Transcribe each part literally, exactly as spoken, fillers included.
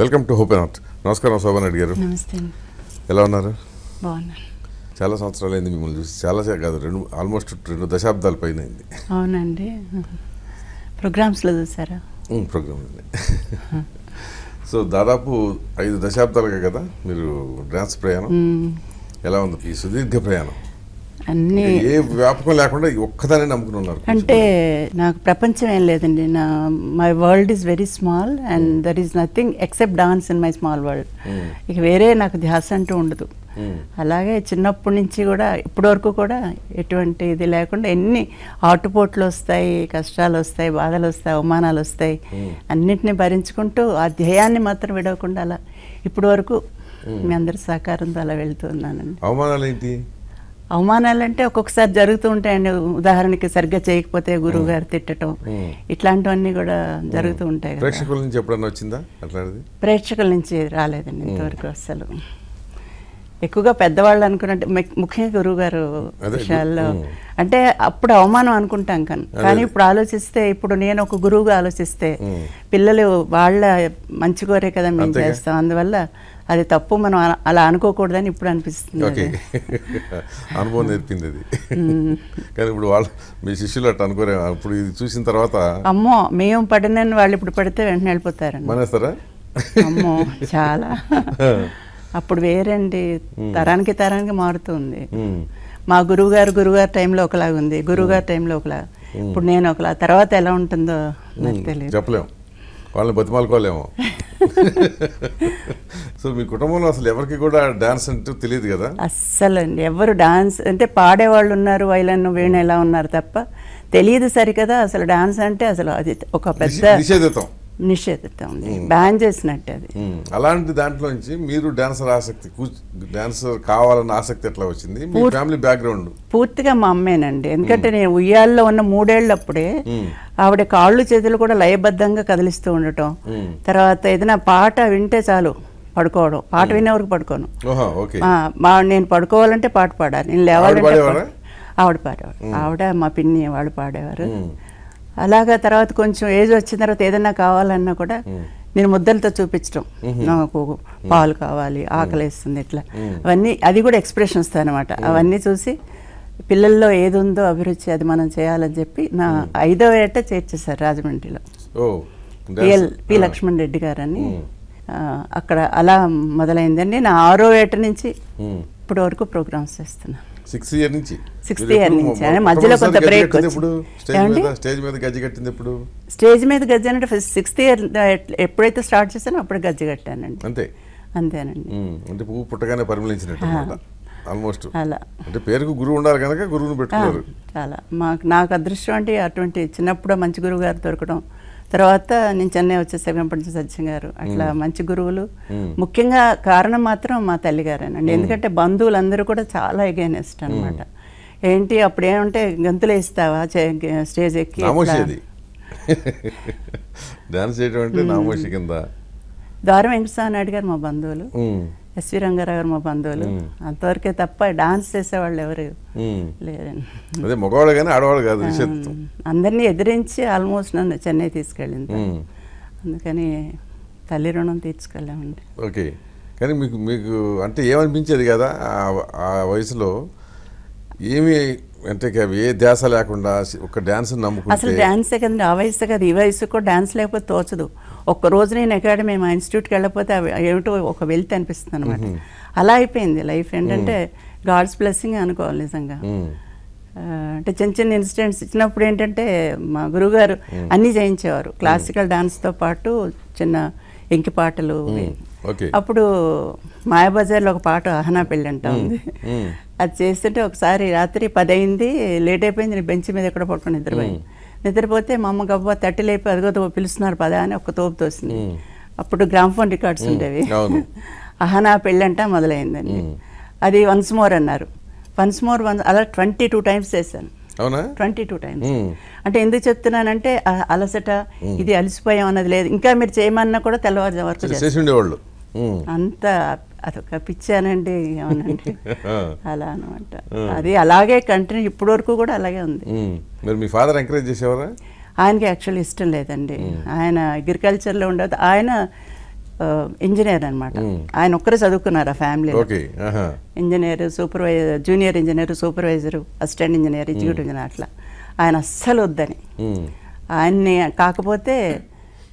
Welcome to hope not. నమస్కారం శోభన్ రెడ్డి గారు. నమస్తే. ఎలా ఉన్నారు? బాగున్నాను. చాలా సంవత్సరాలు అయింది మిమ్మల్ని చూసి. చాలా కాదు, రెండు ఆల్మోస్ట్ రెండు దశాబ్దాల పైన అయింది. అవునండి. ప్రోగ్రామ్స్లో చూసారా? ప్రోగ్రామ్. సో దాదాపు ఐదు దశాబ్దాలుగా కదా మీరు డ్యాన్స్ ప్రయాణం. ఎలా ఉంది ఈ సుదీర్ఘ ప్రయాణం? అన్నీ ఏ వ్యాపకం లేకుండా ఒక్కదానే నమ్ముకుని ఉన్నారు. అంటే నాకు ప్రపంచం ఏం లేదండి. నా my world is very small and there is nothing except dance in my small world. ఇక వేరే నాకు ధ్యాస అంటూ ఉండదు. అలాగే చిన్నప్పటి నుంచి కూడా ఇప్పటివరకు కూడా ఎటువంటి ఇది లేకుండా ఎన్ని ఆటుపోట్లు వస్తాయి, కష్టాలు వస్తాయి, బాధలు వస్తాయి, అవమానాలు వస్తాయి, అన్నింటినీ భరించుకుంటూ ఆ ధ్యేయాన్ని మాత్రం విడవకుండా అలా ఇప్పటి వరకు మీ అందరి సహకారంతో అలా వెళ్తూ ఉన్నానండి. అవమానాలు ఏంటి? అవమానాలు అంటే ఒక్కొక్కసారి జరుగుతూ ఉంటాయండి. ఉదాహరణకి సరిగ్గా చేయకపోతే గురువు గారు తిట్టడం, ఇట్లాంటివన్నీ కూడా జరుగుతూ ఉంటాయి. ప్రేక్షకుల నుంచి ఎప్పుడన్నా వచ్చిందా? ప్రేక్షకుల నుంచి రాలేదండి ఇంతవరకు అసలు. ఎక్కువగా పెద్దవాళ్ళు అనుకున్నట్టు, ముఖ్యంగా గురువు గారు విషయాల్లో అంటే అప్పుడు అవమానం అనుకుంటాం కానీ కానీ ఇప్పుడు ఆలోచిస్తే, ఇప్పుడు నేను ఒక గురువుగా ఆలోచిస్తే పిల్లలు వాళ్ళ మంచి కోరే కదా మేము చేస్తాం, అందువల్ల అది తప్పు, మనం అలా అనుకోకూడదని ఇప్పుడు అనిపిస్తుంది. అనుభవం నేర్పింది అది. కానీ ఇప్పుడు వాళ్ళు మీ శిష్యులు అట్లా అనుకోరే, ఇప్పుడు ఇది చూసిన తర్వాత అమ్మో మేము పడిన వాళ్ళు ఇప్పుడు పడితే వెంటనే వెళ్ళిపోతారు. అమ్మో చాలా అప్పుడు వేరండి, తరానికి తరానికి మారుతుంది. మా గురువుగారు గురువుగారి టైంలో ఒకలాగా ఉంది, గురువుగారి టైంలో ఒకలా, ఇప్పుడు నేను ఒకలా, తర్వాత ఎలా ఉంటుందో నాకు తెలియదు, చెప్పలేము, వాళ్ళని బతిమాలుకోలేము. సో మీ కుటుంబంలో అసలు ఎవరికి కూడా డాన్స్ అంటే తెలియదు కదా? అస్సలు అండి, ఎవరు డాన్స్ అంటే పాడేవాళ్ళు ఉన్నారు, వైలన్ వీణ ఎలా ఉన్నారు తప్ప తెలియదు. సరికదా అసలు డాన్స్ అంటే అసలు అది ఒక పెద్ద నిషేధితం, నిషేధితం, బ్యాన్ చేసినట్టు అది. అలాంటి దాంట్లోంచి మీరు డాన్సర్ ఆసక్తి, డాన్సర్ కావాలన్న ఆసక్తి ఎట్లా వచ్చింది? మీ ఫ్యామిలీ బ్యాక్గ్రౌండ్ పూర్తిగా మా అమ్మేనండి. ఎందుకంటే నేను ఉయ్యాల్లో ఉన్న మూడేళ్ళప్పుడే ఆవిడ కాళ్ళు చేతులు కూడా లయబద్ధంగా కదిలిస్తూ ఉండటం, తర్వాత ఏదైనా పాట వింటే చాలు పడుకోవడం, పాట వినే వరకు పడుకోను. నేను పడుకోవాలంటే పాట పాడాలి, నేను లేవాలంటే ఆవిడ పాడేవాడు, ఆవిడ మా పిన్ని వాళ్ళు పాడేవారు. అలాగా తర్వాత కొంచెం ఏజ్ వచ్చిన తర్వాత ఏదైనా కావాలన్నా కూడా నేను ముద్దలతో చూపించడం, నాకు పాలు కావాలి, ఆకలి వేస్తుంది, ఇట్లా అవన్నీ, అది కూడా ఎక్స్ప్రెషన్ వస్తాయి అనమాట. అవన్నీ చూసి పిల్లల్లో ఏది ఉందో అభిరుచి అది మనం చేయాలని చెప్పి నా ఐదవ ఏట చేర్చేశారు రాజమండ్రిలో, పి లక్ష్మణ్ రెడ్డి గారు అని. అక్కడ అలా మొదలైందండి నా ఆరో ఏట నుంచి ఇప్పటి వరకు ప్రోగ్రామ్స్ చేస్తున్నాను. సిక్స్త్ ఇయర్ నుంచి సిక్స్త్ ఇయర్ నుంచి మధ్యలో కొంత బ్రేక్. స్టేజ్ మీద గజ్జి కట్టింది ఎప్పుడు? స్టేజ్ మీద గజ్జి అంటే సిక్స్త్ ఇయర్ ఎప్పుడైతే స్టార్ట్ చేశానో అప్పుడు గజ్జి కట్టానండి. అంతే, అంతేనండి. అంటే పువ్వు పుట్టగానే పరిమళించినట్టు ఆల్మోస్ట్. అలా అంటే పేరుకు గురువు ఉండాలి కనుక గురువుని పెట్టుకున్నారు. చాలా మాకు నాకు అదృష్టం అంటే అటువంటి చిన్నప్పుడు మంచి గురువు గారు దొరకడం, తర్వాత నేను చెన్నై వచ్చేసరికంపటి సత్యం గారు, అట్లా మంచి గురువులు. ముఖ్యంగా కారణం మాత్రం మా తల్లిగారేనండి. ఎందుకంటే బంధువులందరూ కూడా చాలా ఎగైనెస్ట్ అనమాట. ఏంటి అప్పుడు ఏమంటే గంతులు వేస్తావా స్టేజ్ ఎక్కి డాన్స్ చేయడం అంటే నామోషి కింద. దారం వెంకటస్వామి నాయుడు గారు మా బంధువులు, ఎస్వి రంగారావు గారు మా బంధువులు, అంతవరకే తప్ప డాన్స్ చేసేవాళ్ళు ఎవరు లేరండి. అదే మగవాళ్ళు కానీ ఆడవాళ్ళు కాదు. అందరినీ ఎదిరించి ఆల్మోస్ట్ నన్ను చెన్నై తీసుకెళ్ళింది, అందుకని తల్లి రుణం తీర్చుకోలేమండి. ఓకే, కానీ మీకు మీకు అంటే ఏమనిపించేది కదా ఆ వయసులో? ఏమి అంటే ఏ ధ్యాస లేకుండా ఒక డాన్స్ నమ్ముకుంటే, అసలు డాన్సే కదండి ఆ వయసు కదా, ఈ వయసు కూడా డాన్స్ లేకపోతే తోచదు. ఒక్కరోజు నేను అకాడమీ మా ఇన్స్టిట్యూట్కి వెళ్ళకపోతే ఏమిటో ఒక వెళ్తే అనిపిస్తుంది అనమాట. అలా అయిపోయింది లైఫ్. ఏంటంటే గాడ్స్ బ్లెస్సింగ్ అనుకోవాలి నిజంగా. అంటే చిన్న చిన్న ఇన్సిడెంట్స్ ఇచ్చినప్పుడు ఏంటంటే మా గురువుగారు అన్నీ చేయించేవారు, క్లాసికల్ డాన్స్తో పాటు చిన్న ఇంకి పాటలు. అప్పుడు మాయాబజార్లో ఒక పాట అహనా పెళ్ళి అంటా ఉంది, అది చేస్తుంటే ఒకసారి రాత్రి పది అయింది, లేట్ అయిపోయింది, నేను బెంచ్ మీద ఎక్కడ పడుకుని నిద్రపోయింది. నిద్రపోతే మా అమ్మ గబ్బా తట్టి లేపి అదిగో తో పిలుస్తున్నారు పదా అని ఒక తోపు తోసింది. అప్పుడు గ్రామ్ఫోన్ రికార్డ్స్ ఉండేవి, అహనా పెళ్ళంట మొదలైందండి. అది వన్స్ మోర్ అన్నారు, వన్స్ మోర్ వన్ అలా ట్వంటీ టూ టైమ్స్ చేశాను. ట్వంటీ టూ టైమ్స్ అంటే ఎందుకు చెప్తున్నానంటే అలసట, ఇది అలసిపోయాం అన్నది లేదు. ఇంకా మీరు చేయమన్నా కూడా తెల్లవారు వరకు చేసేవాళ్ళు, అంత అదొక పిచ్చానండి. ఏమనండి అలా అనమాట. అది అలాగే కంటిన్యూ ఇప్పటి వరకు కూడా అలాగే ఉంది. మరి మీ ఫాదర్ ఎంకరేజ్ చేసేవారా? ఆయనకి యాక్చువల్లీ ఇష్టం లేదండి. ఆయన అగ్రికల్చర్లో ఉండదు, ఆయన engineer anamata. Ayan okkare chaduvukunnaru family. Okay. Engineer, supervisor, junior engineer, supervisor, assistant engineer, executive engineer atla. Ayan assalu oddani. ఆయన్ని కాకపోతే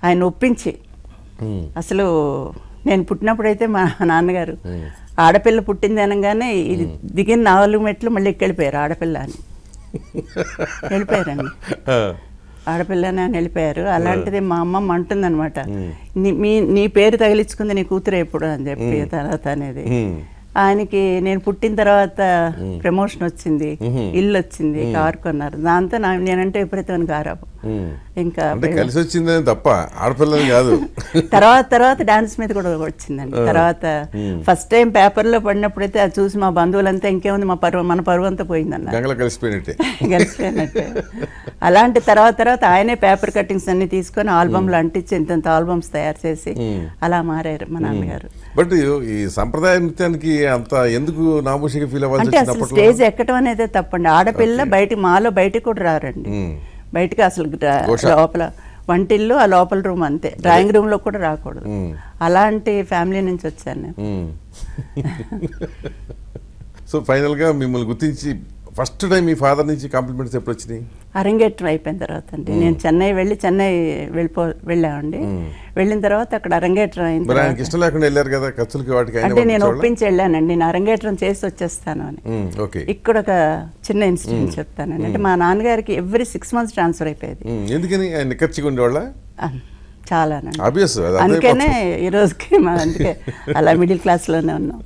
ఆయన ఒప్పించి అసలు నేను పుట్టినప్పుడైతే మా నాన్నగారు ఆడపిల్ల పుట్టింది అనగానే ఇది దిగిన నాలుగు మెట్లు మళ్ళీ ఎక్కెళ్ళిపోయారు ఆడపిల్ల అని వెళ్ళిపోయారండి ఆడపిల్ల అని వెళ్ళిపోయారు. అలాంటిది మా అమ్మమ్మ అంటుందనమాట, మీ నీ పేరు తగిలించుకుంది నీ కూతురు ఎప్పుడు అని చెప్పి తర్వాత అనేది. ఆయనకి నేను పుట్టిన తర్వాత ప్రమోషన్ వచ్చింది, ఇల్లు వచ్చింది, కారు కొన్నారు. దాంతో నేనంటే విపరీతమైన గారాబు. ఇంకా కలిసి వచ్చింది తప్ప ఆడపిల్లని కాదు. తర్వాత తర్వాత డాన్స్ మీద కూడా వచ్చిందండి. తర్వాత ఫస్ట్ టైం పేపర్లో పడినప్పుడైతే అది చూసి మా బంధువులంతా ఇంకేముంది మా పరువు మన పరువు అంతా పోయిందన్నారు, కలిసిపోయినట్టే కలిసిపోయినట్టే. అలాంటి తర్వాత తర్వాత ఆయనే పేపర్ కట్టింగ్స్ అన్ని తీసుకొని ఆల్బమ్లు అంటించి ఇంత ఆల్బమ్స్ తయారు చేసి అలా మారారు మా నాన్నగారు. బట్ ఈ సంప్రదాయ నృత్యానికి అంటే అసలు స్టేజ్ ఎక్కడం అనేది తప్పండి. ఆడపిల్ల బయటికి మాలో బయటకు కూడా రారండి, బయటకు అసలు లోపల వంటిల్లు ఆ లోపల రూమ్ అంతే, డ్రాయింగ్ రూమ్ లో కూడా రాకూడదు. అలాంటి ఫ్యామిలీ నుంచి వచ్చాను నేను. సో ఫైనల్ గా మిమ్మల్ని గుర్తించి ఫస్ట్ టైం మీ ఫాదర్ నుంచి కాంప్లిమెంట్స్ ఎప్పుడు వచ్చినాయి? అరంగేట్రం అయిపోయిన తర్వాత అండి. నేను చెన్నై వెళ్ళి చెన్నై వెళ్ళిపో వెళ్ళామండి. వెళ్ళిన తర్వాత అక్కడ అరంగేట్రం అయింది అంటే నేను ఒప్పించి వెళ్ళానండి, నేను అరంగేట్రం చేసి వచ్చేస్తాను అని. ఇక్కడ ఒక చిన్న ఇన్సిడెంట్ చెప్తానండి. అంటే మా నాన్నగారికి ఎవ్రీ సిక్స్ మంత్స్ ట్రాన్స్ఫర్ అయిపోయేది. ఎందుకని చాలా అందుకనే ఈ రోజుకి అందుకే అలా మిడిల్ క్లాస్ లోనే ఉన్నాం.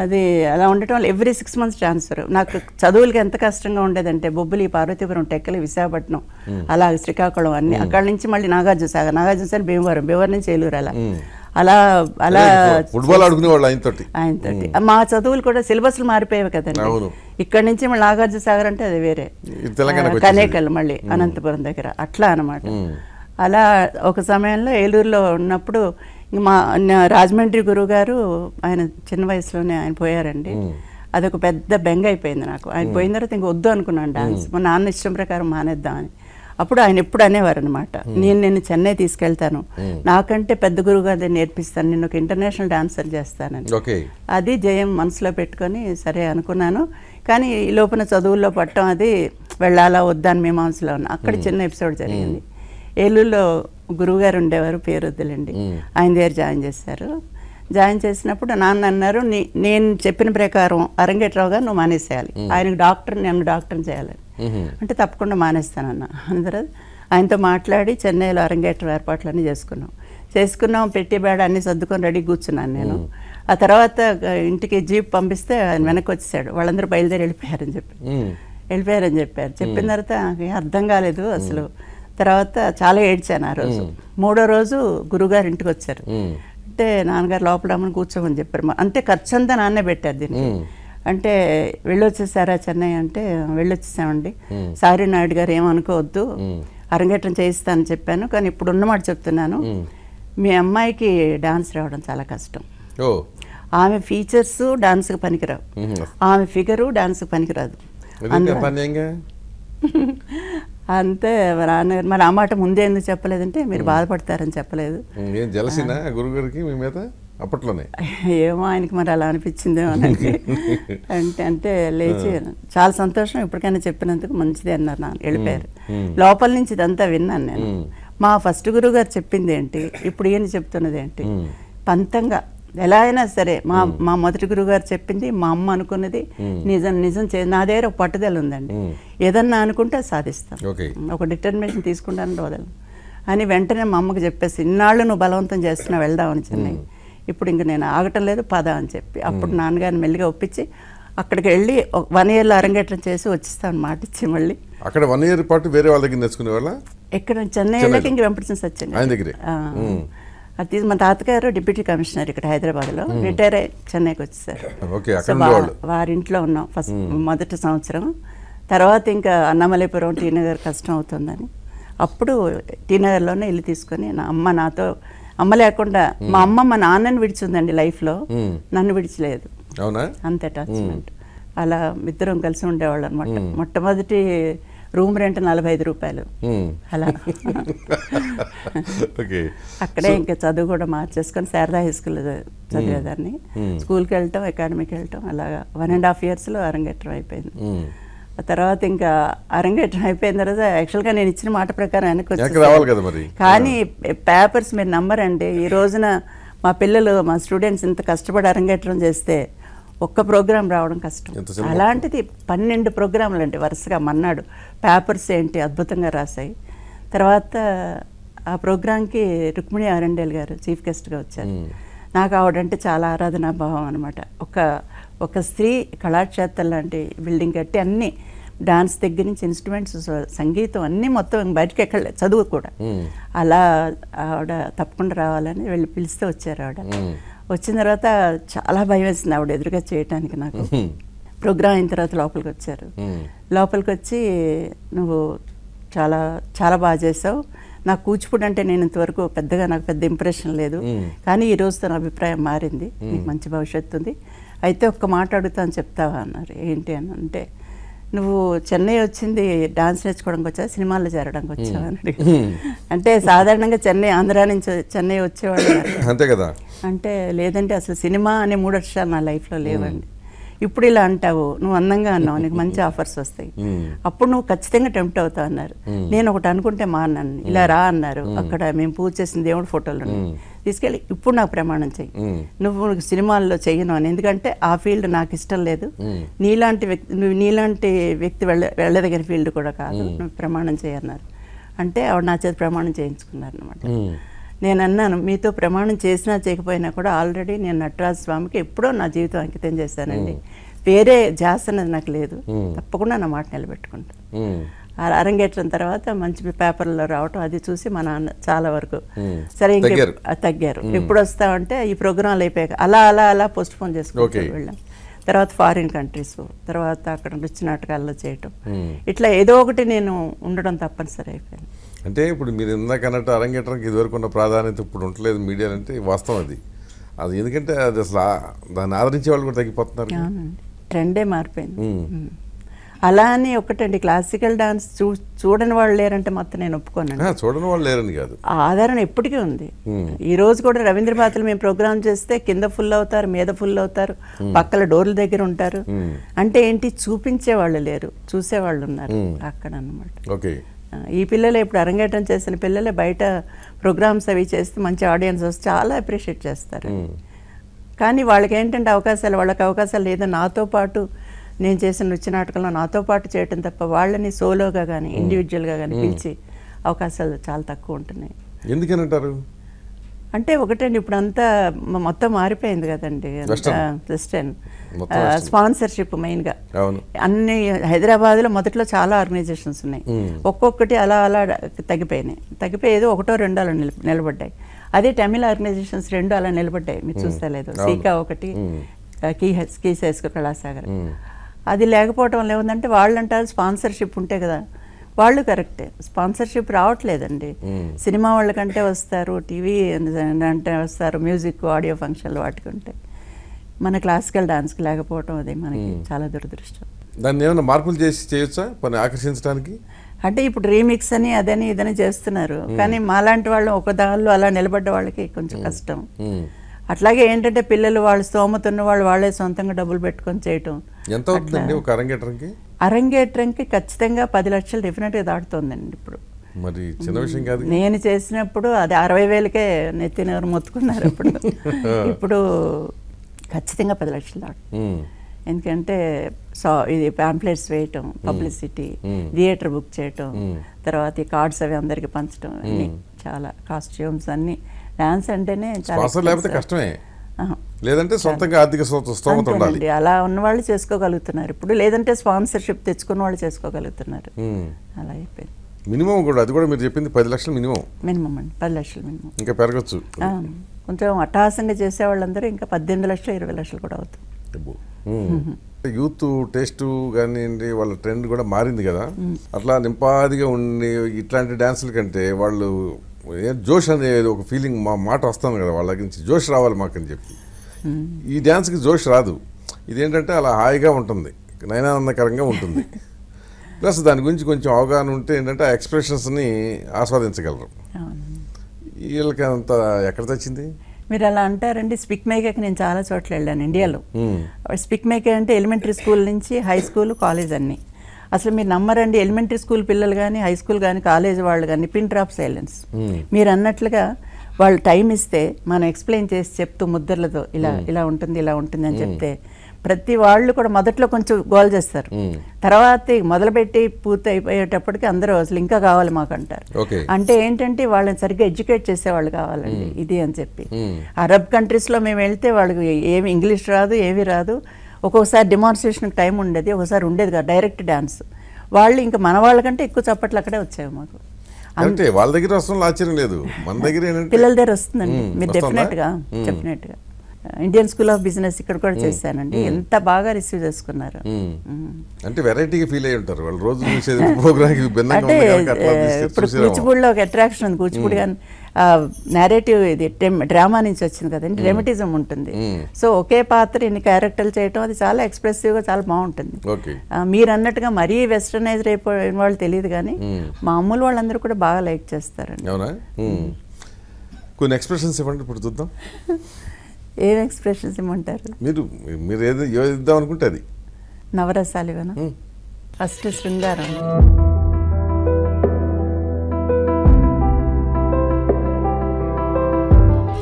అది అలా ఉండటం వల్ల ఎవ్రీ సిక్స్ మంత్స్ ట్రాన్స్ఫర్. నాకు చదువులకి ఎంత కష్టంగా ఉండేదంటే బొబ్బులి, పార్వతీపురం, టెక్కలి, విశాఖపట్నం, అలా శ్రీకాకుళం అన్ని, అక్కడ నుంచి మళ్ళీ నాగార్జున సాగర్, నాగార్జున సాగర్ భీమవరం, భీమవరం నుంచి ఏలూరు, అలా అలా అలా ఫుట్బాల్ ఆడుకునేవాళ్ళు ఆయనతోటి ఆయనతోటి మా చదువులు కూడా సిలబస్లు మారిపోయాయి కదండి. ఇక్కడ నుంచి మళ్ళీ నాగార్జున సాగర్ అంటే అది వేరే, కనేకల్ మళ్ళీ అనంతపురం దగ్గర అట్లా అనమాట. అలా ఒక సమయంలో ఏలూరులో ఉన్నప్పుడు మా రాజమండ్రి గురువు గారు ఆయన చిన్న వయసులోనే ఆయన పోయారండి. అదొక పెద్ద బెంగ అయిపోయింది నాకు. ఆయన పోయిన తర్వాత ఇంక వద్దు అనుకున్నాను డాన్స్, మా నాన్న ఇష్టం ప్రకారం మానేద్దామని. అప్పుడు ఆయన ఎప్పుడు అనేవారు అనమాట, నేను నేను చెన్నై తీసుకెళ్తాను, నాకంటే పెద్ద గురువు గారు నేర్పిస్తాను, నేను ఒక ఇంటర్నేషనల్ డాన్సర్ చేస్తానని. అది జయం మనసులో పెట్టుకొని సరే అనుకున్నాను. కానీ ఈ లోపల చదువుల్లో పట్టడం అది వెళ్ళాలా వద్దాని మేము మనసులో ఉన్నాం. అక్కడ చిన్న ఎపిసోడ్ జరిగింది. ఏలూరులో గురువుగారు ఉండేవారు, పేరు వద్దులండి. ఆయన దగ్గర జాయిన్ చేశారు. జాయిన్ చేసినప్పుడు నాన్న అన్నారు, నీ నేను చెప్పిన ప్రకారం అరంగేట్రావు గారు నువ్వు మానేసేయాలి, ఆయనకు డాక్టర్ నేను డాక్టర్ని చేయాలని. అంటే తప్పకుండా మానేస్తానన్న. అందరూ ఆయనతో మాట్లాడి చెన్నైలో అరంగేట్రం ఏర్పాట్లన్నీ చేసుకున్నాం చేసుకున్నాం పెట్టి బేడ అన్నీ సర్దుకొని రెడీ కూర్చున్నాను నేను. ఆ తర్వాత ఇంటికి జీప్ పంపిస్తే ఆయన వెనక్కి వచ్చేసాడు, వాళ్ళందరూ బయలుదేరి వెళ్ళిపోయారని చెప్పి వెళ్ళిపోయారని చెప్పారు. చెప్పిన తర్వాత అర్థం కాలేదు అసలు. తర్వాత చాలా ఏడ్చాను ఆ రోజు. మూడో రోజు గురువుగారు ఇంటికి వచ్చారు. అంటే నాన్నగారు లోపల రమ్మని కూర్చోమని చెప్పారు. అంటే ఖర్చు అంతా నాన్నే పెట్టారు దీనికి. అంటే వెళ్ళొచ్చేసారా చెన్నై అంటే వెళ్ళొచ్చేసామండి, సారీ నాయుడు గారు ఏమనుకోవద్దు, అరంగేట్రం చేయిస్తానని చెప్పాను, కానీ ఇప్పుడు ఉన్నమాట చెప్తున్నాను, మీ అమ్మాయికి డాన్స్ రావడం చాలా కష్టం, ఆమె ఫీచర్స్ డాన్స్కి పనికిరావు, ఆమె ఫిగరు డాన్స్కి పనికిరాదు అంతే. మా నాన్నగారు మరి ఆ మాట ముందే ఎందుకు చెప్పలేదంటే మీరు బాధపడతారని చెప్పలేదు. ఏమో ఆయనకి మరి అలా అనిపించిందేమో నాకు. అంటే అంటే లేచి చాలా సంతోషం, ఇప్పటికైనా చెప్పినందుకు మంచిది అన్నారు నాన్న, వెళ్ళిపోయారు. లోపల నుంచి ఇదంతా విన్నాను నేను. మా ఫస్ట్ గురువు గారు చెప్పింది ఏంటి, ఇప్పుడు ఈయన చెప్తున్నది ఏంటి, పంతంగా ఎలా అయినా సరే మా మా మొదటి గురువు గారు చెప్పింది, మా అమ్మ అనుకున్నది నిజం నిజం చే నా దగ్గర ఒక పట్టుదల ఉందండి, ఏదన్నా అనుకుంటే సాధిస్తాను, ఒక డిటర్మినేషన్ తీసుకుంటానని వదలను అని వెంటనే మా అమ్మకు చెప్పేసి, ఇన్నాళ్ళు నువ్వు బలవంతం చేస్తున్నా వెళ్దామని చెన్నై, ఇప్పుడు ఇంక నేను ఆగటం లేదు పదా అని చెప్పి అప్పుడు నాన్నగారిని మెల్లిగా ఒప్పించి అక్కడికి వెళ్ళి వన్ ఇయర్లో అరంగేట్రం చేసి వచ్చిస్తాను మాట ఇచ్చి మళ్ళీ అక్కడ వన్ ఇయర్ పాటు వేరే వాళ్ళ దగ్గర నేర్చుకునే వాళ్ళ ఎక్కడ చెన్నై వెళ్ళకి ఇంక వెంపటించి వచ్చాను. అది మా తాతగారు డిప్యూటీ కమిషనర్ ఇక్కడ హైదరాబాద్లో, రిటైర్ అయ్యి చెన్నైకి వచ్చేసారు. వారింట్లో ఉన్నాం ఫస్ట్ మొదటి సంవత్సరం. తర్వాత ఇంకా అన్నమలైపురం టీనగర్ కష్టం అవుతుందని అప్పుడు టీనగర్లోనే ఇల్లు తీసుకొని నా అమ్మ నాతో, అమ్మ లేకుండా మా అమ్మ మా నాన్నని విడిచిందండి లైఫ్లో, నన్ను విడిచలేదు అంత అటాచ్మెంట్. అలా ఇద్దరం కలిసి ఉండేవాళ్ళు అనమాట. మొట్టమొదటి room rent forty-five rupayalu. Hala. Okay. Akkade inka chaduvu kuda marcheskoni Sarada High School lo chadivedanni. School ki veltam, academy ki veltam alaga one and a half years lo Arangetram ayipindi. తర్వాత ఇంకా అరంగేట్రం అయిపోయిన తర్వాత యాక్చువల్గా నేను ఇచ్చిన మాట ప్రకారం ఆయనకు వచ్చేది కానీ పేపర్స్ మీరు నమ్మరండి. ఈ రోజున మా పిల్లలు మా స్టూడెంట్స్ ఇంత కష్టపడి అరంగేట్రం చేస్తే ఒక్క ప్రోగ్రాం రావడం కష్టం. అలాంటిది పన్నెండు ప్రోగ్రాంలు అంటే వరుసగా మన్నాడు పేపర్స్ ఏంటి అద్భుతంగా రాశాయి. తర్వాత ఆ ప్రోగ్రాంకి రుక్మిణి అరుండేల్ గారు చీఫ్ గెస్ట్గా వచ్చారు. నాకు ఆవిడంటే చాలా ఆరాధనా భావం అనమాట. ఒక ఒక స్త్రీ కళాక్షేత్రం లాంటి బిల్డింగ్ కట్టి అన్ని డాన్స్ దగ్గర నుంచి ఇన్స్ట్రుమెంట్స్ సంగీతం అన్నీ మొత్తం బయటకు ఎక్కడ చదువు కూడా అలా ఆవిడ తప్పకుండా రావాలని వెళ్ళి పిలిస్తే వచ్చారు. ఆవిడ వచ్చిన తర్వాత చాలా భయం వేసింది ఆవిడ ఎదురుగా చేయటానికి. నాకు ప్రోగ్రామ్ అయిన తర్వాత లోపలికి వచ్చారు. లోపలికి వచ్చి నువ్వు చాలా చాలా బాగా చేసావు, నాకు కూచిపూడి అంటే నేను ఇంతవరకు పెద్దగా నాకు పెద్ద ఇంప్రెషన్ లేదు కానీ ఈరోజు తన అభిప్రాయం మారింది, నీకు మంచి భవిష్యత్తు ఉంది, అయితే ఒక్క మాట అడుగుతాను చెప్తావా అన్నారు. ఏంటి అని అంటే నువ్వు చెన్నై వచ్చింది డాన్స్ నేర్చుకోవడానికి వచ్చావు, సినిమాల్లో చేరడానికి వచ్చావు అని అడిగాను. అంటే సాధారణంగా చెన్నై ఆంధ్ర నుంచి చెన్నై వచ్చేవాళ్ళు అంతే కదా అంటే లేదంటే అసలు సినిమా అనే మూడు అక్షరాలు నా లైఫ్లో లేవండి. ఇప్పుడు ఇలా అంటావు, నువ్వు అందంగా అన్నావు, నీకు మంచి ఆఫర్స్ వస్తాయి, అప్పుడు నువ్వు ఖచ్చితంగా టెంప్ట్ అవుతావు అన్నారు. నేను ఒకటి అనుకుంటే మా అన్నాను, ఇలా రా అన్నారు. అక్కడ మేము పూజ చేసిన దేవుడి ఫోటోలు తీసుకెళ్ళి ఇప్పుడు నాకు ప్రమాణం చెయ్యి, నువ్వు సినిమాల్లో చెయ్యను అని. ఎందుకంటే ఆ ఫీల్డ్ నాకు ఇష్టం లేదు, నీలాంటి వ్యక్తి నువ్వు నీలాంటి వ్యక్తి వెళ్ళ వెళ్ళదగిన ఫీల్డ్ కూడా కాదు, నువ్వు ప్రమాణం చేయన్నారు. అంటే ఆవిడ నా చేత ప్రమాణం చేయించుకున్నారు అనమాట. నేను అన్నాను మీతో ప్రమాణం చేసినా చేయకపోయినా కూడా ఆల్రెడీ నేను నటరాజ స్వామికి ఎప్పుడో నా జీవితం అంకితం చేశానండి, వేరే జాస్ అనేది నాకు లేదు, తప్పకుండా నా మాట నిలబెట్టుకుంటాను. అరంగేట్రం తర్వాత మంచి పేపర్లో రావటం అది చూసి మా నాన్న చాలా వరకు సరే ఇంక తగ్గారు. ఎప్పుడు వస్తామంటే ఈ ప్రోగ్రాంలు అయిపోయాక అలా అలా అలా పోస్ట్ పోన్ చేసుకుంటూ వెళ్ళాం. తర్వాత ఫారిన్ కంట్రీస్, తర్వాత అక్కడ నృత్య నాటకాల్లో చేయటం, ఇట్లా ఏదో ఒకటి నేను ఉండడం తప్పనిసరి అయిపోయాను. అంటే ఇప్పుడు మీరు ఇందాక అన్నట్టు అరంగేట్రంకి ఇదివరకు ఉన్న ప్రాధాన్యత ఇప్పుడు ఉండలేదు మీడియాలో, అంటే వాస్తవం అది. అది ఎందుకంటే అది అసలు దాన్ని ఆదరించే వాళ్ళు కూడా తగ్గిపోతున్నారు, ట్రెండే మారిపోయింది. అలా అని ఒకటండి క్లాసికల్ డాన్స్ చూ చూడని వాళ్ళు లేరంటే మొత్తం నేను ఒప్పుకోనండి. చూడని వాళ్ళు లేరని కాదు, ఆధారణ ఎప్పటికీ ఉంది. ఈ రోజు కూడా రవీంద్ర భారతిలో మేము ప్రోగ్రామ్ చేస్తే కింద ఫుల్ అవుతారు, మీద ఫుల్ అవుతారు, పక్కల డోర్ల దగ్గర ఉంటారు. అంటే ఏంటి చూపించే వాళ్ళు లేరు, చూసేవాళ్ళు ఉన్నారు అక్కడ అన్నమాట. ఓకే ఈ పిల్లలే ఇప్పుడు అరంగేట్రం చేసిన పిల్లలే బయట ప్రోగ్రామ్స్ అవి చేస్తే మంచి ఆడియన్స్ వస్తే చాలా అప్రిషియేట్ చేస్తారు. కానీ వాళ్ళకి ఏంటంటే అవకాశాలు వాళ్ళకి అవకాశాలు ఏదో నాతో పాటు నేను చేసిన నృత్య నాటకంలో నాతో పాటు చేయటం తప్ప వాళ్ళని సోలోగా కానీ ఇండివిజువల్గా కానీ పిలిచి అవకాశాలు చాలా తక్కువ ఉంటున్నాయి. ఎందుకనంటారు అంటే ఒకటండి ఇప్పుడు అంతా మొత్తం మారిపోయింది కదండి. వెస్టర్న్ స్పాన్సర్షిప్ మెయిన్గా అన్ని హైదరాబాద్లో మొదట్లో చాలా ఆర్గనైజేషన్స్ ఉన్నాయి, ఒక్కొక్కటి అలా అలా తగ్గిపోయినాయి, తగ్గిపోయి ఏదో ఒకటో రెండో అలా నిలబడ్డాయి. అదే తమిళ ఆర్గనైజేషన్స్ రెండు అలా నిలబడ్డాయి, మీరు చూస్తలేదు సీకా ఒకటి కీ కీ శేస్కర్ కళాసాగర్. అది లేకపోవటం వల్ల ఏముందంటే వాళ్ళు అంటారు స్పాన్సర్షిప్ ఉంటే కదా, వాళ్ళు కరెక్టే, స్పాన్సర్షిప్ రావట్లేదండి. సినిమా వాళ్ళకంటే వస్తారు, టీవీ అంటే వస్తారు, మ్యూజిక్ ఆడియో ఫంక్షన్లు వాటికి ఉంటాయి, మన క్లాసికల్ డాన్స్కి లేకపోవటం అది మనకి చాలా దురదృష్టం. దాన్ని ఏమైనా మార్పులు చేసి చేయొచ్చా పని ఆకర్షించడానికి? అంటే ఇప్పుడు రీమిక్స్ అని అదని ఇదని చేస్తున్నారు కానీ మాలాంటి వాళ్ళు ఒక దానిలో అలా నిలబడ్డ వాళ్ళకి కొంచెం కష్టం. అట్లాగే ఏంటంటే పిల్లలు వాళ్ళు స్తోమత ఉన్న వాళ్ళు వాళ్ళే సొంతంగా డబ్బులు పెట్టుకొని చేయటం. ఎంత అవుతుందండి ఒక అరంగేట్రంకి? అరంగేట్రంకి ఖచ్చితంగా పది లక్షలు డెఫినెట్గా దాటుతుందండి ఇప్పుడు. మరి చిన్న విషయం కాదు, నేను చేసినప్పుడు అది అరవై వేలకే నెత్తినెవరు మొత్తుకున్నారు అప్పుడు, ఇప్పుడు ఖచ్చితంగా పది లక్షలు దాటు. ఎందుకంటే సో ఇది ప్యాంప్లెట్స్ వేయటం, పబ్లిసిటీ, థియేటర్ బుక్ చేయటం, తర్వాత ఈ కార్డ్స్ అవి అందరికి పంచడం, అన్నీ చాలా కాస్ట్యూమ్స్ అన్నీ డాన్స్ అంటేనే లేకపోతే కష్టమే, లేదంటే సొంతంగా ఆర్థిక స్తోమత ఉండాలి. అలా ఉన్నవాళ్ళు చేసుకోగలుగుతున్నారు ఇప్పుడు, లేదంటే స్పాన్సర్షిప్ తెచ్చుకున్న వాళ్ళు చేసుకోగలుగుతున్నారు, అలా అయిపోయింది. మినిమం కూడా అది కూడా మీరు చెప్పింది పది లక్షలు మినిమం. మినిమం అండి పది లక్షలు మినిమం, ఇంకా పెరగచ్చు. కొంచెం అట్టహాసంగా చేసే వాళ్ళందరూ ఇంకా పద్దెనిమిది లక్షలు ఇరవై లక్షలు కూడా అవుతుంది. యూత్ టేస్ట్ కానివ్వండి వాళ్ళ ట్రెండ్ కూడా మారింది కదా, అట్లా నింపాదిగా ఉండి ఇట్లాంటి డాన్సుల కంటే వాళ్ళు జోష్ అనేది ఒక ఫీలింగ్ మా మాట వస్తాను కదా వాళ్ళ గురించి, జోష్ రావాలి మాకని చెప్పి ఈ డ్యాన్స్కి జోష్ రాదు. ఇదేంటంటే అలా హాయిగా ఉంటుంది, నయనానందకరంగా ఉంటుంది. ప్లస్ దాని గురించి కొంచెం అవగాహన ఉంటే ఏంటంటే ఆ ఎక్స్ప్రెషన్స్ని ఆస్వాదించగలరు. వీళ్ళకి అంత ఎక్కడ తెచ్చింది? మీరు అలా అంటారండి. స్పిక్ మేకర్కి నేను చాలా చోట్ల వెళ్ళాను ఇండియాలో. స్పిక్ మేకర్ అంటే ఎలిమెంటరీ స్కూల్ నుంచి హై స్కూల్, కాలేజ్ అన్నీ. అసలు మీరు నమ్మరండి, ఎలిమెంటరీ స్కూల్ పిల్లలు కానీ హై స్కూల్ కానీ కాలేజ్ వాళ్ళు కానీ పిన్ డ్రాప్ సైలెన్స్. మీరు అన్నట్లుగా వాళ్ళు టైం ఇస్తే మనం ఎక్స్ప్లెయిన్ చేసి చెప్తూ ముద్రలతో ఇలా ఇలా ఉంటుంది ఇలా ఉంటుంది అని చెప్తే ప్రతి వాళ్ళు కూడా మొదట్లో కొంచెం గోల్ చేస్తారు. తర్వాత మొదలుపెట్టి పూర్తి అయిపోయేటప్పటికి అందరూ అసలు ఇంకా కావాలి మాకు అంటారు. అంటే ఏంటంటే వాళ్ళని సరిగ్గా ఎడ్యుకేట్ చేసేవాళ్ళు కావాలండి ఇది అని చెప్పి. అరబ్ కంట్రీస్లో మేము వెళ్తే వాళ్ళకి ఏమి ఇంగ్లీష్ రాదు, ఏవి రాదు. ఒక్కొక్కసారి డెమాన్స్ట్రేషన్కి టైం ఉండేది, ఒకసారి ఉండేది కాదు, డైరెక్ట్ డ్యాన్స్. వాళ్ళు ఇంకా మన వాళ్ళకంటే ఎక్కువ చప్పట్లు అక్కడే వచ్చాయి మాకు. అంటే వాళ్ళ దగ్గర వస్తున్న ఆశ్చర్యం లేదు, మన దగ్గర పిల్లల దగ్గర వస్తుందండి. మీరు డెఫినెట్గా డెఫినెట్గా ఇండియన్ స్కూల్ ఆఫ్ బిజినెస్ ఇక్కడ కూడా చేశానండి. ఎంత బాగా రిసీవ్ చేసుకున్నారు అంటే వెరైటీగా ఫీల్ అయ్యి ఉంటారు వాళ్ళు రోజు చూసేది ప్రోగ్రామ్కి భిన్నంగా ఉంది. ఇప్పుడు కూచిపూడిలో ఒక అట్రాక్షన్ ఉంది. కూచిపూడి కానీ నేరేటివ్ ఇది డ్రామా నుంచి వచ్చింది కదండి, డ్రామటిజం ఉంటుంది. సో ఒకే పాత్ర ఇన్ని క్యారెక్టర్లు చేయటం అది చాలా ఎక్స్ప్రెసివ్గా చాలా బాగుంటుంది. మీరు అన్నట్టుగా మరీ వెస్టర్నైజ్ అయిపోయిన వాళ్ళు తెలియదు కానీ మామూలు వాళ్ళందరూ కూడా బాగా లైక్ చేస్తారండి. కొన్ని ఎక్స్ప్రెషన్స్ ఇవ్వండి ఇప్పుడు చూద్దాం. ఏం ఎక్స్ప్రెషన్స్ ఇమ్మంటారు మీరు? మీరు ఏదో ఇద్దాం అనుకుంటే అది నవరసాలు ఇవ్వనా? ఫస్ట్ శృంగారం.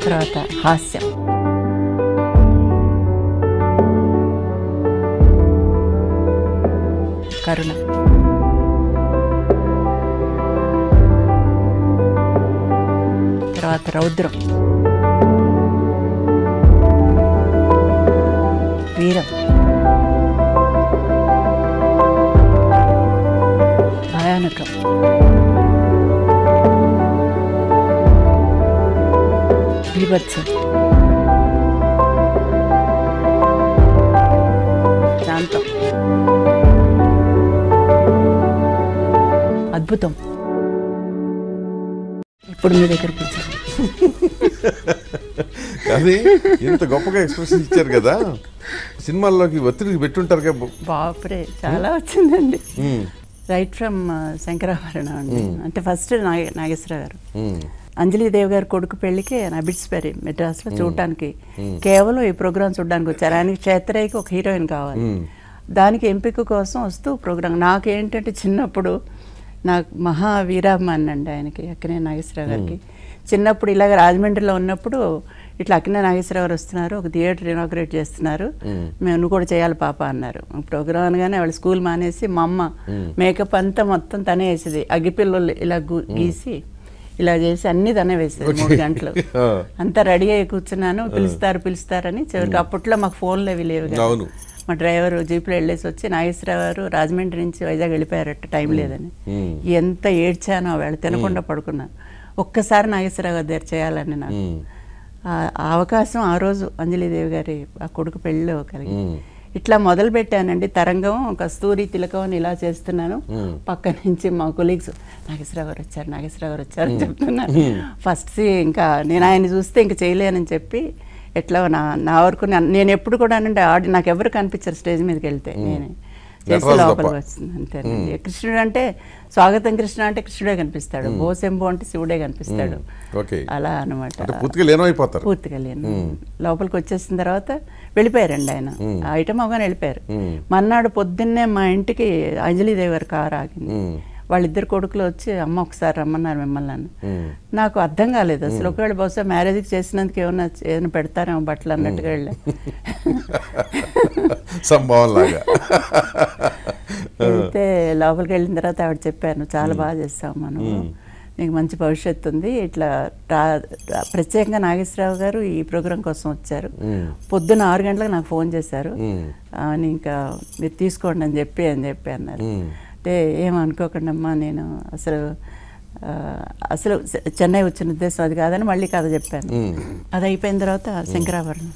తర్వాత హాస్యం. కరుణ. తర్వాత రౌద్రం. వీరం. భయానకం. బీభత్సం. శాంతం. అద్భుతం. ఇప్పుడు మీ దగ్గర కూర్చోండి. అది ఇంత గొప్పగా ఎక్స్ప్రెషన్ ఇచ్చారు కదా, సినిమాల్లోకి ఒత్తిడికి పెట్టుంటారు కదా. బాపరే చాలా వచ్చిందండి. రైట్ ఫ్రమ్ శంకరాభరణం అండి. అంటే ఫస్ట్ నాగ నాగేశ్వర గారు అంజలిదేవి గారి కొడుకు పెళ్లికి అబిడ్స్పేరి మెడ్రాస్లో చూడటానికి కేవలం ఈ ప్రోగ్రామ్ చూడడానికి వచ్చారు. ఆయనకి క్షేత్రయ్యకి ఒక హీరోయిన్ కావాలి, దానికి ఎంపిక కోసం వస్తూ ప్రోగ్రాం. నాకేంటంటే చిన్నప్పుడు నాకు మహావీరాభిమాని అండి ఆయనకి, అక్కనే నాగేశ్వరరావు గారికి. చిన్నప్పుడు ఇలాగ రాజమండ్రిలో ఉన్నప్పుడు ఇట్లా అక్కనే నాగేశ్వరరావు గారు వస్తున్నారు, ఒక థియేటర్ ఇనాగ్రేట్ చేస్తున్నారు, మేము నువ్వు కూడా చేయాలి పాప అన్నారు. ప్రోగ్రామ్ అనగానే వాళ్ళు స్కూల్ మానేసి మా అమ్మ మేకప్ అంతా మొత్తం తనే వేసేది. అగ్గిపిల్లలు ఇలా గీసి ఇలా చేసి అన్నీ తనే వేసేది. మూడు గంటలు అంతా రెడీ అయ్యి కూర్చున్నాను, పిలుస్తారు పిలుస్తారని. చివరికి అప్పట్లో మాకు ఫోన్లు అవి లేవు కదా, మా డ్రైవరు జీప్లో వెళ్ళేసి వచ్చి నాగేశ్వరరావు గారు రాజమండ్రి నుంచి వైజాగ్ వెళ్ళిపోయారట టైం లేదని. ఎంత ఏడ్చానో వాళ్ళు తినకుండా పడుకున్నాను. ఒక్కసారి నాగేశ్వరరావు గారి దగ్గర చేయాలని నాకు ఆ అవకాశం ఆ రోజు అంజలిదేవి గారి ఆ కొడుకు పెళ్ళిలో కలిగి ఇట్లా మొదలు పెట్టానండి. తరంగం, కస్తూరి తిలకం అని ఇలా చేస్తున్నాను. పక్క నుంచి మా కొలీగ్స్ నాగేశ్వరరావు గారు వచ్చారు నాగేశ్వరరావు గారు వచ్చారు చెప్తున్నాను. ఫస్ట్ ఇంకా నేను ఆయన చూస్తే ఇంకా చేయలేనని చెప్పి ఎట్లా నా నా వరకు నేను ఎప్పుడు కూడా అంటే ఆడి నాకు ఎవరు కనిపించారు స్టేజ్ మీదకి వెళ్తే నేనే చేసి లోపలికి వస్తుంది అంతేనండి. కృష్ణుడు అంటే స్వాగతం కృష్ణ అంటే కృష్ణుడే కనిపిస్తాడు, భోసెంబో అంటే శివుడే కనిపిస్తాడు, అలా అనమాట. పూర్తిగా లేను. లోపలికి వచ్చేసిన తర్వాత వెళ్ళిపోయారండి ఆయన, ఐటమ్ అవగానే వెళ్ళిపోయారు. మన్నాడు పొద్దున్నే మా ఇంటికి అంజలిదేవి గారి కారు ఆగింది. వాళ్ళిద్దరు కొడుకులు వచ్చి అమ్మ ఒకసారి రమ్మన్నారు మిమ్మల్ని అని. నాకు అర్థం కాలేదు అసలు, ఒకవేళ బహుశా మ్యారేజ్కి చేసినందుకు ఏమన్నా ఏదైనా పెడతారేమో బట్టలు అన్నట్టుగా వెళ్ళా సంభవంలాగా. అయితే లోపలికి వెళ్ళిన తర్వాత ఆవిడ చెప్పాను, చాలా బాగా చేస్తాం మనం, నీకు మంచి భవిష్యత్తు ఉంది. ఇట్లా ప్రత్యేకంగా నాగేశ్వరరావు గారు ఈ ప్రోగ్రాం కోసం వచ్చారు, పొద్దున్న ఆరు గంటలకు నాకు ఫోన్ చేశారు అని, ఇంకా మీరు తీసుకోండి అని చెప్పి అని చెప్పి అన్నారు. అంటే ఏమనుకోకుండా అమ్మా నేను అసలు అసలు చెన్నై వచ్చిన ఉద్దేశం అది కాదని మళ్ళీ కథ చెప్పాను. అది అయిపోయిన తర్వాత శంకరాభరణం,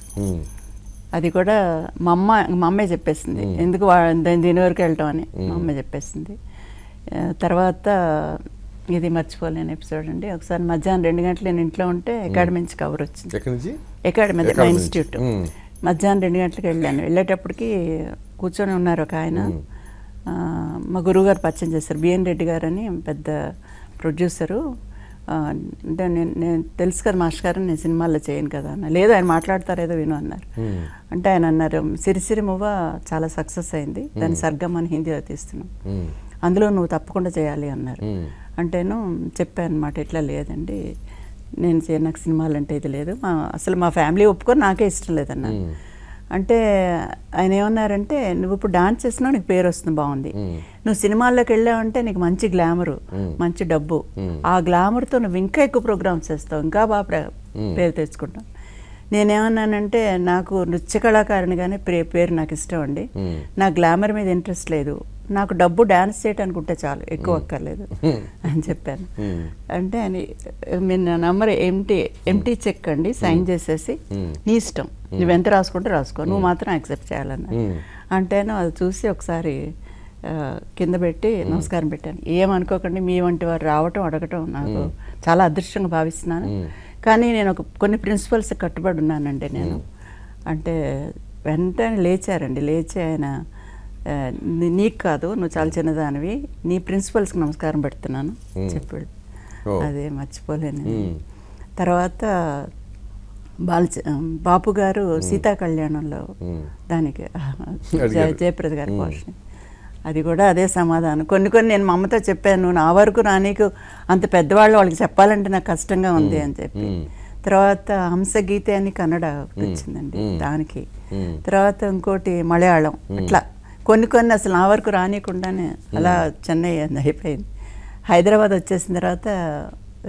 అది కూడా మా అమ్మ మా అమ్మే చెప్పేసింది ఎందుకు దీని వరకు వెళ్ళటం అని మా అమ్మే చెప్పేసింది. తర్వాత ఇది మర్చిపోలేని ఎపిసోడ్ అండి. ఒకసారి మధ్యాహ్నం రెండు గంటలు నేను ఇంట్లో ఉంటే అకాడమీ నుంచి కవర్ వచ్చింది, అకాడమీ మా ఇన్స్టిట్యూట్. మధ్యాహ్నం రెండు గంటలకు వెళ్ళాను. వెళ్ళేటప్పటికి కూర్చొని ఉన్నారు ఒక ఆయన, మా గురుగారు పరిచయం చేశారు, బిఎన్ రెడ్డి గారు అని పెద్ద ప్రొడ్యూసరు. అంటే నేను నేను తెలుసు కదా మాస్టర్ గారు, నేను సినిమాల్లో చేయను కదా అన్న. లేదు ఆయన మాట్లాడతారు ఏదో విను అన్నారు. అంటే ఆయన అన్నారు, సిరిసిరి మూవా చాలా సక్సెస్ అయింది, దాన్ని సరిగ్గా మనం హిందీలో తీస్తున్నాం, అందులో నువ్వు తప్పకుండా చేయాలి అన్నారు. అంటేను చెప్పాను అనమాట, ఇట్లా లేదండి నేను చే నాకు సినిమాలు అంటే ఇది లేదు, మా అసలు మా ఫ్యామిలీ ఒప్పుకొని నాకే ఇష్టం లేదన్న. అంటే ఆయన ఏమన్నారంటే, నువ్వు ఇప్పుడు డాన్స్ చేస్తున్నావు నీకు పేరు వస్తుంది బాగుంది, నువ్వు సినిమాల్లోకి వెళ్ళావంటే నీకు మంచి గ్లామరు మంచి డబ్బు, ఆ గ్లామర్తో నువ్వు ఇంకా ఎక్కువ ప్రోగ్రామ్స్ చేస్తావు, ఇంకా బాగా పేరు తెచ్చుకుంటావు. నేనేమన్నానంటే నాకు నృత్య కళాకారునిగానే ప్రే పేరు నాకు ఇష్టం అండి, నా గ్లామర్ మీద ఇంట్రెస్ట్ లేదు, నాకు డబ్బు డ్యాన్స్ చేయడానికి ఉంటే చాలు, ఎక్కువ అక్కర్లేదు అని చెప్పాను. అంటే అని మీరు నా నంబర్ ఎంటీ ఎంటీ చెక్ అండి సైన్ చేసేసి నీ ఇష్టం, నువ్వెంత రాసుకుంటే రాసుకో, నువ్వు మాత్రం యాక్సెప్ట్ చేయాలన్నా. అంటేను అది చూసి ఒకసారి కింద పెట్టి నమస్కారం పెట్టాను. ఏమనుకోకండి మీ వంటి వారు రావటం అడగటం నాకు చాలా అదృష్టంగా భావిస్తున్నాను, కానీ నేను ఒక కొన్ని ప్రిన్సిపల్స్ కట్టుబడి ఉన్నానండి నేను. అంటే వెంటనే లేచారండి, లేచి ఆయన నీకు కాదు నువ్వు చాలా చిన్నదానివి, నీ ప్రిన్సిపల్స్కి నమస్కారం పెడుతున్నాను చెప్పాడు. అదే మర్చిపోలేను. తర్వాత బాలచ బాపు గారు సీతా కళ్యాణంలో దానికి జయప్రద గారి పోషన్, అది కూడా అదే సమాధానం. కొన్ని కొన్ని నేను మా అమ్మతో చెప్పాను, నా వరకు నా నీకు అంత పెద్దవాళ్ళు వాళ్ళకి చెప్పాలంటే నాకు కష్టంగా ఉంది అని చెప్పి. తర్వాత హంసగీతే అని కన్నడ వచ్చిందండి దానికి, తర్వాత ఇంకోటి మలయాళం, ఇట్లా కొన్ని కొన్ని అసలు నా వరకు రానియకుండానే అలా చెన్నై అయిపోయింది. హైదరాబాద్ వచ్చేసిన తర్వాత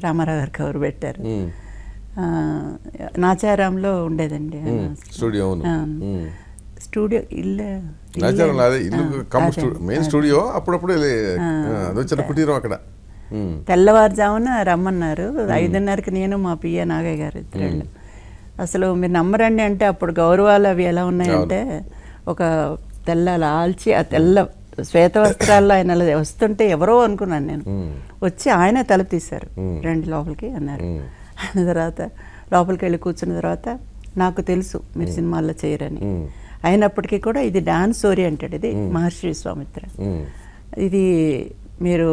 రామారావు గారు కవర్ పెట్టారు, నాచారంలో ఉండేదండి స్టూడియో, స్టూడియో ఇల్లు స్టూడియో అప్పుడప్పుడు కుటీరం. అక్కడ తెల్లవారుజామున రమ్మన్నారు, ఐదున్నరకి నేను మా పిఏ నాగయ్య గారు ఇద్దరు. అసలు మీరు నమ్మరండి, అంటే అప్పుడు గౌరవాలు అవి ఎలా ఉన్నాయంటే ఒక తెల్ల లాల్చి ఆ తెల్ల శ్వేత వస్త్రాల్లో ఆయన వస్తుంటే ఎవరో అనుకున్నాను నేను, వచ్చి ఆయన తల తీశారు, రండి లోపలికి అన్నారు. అన్న తర్వాత లోపలికి వెళ్ళి కూర్చున్న తర్వాత నాకు తెలుసు మీరు సినిమాల్లో చేయరని, అయినప్పటికీ కూడా ఇది డాన్స్ ఓరియంటెడ్, ఇది మహర్షి విశ్వామిత్ర, ఇది మీరు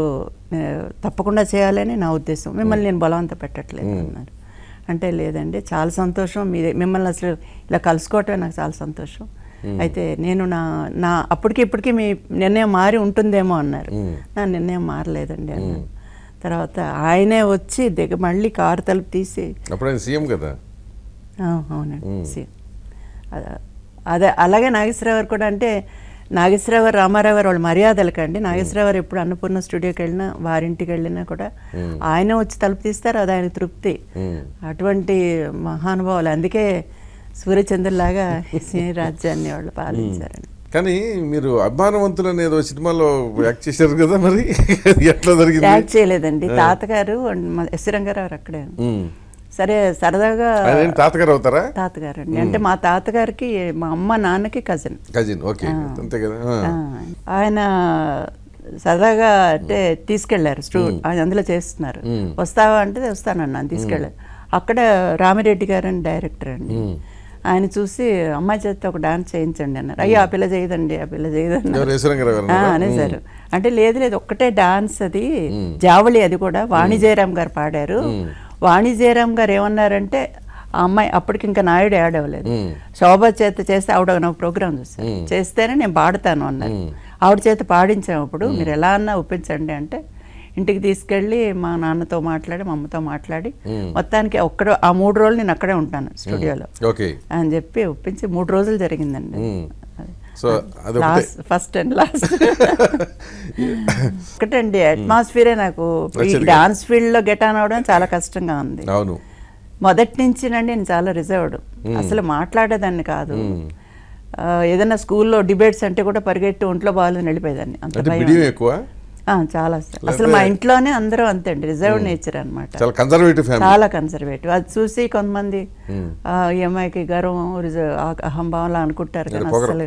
తప్పకుండా చేయాలని నా ఉద్దేశం, మిమ్మల్ని నేను బలవంత పెట్టట్లేదు అన్నారు. అంటే లేదండి చాలా సంతోషం, మీ మిమ్మల్ని అసలు ఇలా కలుసుకోవటమే నాకు చాలా సంతోషం, అయితే నేను నా నా అప్పటికి ఇప్పటికీ మీ నిర్ణయం మారి ఉంటుందేమో అన్నారు. నా నిర్ణయం మారలేదండి అన్నారు. తర్వాత ఆయనే వచ్చి దిగ మళ్ళీ కారు తలుపు తీసి, సీఎం కదా అవునండి సీఎం, అదే అలాగే నాగేశ్వరరావు గారు కూడా. అంటే నాగేశ్వరరావు గారు రామారావు గారు వాళ్ళ మర్యాదలకండి, నాగేశ్వరరావు గారు ఎప్పుడు అన్నపూర్ణ స్టూడియోకి వెళ్ళినా వారింటికి వెళ్ళినా కూడా ఆయన వచ్చి తలుపు తీస్తారు, అది ఆయన తృప్తి. అటువంటి మహానుభావులు, అందుకే సూర్యచంద్రలాగా రాజ్యాన్ని వాళ్ళు పాలించారని. కానీ మీరు అభిమానవంతులు అనేది సినిమాలో యాక్ట్ చేశారు కదా, మరి ఎట్లా జరిగింది? యాక్ట్ చేయలేదండి, తాతగారు ఎస్ రంగారావు అక్కడే. సరే సరదాగా తాతగారు అవుతారా? తాతగారు అండి, అంటే మా తాతగారికి మా అమ్మ నాన్నకి కజిన్ కజిన్ ఓకే అంతే కదా. ఆయన సరదాగా అంటే తీసుకెళ్లారు, అందులో చేస్తున్నారు, వస్తావా అంటే వస్తానన్నాను, తీసుకెళ్ళారు. అక్కడ రామిరెడ్డి గారు అని డైరెక్టర్ అండి, ఆయన చూసి అమ్మాయి చేత ఒక డాన్స్ చేయించండి అన్నారు. అయ్యో ఆ పిల్ల చేయదండి, ఆ పిల్ల చేయదండి అనేసారు. అంటే లేదు లేదు ఒక్కటే డాన్స్, అది జావళి, అది కూడా వాణి జయరామ్ గారు పాడారు. వాణి జయరామ్ గారు ఏమన్నారంటే, ఆ అమ్మాయి అప్పటికి ఇంకా నాయుడు యాడ్ అవ్వలేదు, శోభ చేత చేస్తే ఆవిడ నాకు ప్రోగ్రామ్ చూస్తారు, చేస్తేనే నేను పాడతాను అన్నారు. ఆవిడ చేత పాడించాము, అప్పుడు మీరు ఎలా అన్నా ఒప్పించండి అంటే ఇంటికి తీసుకెళ్ళి మా నాన్నతో మాట్లాడి మా అమ్మతో మాట్లాడి మొత్తానికి ఒక్కడ ఆ మూడు రోజులు నేను అక్కడే ఉంటాను స్టూడియోలో అని చెప్పి ఒప్పించి మూడు రోజులు జరిగిందండి. ఫస్ట్ అండ్ లాస్ట్ ఒకటండి అట్మాస్ఫియరే. నాకు ఈ డాన్స్ ఫీల్డ్లో గెట్ ఆన్ అవడం చాలా కష్టంగా ఉంది. మొదటి నుంచి నండి నేను చాలా రిజర్వ్డ్, అసలు మాట్లాడేదాన్ని కాదు. ఏదైనా స్కూల్లో డిబేట్స్ అంటే కూడా పరిగెట్టి ఒంట్లో బాగాలని వెళ్ళిపోయేదాన్ని, అంత భయం చాలా. అసలు మా ఇంట్లోనే అందరూ అంతే అండి, రిజర్వ్ నేచర్ అనమాట, చాలా కన్సర్వేటివ్. అది చూసి కొంతమంది ఈ అమ్మాయికి గర్వం అహంభావంలా అనుకుంటారు, కానీ అస్సలు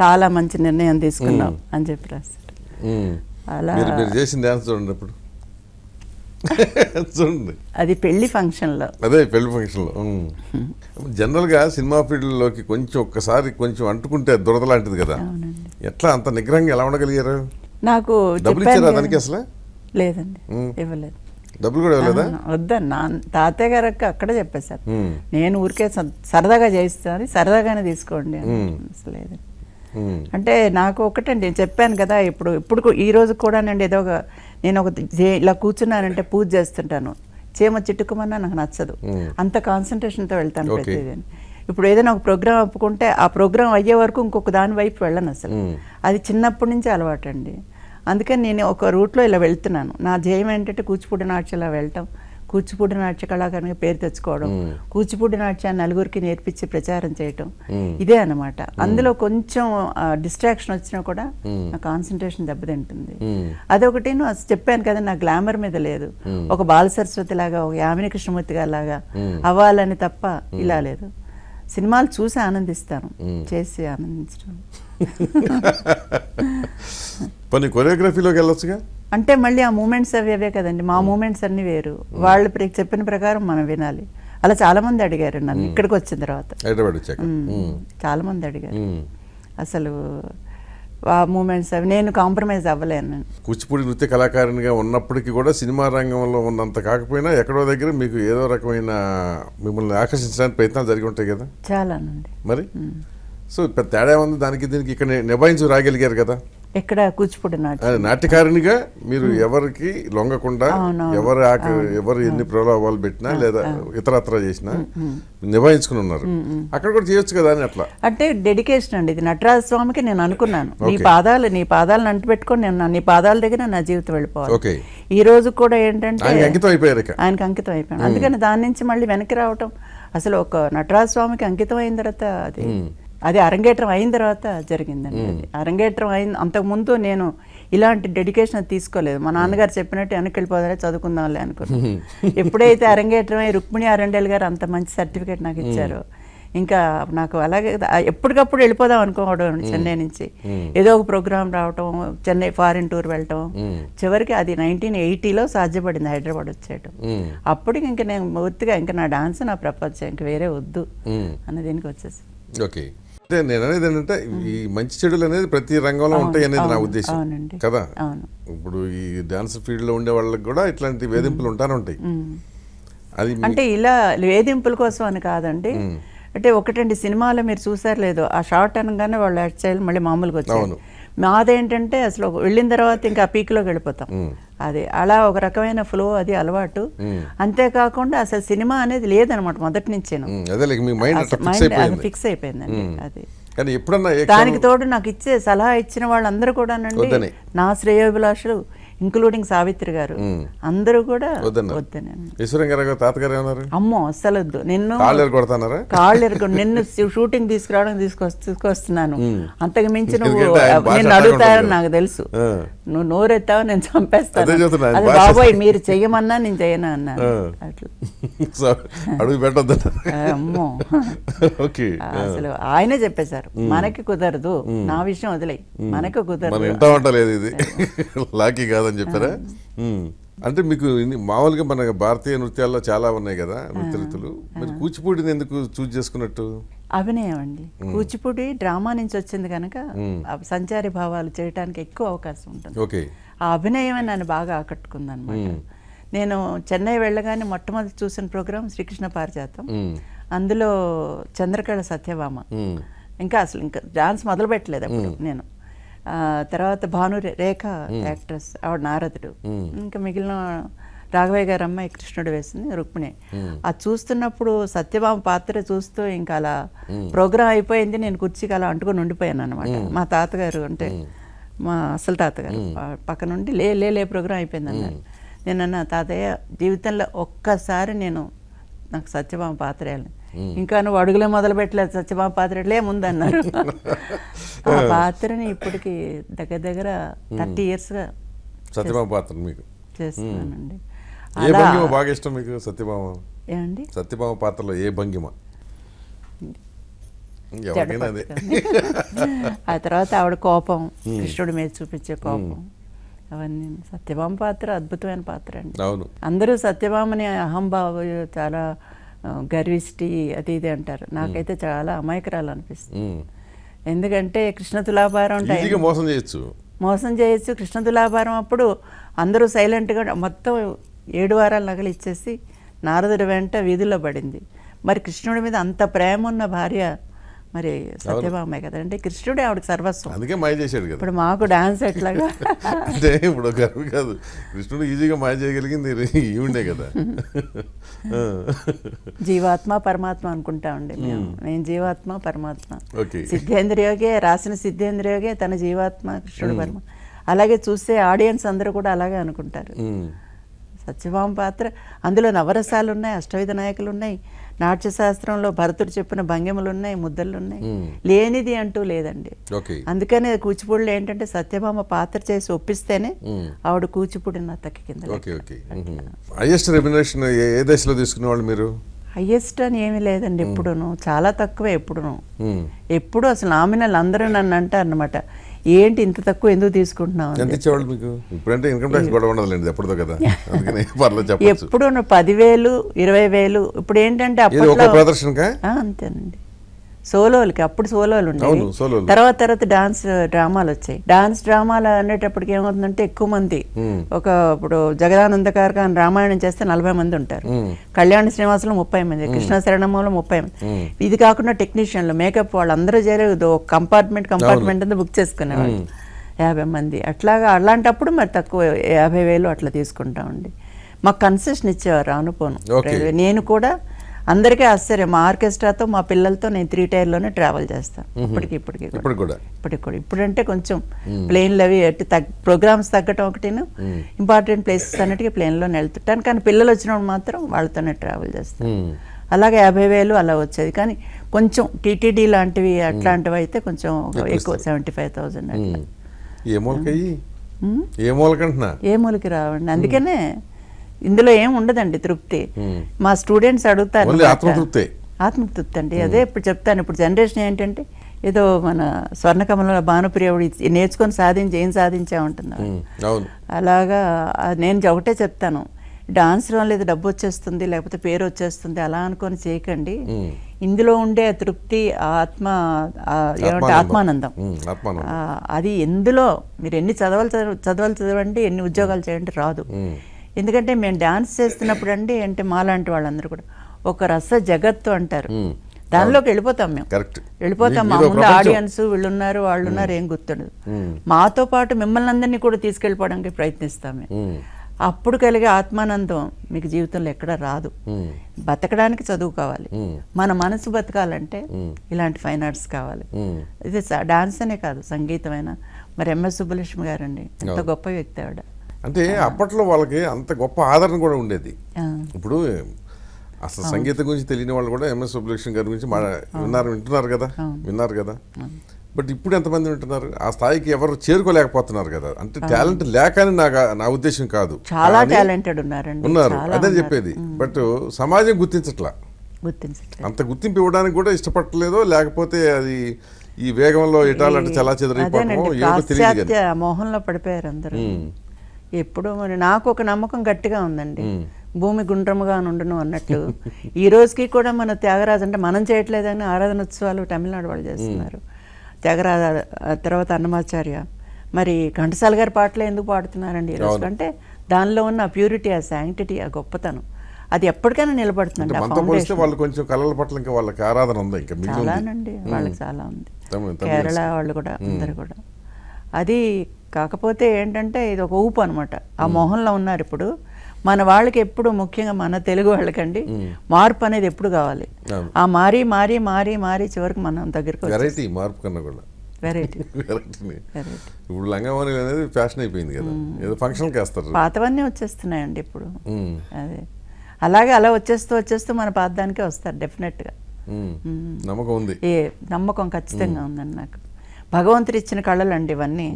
చాలా మంచి నిర్ణయం తీసుకున్నావు అని చెప్పి రాశారు. అలా చేసిన డాన్స్ చూడండి అప్పుడు చూడండి, అది పెళ్లి ఫంక్షన్లో, అదే పెళ్లి ఫంక్షన్లో. జనరల్గా సినిమా ఫీల్డ్లోకి కొంచెం ఒక్కసారి కొంచెం అంటుకుంటే దురద లాంటిది కదా, ఎట్లా అంత నిగ్రహంగా ఎలా ఉండగలిగారు? నాకు డబ్బులు ఇచ్చారా దానికి? అసలు లేదండి, ఇవ్వలేదు. డబ్బులు కూడా ఇవ్వలేదా? వద్దని నా తాతయ్య గారు అక్కడ చెప్పేశారు. నేను ఊరికే సరదాగా చేయిస్తాను, సరదాగానే తీసుకోండి అసలు లేదండి. అంటే నాకు ఒకటండి, నేను చెప్పాను కదా ఇప్పుడు ఇప్పుడు ఈ రోజు కూడానండి, ఏదో ఒక నేను ఒక ఇలా కూర్చున్నానంటే పూజ చేస్తుంటాను, చీమ చిట్టుకోమన్నా నాకు నచ్చదు, అంత కాన్సన్ట్రేషన్తో వెళ్తాను ప్రతిదీ. ఇప్పుడు ఏదైనా ఒక ప్రోగ్రామ్ ఒప్పుకుంటే ఆ ప్రోగ్రామ్ అయ్యే వరకు ఇంకొక దాని వైపు వెళ్ళను అసలు, అది చిన్నప్పటి నుంచి అలవాటు అండి. అందుకని నేను ఒక రూట్లో ఇలా వెళ్తున్నాను. నా ధ్యేయం ఏంటంటే కూచిపూడి నాట్యంలా వెళ్ళటం, కూచిపూడి నాట్య కళాకారునిగా పేరు తెచ్చుకోవడం, కూచిపూడి నాట్యాన్ని నలుగురికి నేర్పించి ప్రచారం చేయటం, ఇదే అనమాట. అందులో కొంచెం డిస్ట్రాక్షన్ వచ్చినా కూడా నా కాన్సన్ట్రేషన్ దెబ్బతింటుంది. అదొకటి. చెప్పాను కదా నా గ్లామర్ మీద లేదు, ఒక బాల సరస్వతి లాగా, ఒక యామిని కృష్ణమూర్తి గారి లాగా అవ్వాలని తప్ప ఇలా లేదు. సినిమాలు చూసి ఆనందిస్తాను, చేసి ఆనందించడం. పని కొరియోగ్రఫీలోకి వెళ్ళొచ్చుగా అంటే మళ్ళీ ఆ మూమెంట్స్ అవి అవే కదండి, మా మూమెంట్స్ అన్ని వేరు, వాళ్ళు చెప్పిన ప్రకారం మనం వినాలి. అలా చాలా మంది అడిగారు నన్ను ఇక్కడికి వచ్చిన తర్వాత, చాలా మంది అడిగారు అసలు ఆ మూమెంట్స్ అవి. నేను కాంప్రమైజ్ అవ్వలేను. కూచిపూడి నృత్య కళాకారునిగా ఉన్నప్పటికీ కూడా సినిమా రంగంలో ఉన్నంత కాకపోయినా ఎక్కడో దగ్గర మీకు ఏదో రకమైన మిమ్మల్ని ఆకర్షించడానికి ప్రయత్నాలు జరిగి ఉంటాయి కదా? చాలానండి. మరి సో ఇప్పుడు తేడా ఉంది దానికి దీనికి, ఇక్కడ నిభాయించి రాగలిగారు కదా ఎక్కడ కూచిపూడి నాట్యం నాట్యకారునిగా. మీరు ఎవరికి లొంగకుండా, ఎవరు ఎవరు ఎన్ని ప్రలోభాలు పెట్టినా లేదా ఇతరత్ర చేసినా నిభాయించుకుని ఉన్నారు. అక్కడ కూడా చేయొచ్చు కదా అని అట్లా అంటే డెడికేషన్ అండి. ఇది నటరాజ స్వామికి నేను అనుకున్నాను, నీ పాదాలు నీ పాదాలను అంటుపెట్టుకొని నేను నీ పాదాల దగ్గర నా జీవితం వెళ్ళిపోవాలి. ఈ రోజు కూడా ఏంటంటే అంకితం అయిపోయారు, ఆయనకు అంకితం అయిపోయాను. అందుకని దాని నుంచి మళ్ళీ వెనక్కి రావటం, అసలు ఒక నటరాజ స్వామికి అంకితం అయిన తర్వాత అది అది అరంగేట్రం అయిన తర్వాత జరిగిందండి. అది అరంగేట్రం అయిన అంతకుముందు నేను ఇలాంటి డెడికేషన్ తీసుకోలేదు. మా నాన్నగారు చెప్పినట్టు వెనక్కి వెళ్ళిపోదానే చదువుకుందాంలే అనుకున్నాను. ఎప్పుడైతే అరంగేట్రం అయి రుక్మిణి అరుండేల్ గారు అంత మంచి సర్టిఫికేట్ నాకు ఇచ్చారు, ఇంకా నాకు అలాగే ఎప్పటికప్పుడు వెళ్ళిపోదాం అనుకోవడం. చెన్నై నుంచి ఏదో ఒక ప్రోగ్రాం రావటం, చెన్నై ఫారిన్ టూర్ వెళ్ళటం, చివరికి అది నైన్టీన్ ఎయిటీలో సాధ్యపడింది, హైదరాబాద్ వచ్చేయటం. అప్పటికి ఇంకా నేను పూర్తిగా ఇంకా నా డాన్స్ నా ప్రపంచం, ఇంక వేరే వద్దు అన్న దీనికి వచ్చేసి. ఓకే, అంటే నేను అనేది ఏంటంటే ఈ మంచి చెడులు అనేది ప్రతి రంగంలో ఉంటాయి అనేది నా ఉద్దేశం కదా. ఇప్పుడు ఈ డాన్స్ ఫీల్డ్లో ఉండే వాళ్ళకి కూడా ఇట్లాంటి వేధింపులు ఉంటానే ఉంటాయి. అది అంటే ఇలా వేధింపుల కోసం అని కాదండి, అంటే ఒకటండి సినిమాలో మీరు చూసారు లేదో, ఆ షార్ట్ అనగానే వాళ్ళు యాడ్ చేయాలి, మళ్ళీ మామూలుగా వచ్చాను. మాదేంటంటే అసలు వెళ్ళిన తర్వాత ఇంకా ఆ పీక్లోకి వెళ్ళిపోతాం, అది అలా ఒక రకమైన ఫ్లో, అది అలవాటు. అంతేకాకుండా అసలు సినిమా అనేది లేదనమాట మొదటి నుంచి, అది ఫిక్స్ అయిపోయిందండి. అది దానికి తోడు నాకు ఇచ్చే సలహా ఇచ్చిన వాళ్ళందరూ కూడా అండి, నా శ్రేయోభిలాషులు ఇంక్లూడింగ్ సావిత్రి గారు, అందరూ కూడా వద్దనే. అమ్మో అసలు వద్దు, నిన్ను కాళ్ళు ఎరగొ, నిన్ను షూటింగ్ తీసుకురావడం తీసుకొస్తున్నాను, అంతకు మించి నువ్వు నేను అడుగుతానని నాకు తెలుసు, నువ్వు నోరెత్తావో నేను చంపేస్తాను, అది బాబోయ్ మీరు చెయ్యమన్నా నేను చెయ్యను అన్నాను. అమ్మో అసలు ఆయనే చెప్పేశారు, మనకి కుదరదు, నా విషయం వదిలే, మనకి కుదరదు అని చెప్పారా? అంటే మీకు మామూలుగా మన భారతీయ నృత్యాల్లో చాలా ఉన్నాయి కదా నృత్యరీతులు, మరి కూచిపూడిని ఎందుకు చూజ్ చేసుకున్నట్టు? అభినయం అండి, కూచిపూడి డ్రామా నుంచి వచ్చింది కనుక సంచారి భావాలు చేయడానికి ఎక్కువ అవకాశం ఉంటుంది. ఆ అభినయమే నన్ను బాగా ఆకట్టుకుంది అనమాట. నేను చెన్నై వెళ్ళగానే మొట్టమొదటి చూసిన ప్రోగ్రాం శ్రీకృష్ణ పారిజాతం, అందులో చంద్రకళ సత్యభామ, ఇంకా అసలు ఇంకా డాన్స్ మొదలు పెట్టలేదు అప్పుడు నేను. తర్వాత భాను రేఖ యాక్ట్రెస్, ఆవిడ నారదుడు, ఇంకా మిగిలిన రాఘవయ్య గారు అమ్మాయి కృష్ణుడు వేసింది రుక్మిణి. అది చూస్తున్నప్పుడు సత్యభామ పాత్ర చూస్తూ ఇంకా అలా ప్రోగ్రాం అయిపోయింది, నేను కుర్చీకి అలా అంటుకొని ఉండిపోయాను అనమాట. మా తాతగారు అంటే మా అసలు తాతగారు పక్క నుండి లే లే లే ప్రోగ్రాం అయిపోయింది అన్నారు. నేను అన్న తాతయ్య, జీవితంలో ఒక్కసారి నేను నాకు సత్యభామ పాత్ర వేయాలి, ఇంకా నువ్వు అడుగులే మొదలు పెట్టలేదు సత్యభామ పాత్రలే ముందన్నారు. ఆ పాత్రని ఇప్పటికి దగ్గర దగ్గర థర్టీ ఇయర్స్గా సత్యభామ పాత్ర మీకు చేస్తున్నానండి. ఏ భంగిమ బాగా ఇష్టం మీకు సత్యభామ? ఏమండి సత్యభామ పాత్రలో ఏ భంగిమ? ఆ తర్వాత ఆవిడ కోపం, కృష్ణుడి మీద చూపించే కోపం, అవన్నీ సత్యభామ పాత్ర అద్భుతమైన పాత్ర అండి. అందరూ సత్యభామని అహంభావ చాలా గర్విష్టి అది ఇది అంటారు. నాకైతే చాలా అమాయకురాలు అనిపిస్తుంది. ఎందుకంటే కృష్ణ తులాభారం మోసం చేయొచ్చు మోసం చేయొచ్చు కృష్ణ తులాభారం అప్పుడు అందరూ సైలెంట్గా మొత్తం ఏడు వారాల నగలు ఇచ్చేసి నారదుడి వెంట వీధుల్లో పడింది. మరి కృష్ణుడి మీద అంత ప్రేమ ఉన్న భార్య మరి సత్యభామే కదా అంటే కృష్ణుడే ఆవిడకి సర్వస్వం. అందుకే మాయ చేశాడు కదా. ఇప్పుడు మాకు డాన్స్ ఎట్లాగా అంటే ఇప్పుడు గర్వ కాదు, కృష్ణుడు ఈజీగా మాయ చేయగలిగింది ఈవిడే కదా. జీవాత్మ పరమాత్మ అనుకుంటా ఉండే మేము. నేను జీవాత్మ పరమాత్మ, సిద్ధేంద్రయోగే రాసిన సిద్ధేంద్రయోగే తన జీవాత్మ కృష్ణుడు పరమ, అలాగే చూసే ఆడియన్స్ అందరూ కూడా అలాగే అనుకుంటారు. సత్యభామ పాత్ర అందులో నవరసాలు ఉన్నాయి, అష్టవిధ నాయకులు ఉన్నాయి, నాట్యశాస్త్రంలో భరతుడు చెప్పిన భంగిమలు ఉన్నాయి, ముద్దలు ఉన్నాయి, లేనిది అంటూ లేదండి. అందుకనే కూచిపూడిలో ఏంటంటే సత్యభామ పాత్ర చేసి ఒప్పిస్తేనే ఆవిడ కూచిపూడి నా తక్కి కింద. హైయెస్ట్ రెమ్యునరేషన్ ఏ దేశంలో తీసుకునేవాళ్ళు మీరు? హైయెస్ట్ అని ఏమీ లేదండి, ఎప్పుడూను చాలా తక్కువే. ఎప్పుడును ఎప్పుడు అసలు నామినల్ అందరూ నన్ను అంటారు అన్నమాట, ఏంటి ఇంత తక్కువ ఎందుకు తీసుకుంటున్నావు. ఎప్పుడు పదివేలు ఇరవై వేలు. ఇప్పుడు ఏంటంటే అంతేనండి సోలోలకి. అప్పుడు సోలోలు ఉండేవి, తర్వాత తర్వాత డాన్స్ డ్రామాలు వచ్చాయి. డాన్స్ డ్రామాలు అనేటప్పటికి ఏమవుతుందంటే ఎక్కువ మంది ఒక ఇప్పుడు జగదానందకారక రామాయణం చేస్తే నలభై మంది ఉంటారు, కళ్యాణ శ్రీనివాసంలో ముప్పై మంది, కృష్ణ శరణంలో ముప్పై మంది. ఇది కాకుండా టెక్నీషియన్లు మేకప్ వాళ్ళు అందరూ చేరే కంపార్ట్మెంట్ కంపార్ట్మెంట్ అంతా బుక్ చేసుకునేవాళ్ళు యాభై మంది. అట్లాగా అలాంటప్పుడు మరి తక్కువ యాభై వేలు అట్లా తీసుకుంటామండి. మాకు కన్సెషన్ ఇచ్చేవారు అనుకోను. నేను కూడా అందరికీ ఆశ్చర్యం, మా ఆర్కెస్ట్రాతో మా పిల్లలతో నేను త్రీ టైర్లోనే ట్రావెల్ చేస్తాను ఇప్పటికి ఇప్పటికి ఇప్పటికి కూడా. ఇప్పుడంటే కొంచెం ప్లేన్లు అవి ప్రోగ్రామ్స్ తగ్గటం ఒకటిను, ఇంపార్టెంట్ ప్లేసెస్ అన్నిటికీ ప్లేన్లోనే వెళ్తుంటాను, కానీ పిల్లలు వచ్చినప్పుడు మాత్రం వాళ్ళతోనే ట్రావెల్ చేస్తాను. అలాగే యాభై వేలు అలా వచ్చేది, కానీ కొంచెం టీటీడీ లాంటివి అట్లాంటివి అయితే కొంచెం ఎక్కువ సెవెంటీ ఫైవ్ థౌజండ్ అట్లా. ఏ మూలకంటున్నా ఏ మూలకి రావండి. అందుకనే ఇందులో ఏం ఉండదండి తృప్తి. మా స్టూడెంట్స్ అడుగుతారు ఆత్మతృప్తి అండి. అదే ఇప్పుడు చెప్తాను, ఇప్పుడు జనరేషన్ ఏంటంటే ఏదో మన స్వర్ణకమలంలో భానుప్రియవుడు నేర్చుకొని సాధించి ఏం సాధించా ఉంటున్నారు. అలాగా నేను ఒకటే చెప్తాను, డాన్స్లో లేదా డబ్బు వచ్చేస్తుంది లేకపోతే పేరు వచ్చేస్తుంది అలా అనుకొని చేయకండి. ఇందులో ఉండే తృప్తి ఆత్మ ఏమంటే ఆత్మానందం, అది ఎందులో మీరు ఎన్ని చదవాలి చదవాలి చదవండి, ఎన్ని ఉద్యోగాలు చేయండి రాదు. ఎందుకంటే మేము డాన్స్ చేస్తున్నప్పుడు అండి అంటే మాలాంటి వాళ్ళందరూ కూడా ఒక రస జగత్తు అంటారు, దానిలోకి వెళ్ళిపోతాం మేము వెళ్ళిపోతాం. మా ముందు ఆడియన్స్ వీళ్ళున్నారు వాళ్ళున్నారు ఏం గుర్తుండదు. మాతో పాటు మిమ్మల్ని అందరినీ కూడా తీసుకెళ్ళిపోవడానికి ప్రయత్నిస్తాం మేము. అప్పుడు కలిగే ఆత్మానందం మీకు జీవితంలో ఎక్కడ రాదు. బతకడానికి చదువు కావాలి, మన మనసు బతకాలంటే ఇలాంటి ఫైన్ ఆర్ట్స్ కావాలి. ఇది డాన్స్ అనే కాదు, సంగీతమైన. మరి ఎంఎస్ సుబ్బలక్ష్మి గారు అండి ఎంత గొప్ప వ్యక్తి ఆవిడ అంటే. అప్పట్లో వాళ్ళకి అంత గొప్ప ఆదరణ కూడా ఉండేది. ఇప్పుడు అసలు సంగీతం గురించి తెలియని వాళ్ళు కూడా ఎంఎస్ సుబ్బలక్ష్మి గారి గురించి విన్నారు వింటున్నారు కదా విన్నారు కదా బట్ ఇప్పుడు ఎంతమంది వింటున్నారు? ఆ స్థాయికి ఎవరు చేరుకోలేకపోతున్నారు కదా. అంటే టాలెంట్ లేక అని నాకు నా ఉద్దేశం కాదు, చాలా టాలెంటెడ్ ఉన్నారు అదే చెప్పేది. బట్ సమాజం గుర్తించట్లా, అంత గుర్తింపు ఇవ్వడానికి కూడా ఇష్టపడలేదో, లేకపోతే అది ఈ వేగంలో ఇటాలంటే చాలా చెదిరైపోవడం మోహంలో పడిపోయారు అందరూ. ఎప్పుడో మరి నాకు ఒక నమ్మకం గట్టిగా ఉందండి, భూమి గుండ్రముగా నుండును అన్నట్లు. ఈ రోజుకి కూడా మన త్యాగరాజు అంటే మనం చేయట్లేదని ఆరాధనోత్సవాలు తమిళనాడు వాళ్ళు చేస్తున్నారు. త్యాగరాజ తర్వాత అన్నమాచార్య, మరి ఘంటసాల గారి పాటలు ఎందుకు పాడుతున్నారండి ఈ రోజు అంటే దానిలో ఉన్న ప్యూరిటీ, ఆ శాంక్టిటీ, ఆ గొప్పతనం అది ఎప్పటికైనా నిలబడుతుంది. చాలానండి వాళ్ళకి చాలా ఉంది, కేరళ వాళ్ళు కూడా అందరు కూడా. అది కాకపోతే ఏంటంటే ఇది ఒక ఊపు అనమాట, ఆ మోహంలో ఉన్నారు. ఇప్పుడు మన వాళ్ళకి ఎప్పుడు ముఖ్యంగా మన తెలుగు వాళ్ళకండి మార్పు అనేది ఎప్పుడు కావాలి. ఆ మారి మారి మారి మారి చివరికి మనం దగ్గరకు వెరైటీ మార్పు కన్నా కూడా వెరైటీ వెరైటీ ఇప్పుడు లంగావోణి అనేది ఫ్యాషన్ అయిపోయింది కదా, ఏదో ఫంక్షన్ చేస్తారు. పాతవన్నీ వచ్చేస్తున్నాయండి ఇప్పుడు, అదే అలాగే అలా వచ్చేస్తూ వచ్చేస్తూ మన పాతదానికే వస్తారు డెఫినెట్గా. నమ్మకం ఉంది ఏ నమ్మకం ఖచ్చితంగా ఉందన్న నాకు భగవంతుడు ఇచ్చిన కళలు అండి ఇవన్నీ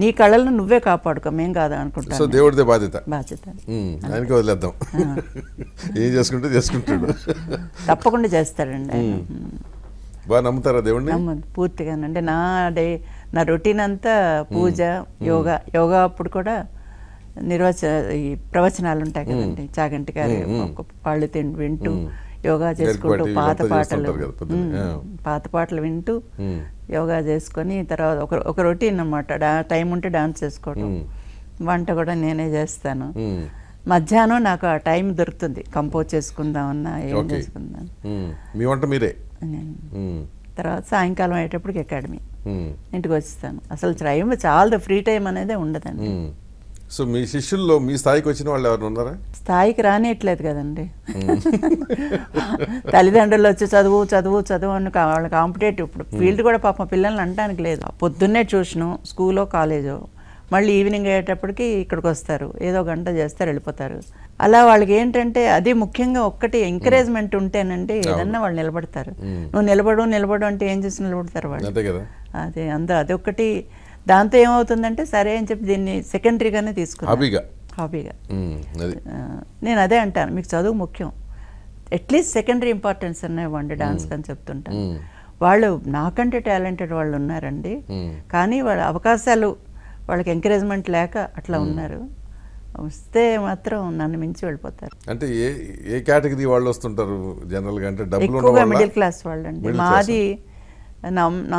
నీ కళలను నువ్వే కాపాడుకో మేం కాదు అనుకుంటాను సో దేవుడిదే బాధ్యత బాధ్యత ఆయనకి వదిలేద్దాం ఏం చేసుకుంటూ చేసుకుంటాడు తప్పకుండా చేస్తాడండి బా నమ్ముతారా దేవుణ్ణి నమ్మండి పూర్తిగానండి నా డే నా రొటీన్ అంతా పూజ యోగా యోగా అప్పుడు కూడా నిర్వచ ఈ ప్రవచనాలు ఉంటాయి కదండి చాగంటి గారు వాళ్ళు వింటూ యోగా చేసుకుంటూ పాత పాటలు పాత పాటలు వింటూ యోగా చేసుకొని తర్వాత ఒక ఒక రొటీన్ అన్నమాట టైం ఉంటే డాన్స్ చేసుకోవడం వంట కూడా నేనే చేస్తాను మధ్యాహ్నం నాకు ఆ టైం దొరుకుతుంది కంపోజ్ చేసుకుందాం అన్నా ఏం చేసుకుందాం మీ వంట మీరే తర్వాత సాయంకాలం అయ్యేటప్పటికి అకాడమీ ఇంటికి వచ్చేస్తాను అసలు టైం చాలా ఫ్రీ టైం అనేది ఉండదండి సో మీ శిష్యుల్లో మీ స్థాయికి వచ్చిన వాళ్ళు ఎవరు ఉన్నారా స్థాయికి రానియట్లేదు కదండి తల్లిదండ్రులు వచ్చి చదువు చదువు చదువు అని వాళ్ళు కాంపిటేటివ్ ఇప్పుడు ఫీల్డ్ కూడా పాప పిల్లల్ని అనడానికి లేదు పొద్దున్నే ట్యూషను స్కూలో కాలేజో మళ్ళీ ఈవినింగ్ అయ్యేటప్పటికి ఇక్కడికి వస్తారు ఏదో గంట చేస్తారు వెళ్ళిపోతారు అలా వాళ్ళకి ఏంటంటే అది ముఖ్యంగా ఒక్కటి ఎంకరేజ్మెంట్ ఉంటేనండి ఏదన్నా వాళ్ళు నిలబడతారు నువ్వు నిలబడు నిలబడు అంటే ఏం చేసి నిలబడతారు వాళ్ళు అదే అందరూ అదొక్కటి దాంతో ఏమవుతుందంటే సరే అని చెప్పి దీన్ని సెకండరీగానే తీసుకున్నాను హాబీగా హాబీగా నేను అదే అంటాను మీకు చదువు ముఖ్యం అట్లీస్ట్ సెకండరీ ఇంపార్టెన్స్ అనేవ్వండి డాన్స్కి అని చెప్తుంటాను వాళ్ళు నాకంటే టాలెంటెడ్ వాళ్ళు ఉన్నారండి కానీ వాళ్ళ అవకాశాలు వాళ్ళకి ఎంకరేజ్మెంట్ లేక అట్లా ఉన్నారు వస్తే మాత్రం నన్ను మించి వెళ్ళిపోతారు అంటే ఏ ఏ కేటగిరీ వాళ్ళు వస్తుంటారు జనరల్గా అంటే డబ్బులు మిడిల్ క్లాస్ వాళ్ళండి మాది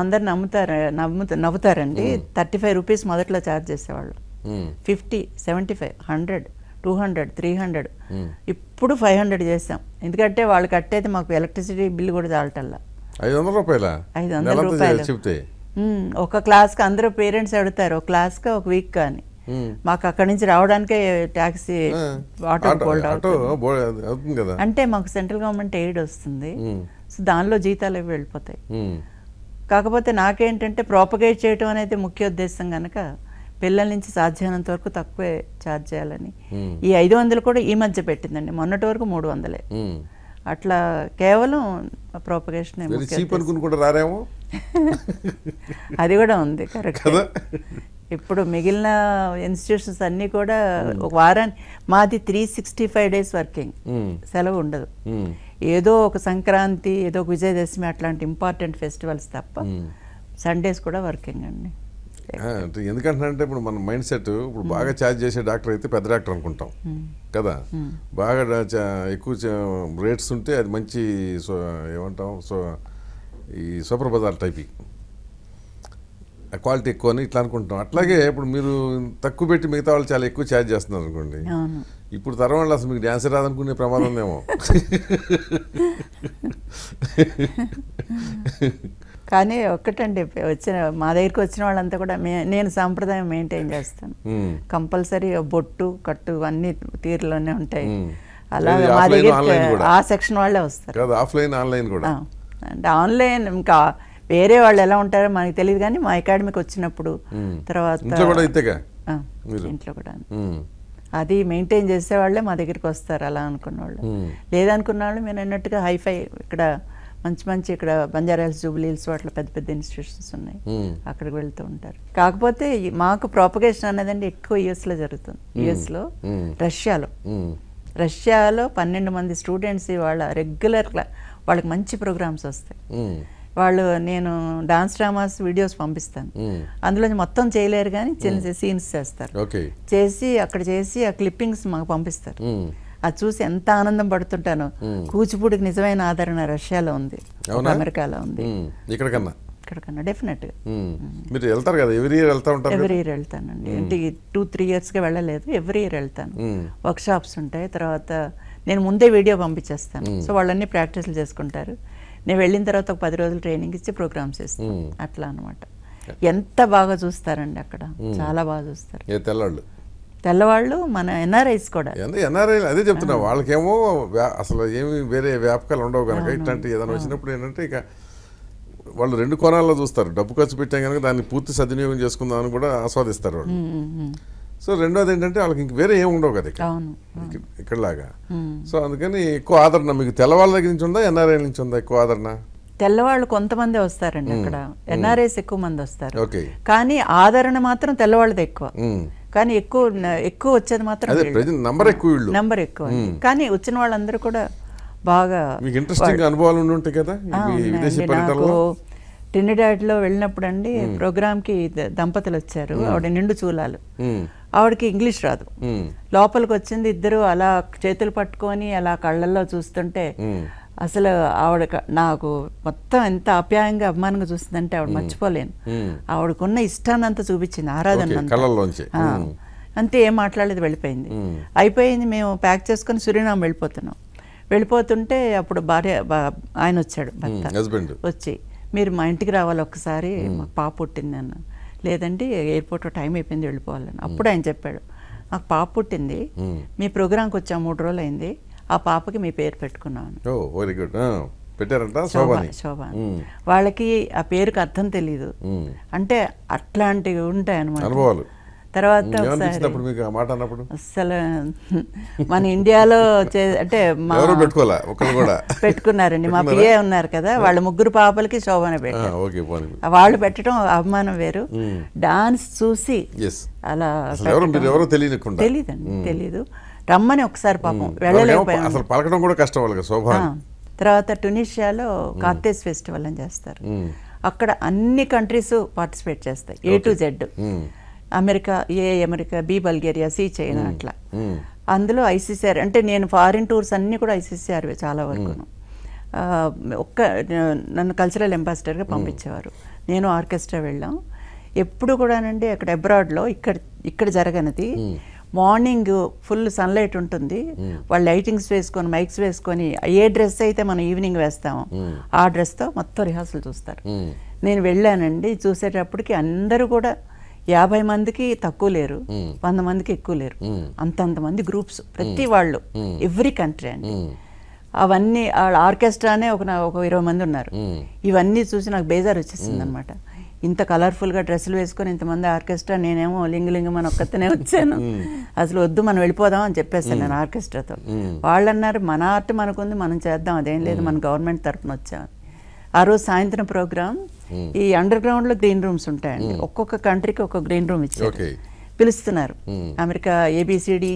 అందరు నమ్ముతారు నమ్ముతా నవ్వుతారండి థర్టీ ఫైవ్ రూపీస్ మొదట్లో ఛార్జ్ చేసేవాళ్ళు fifty seventy five hundred two hundred three hundred ఇప్పుడు ఫైవ్ హండ్రెడ్ చేసాం ఎందుకంటే వాళ్ళు కట్టేది మాకు ఎలక్ట్రిసిటీ బిల్ కూడా చాలటల్లా ఐదు వందల రూపాయలు ఐదు వందల రూపాయలు ఒక క్లాస్కి అందరూ పేరెంట్స్ అడుగుతారు ఒక క్లాస్కి ఒక వీక్ కానీ మాకు అక్కడి నుంచి రావడానికే ట్యాక్సీ ఆటో బోల్డ్ అవుతుంది అంటే మాకు సెంట్రల్ గవర్నమెంట్ ఎయిడ్ వస్తుంది సో దానిలో జీతాలు అవి వెళ్ళిపోతాయి కాకపోతే నాకేంటంటే ప్రాపగేట్ చేయడం అనేది ముఖ్య ఉద్దేశం కనుక పిల్లల నుంచి సాధ్యమైనంత వరకు తక్కువే ఛార్జ్ చేయాలని ఈ ఐదు వందలు కూడా ఈ మధ్య పెట్టిందండి మొన్నటి వరకు మూడు వందలే అట్లా కేవలం ప్రాపగేషన్ అది కూడా ఉంది కరెక్ట్ ఇప్పుడు మిగిలిన ఇన్స్టిట్యూషన్స్ అన్నీ కూడా ఒక వారాన్ని మాది three sixty five days working సెలవు ఉండదు ఏదో ఒక సంక్రాంతి ఏదో ఒక విజయదశమి అట్లాంటి ఇంపార్టెంట్ ఫెస్టివల్స్ తప్ప సండేస్ కూడా వర్కింగ్ అండి ఎందుకంటే ఇప్పుడు మన మైండ్ సెట్ ఇప్పుడు బాగా ఛార్జ్ చేసే డాక్టర్ అయితే పెద్ద డాక్టర్ అనుకుంటాం కదా బాగా ఎక్కువ రేట్స్ ఉంటే అది మంచి ఏమంటాం సో ఈ సూపర్ బజార్ టైప్ క్వాలిటీ ఎక్కువ అని ఇట్లా అనుకుంటున్నాం అట్లాగే ఇప్పుడు మీరు తక్కువ పెట్టి మిగతా వాళ్ళు చాలా ఎక్కువ ఛార్జ్ చేస్తున్నారు అనుకోండి ఇప్పుడు తరం వాళ్ళు అసలు మీకు డ్యాన్స్ రాదనుకునే ప్రమాదం ఉందేమో కానీ ఒక్కటండి వచ్చిన మా దగ్గరికి వచ్చిన వాళ్ళంతా కూడా నేను సాంప్రదాయం మెయింటైన్ చేస్తాను కంపల్సరీ బొట్టు కట్టు అన్ని తీరులోనే ఉంటాయి అలాగే మా దగ్గర ఆ సెక్షన్ వాళ్ళే వస్తారు ఆఫ్లైన్ ఆన్లైన్ కూడా అంటే ఆన్లైన్ ఇంకా వేరే వాళ్ళు ఎలా ఉంటారో మనకు తెలియదు కానీ మా అకాడమీకి వచ్చినప్పుడు తర్వాత ఇంట్లో కూడా అది మెయింటైన్ చేసేవాళ్ళే మా దగ్గరికి వస్తారు అలా అనుకున్న వాళ్ళు లేదనుకున్న వాళ్ళు మేము అన్నట్టుగా హైఫై ఇక్కడ మంచి మంచి ఇక్కడ బంజారాహిల్స్ జూబ్లీహిల్స్ అట్లా పెద్ద పెద్ద ఇన్స్టిట్యూషన్స్ ఉన్నాయి అక్కడికి వెళ్తూ ఉంటారు కాకపోతే మాకు ప్రాపగేషన్ అనేదండి ఎక్కువ యుఎస్లో జరుగుతుంది యుఎస్లో రష్యాలో రష్యాలో పన్నెండు మంది స్టూడెంట్స్ వాళ్ళ రెగ్యులర్ వాళ్ళకి మంచి ప్రోగ్రామ్స్ వస్తాయి వాళ్ళు నేను డాన్స్ డ్రామాస్ వీడియోస్ పంపిస్తాను అందులో మొత్తం చేయలేరు కానీ చిన్న సీన్స్ చేస్తారు చేసి అక్కడ చేసి ఆ క్లిప్పింగ్స్ మాకు పంపిస్తారు అది చూసి ఎంత ఆనందం పడుతుంటాను కూచిపూడికి నిజమైన ఆదరణ రష్యాలో ఉంది అమెరికాలో ఉంది ఇక్కడికన్నా ఇక్కడికన్నా డెఫినెట్గా మీరు వెళ్తారు కదా ఎవరీ ఇయర్ వెళ్తా ఉంటారు ఎవరీ ఇయర్ వెళ్తానండి ఇంటికి టూ త్రీ ఇయర్స్గా వెళ్ళలేదు ఎవరీ ఇయర్ వెళ్తాను వర్క్షాప్స్ ఉంటాయి తర్వాత నేను ముందే వీడియో పంపించేస్తాను సో వాళ్ళన్నీ ప్రాక్టీస్లు చేసుకుంటారు నేను వెళ్ళిన తర్వాత ఒక పది రోజులు ట్రైనింగ్ ఇచ్చి ప్రోగ్రామ్స్ ఇస్తాను అట్లా అనమాట ఎంత బాగా చూస్తారండి అక్కడ చాలా బాగా చూస్తారు తెల్లవాళ్ళు తెల్లవాళ్ళు మన ఎన్ఆర్ఐస్ కూడా ఎన్ఆర్ఐలు అదే చెప్తున్నా వాళ్ళకేమో అసలు ఏమి వేరే వ్యాపకాలు ఉండవు కనుక ఇట్లాంటి ఏదైనా వచ్చినప్పుడు ఏంటంటే ఇక వాళ్ళు రెండు కోణాల్లో చూస్తారు డబ్బు ఖర్చు పెట్టాం కనుక దాన్ని పూర్తి సద్వినియోగం చేసుకుందామని కూడా ఆస్వాదిస్తారు వాళ్ళు So, రెండోది ఏంటంటే వాళ్ళకి ఇంక వేరే ఏం ఉండవు కదా ఇక్కడ ఇక్కడలాగా. సో అందుకని ఎక్కువ ఆదరణ మీకు తెల్లవాళ్ళ దగ్గర నుంచి ఉందా, ఎన్ఆర్ఐ నుంచి ఉందా ఎక్కువ ఆదరణ? తెల్లవాళ్ళు కొంతమంది వస్తారండి అక్కడ, ఎన్ఆర్ఐస్ ఎక్కువ మంది వస్తారు, కానీ ఆదరణ మాత్రం తెల్లవాళ్ళది ఎక్కువ. కానీ ఎక్కువ ఎక్కువ వచ్చేది మాత్రం నంబర్ ఎక్కువ నంబర్ ఎక్కువ కానీ వచ్చిన వాళ్ళందరూ కూడా బాగా టినిడాడ్లో వెళ్ళినప్పుడు అండి ప్రోగ్రామ్కి దంపతులు వచ్చారు. ఆవిడ నిండు చూలాలు, ఆవిడకి ఇంగ్లీష్ రాదు. లోపలికి వచ్చింది ఇద్దరు అలా చేతులు పట్టుకొని అలా కళ్ళల్లో చూస్తుంటే అసలు ఆవిడ నాకు మొత్తం ఎంత ఆప్యాయంగా అభిమానంగా చూస్తుందంటే ఆవిడ మర్చిపోలేను. ఆవిడకున్న ఇష్టాన్నంతా చూపించింది, ఆరాధన అంతే. ఏం మాట్లాడలేదు, వెళ్ళిపోయింది. అయిపోయింది, మేము ప్యాక్ చేసుకొని సురినామా వెళ్ళిపోతున్నాం. వెళ్ళిపోతుంటే అప్పుడు భార్య ఆయన వచ్చాడు, హస్బెండ్ వచ్చి మీరు మా ఇంటికి రావాలి ఒకసారి, మాకు పాప పుట్టింది అన్న. లేదండి ఎయిర్పోర్ట్లో టైం అయిపోయింది వెళ్ళిపోవాలని. అప్పుడు ఆయన చెప్పాడు, నాకు పాప పుట్టింది, మీ ప్రోగ్రాంకి వచ్చా మూడు రోజులు అయింది, ఆ పాపకి మీ పేరు పెట్టుకున్నాను. వెరీ గుడ్ పెట్టారంట శోభా. వాళ్ళకి ఆ పేరుకి అర్థం తెలీదు, అంటే అట్లాంటివి ఉంటాయి అన్నమాట. తర్వాత అసలు మన ఇండియాలో అంటే పెట్టుకున్నారండి, మా పిఏ ఉన్నారు కదా వాళ్ళ ముగ్గురు పాపలకి శోభన పెట్టారు. వాళ్ళు పెట్టడం అభిమానం వేరు, డాన్స్ చూసి అలా తెలియదండి తెలీదు. రమ్మని ఒకసారి పాపం వెళ్ళలేకపోయాం. తర్వాత ట్యునీషియాలో కార్తేజ్ ఫెస్టివల్ అని చేస్తారు, అక్కడ అన్ని కంట్రీస్ పార్టిసిపేట్ చేస్తాయి A to Z. America A America, B Bulgaria, C China, అట్లా. అందులో ఐసీసీఆర్ అంటే నేను ఫారిన్ టూర్స్ అన్నీ కూడా ఐసీసీఆర్ చాలా వరకును. ఒక్క నన్ను కల్చరల్ అంబాసిడర్గా పంపించేవారు, నేను ఆర్కెస్ట్రా వెళ్ళాం. ఎప్పుడు కూడానండి అక్కడ అబ్రాడ్లో ఇక్కడ ఇక్కడ జరగనిది, మార్నింగ్ ఫుల్ సన్లైట్ ఉంటుంది, వాళ్ళు లైటింగ్స్ వేసుకొని మైక్స్ వేసుకొని ఏ డ్రెస్ అయితే మనం ఈవినింగ్ వేస్తామో ఆ డ్రెస్తో మొత్తం రిహార్సల్ చూస్తారు. నేను వెళ్ళానండి, చూసేటప్పటికి అందరూ కూడా యాభై మందికి తక్కువ లేరు, వంద మందికి ఎక్కువ లేరు, అంతంతమంది గ్రూప్స్ ప్రతి వాళ్ళు ఎవ్రీ కంట్రీ అండి. అవన్నీ ఆర్కెస్ట్రానే ఒక ఒక ఇరవై మంది ఉన్నారు. ఇవన్నీ చూసి నాకు బేజారు వచ్చేసింది అనమాట, ఇంత కలర్ఫుల్గా డ్రెస్సులు వేసుకొని ఇంతమంది ఆర్కెస్ట్రా, నేనేమో లింగలింగం అని ఒక్కతనే వచ్చాను. అసలు వద్దు మనం వెళ్ళిపోదాం అని చెప్పేసాను నేను ఆర్కెస్ట్రాతో. వాళ్ళు అన్నారు మన ఆర్ట్ మనకుంది మనం చేద్దాం, అదేం లేదు మన గవర్నమెంట్ తరఫున వచ్చామని. ఆ రోజు సాయంత్రం ప్రోగ్రామ్ ఈ అండర్ గ్రౌండ్లో గ్రీన్ రూమ్స్ ఉంటాయండి, ఒక్కొక్క కంట్రీకి ఒక్కొక్క గ్రీన్ రూమ్ ఇచ్చారు, పిలుస్తున్నారు. అమెరికా ఏబిసిడి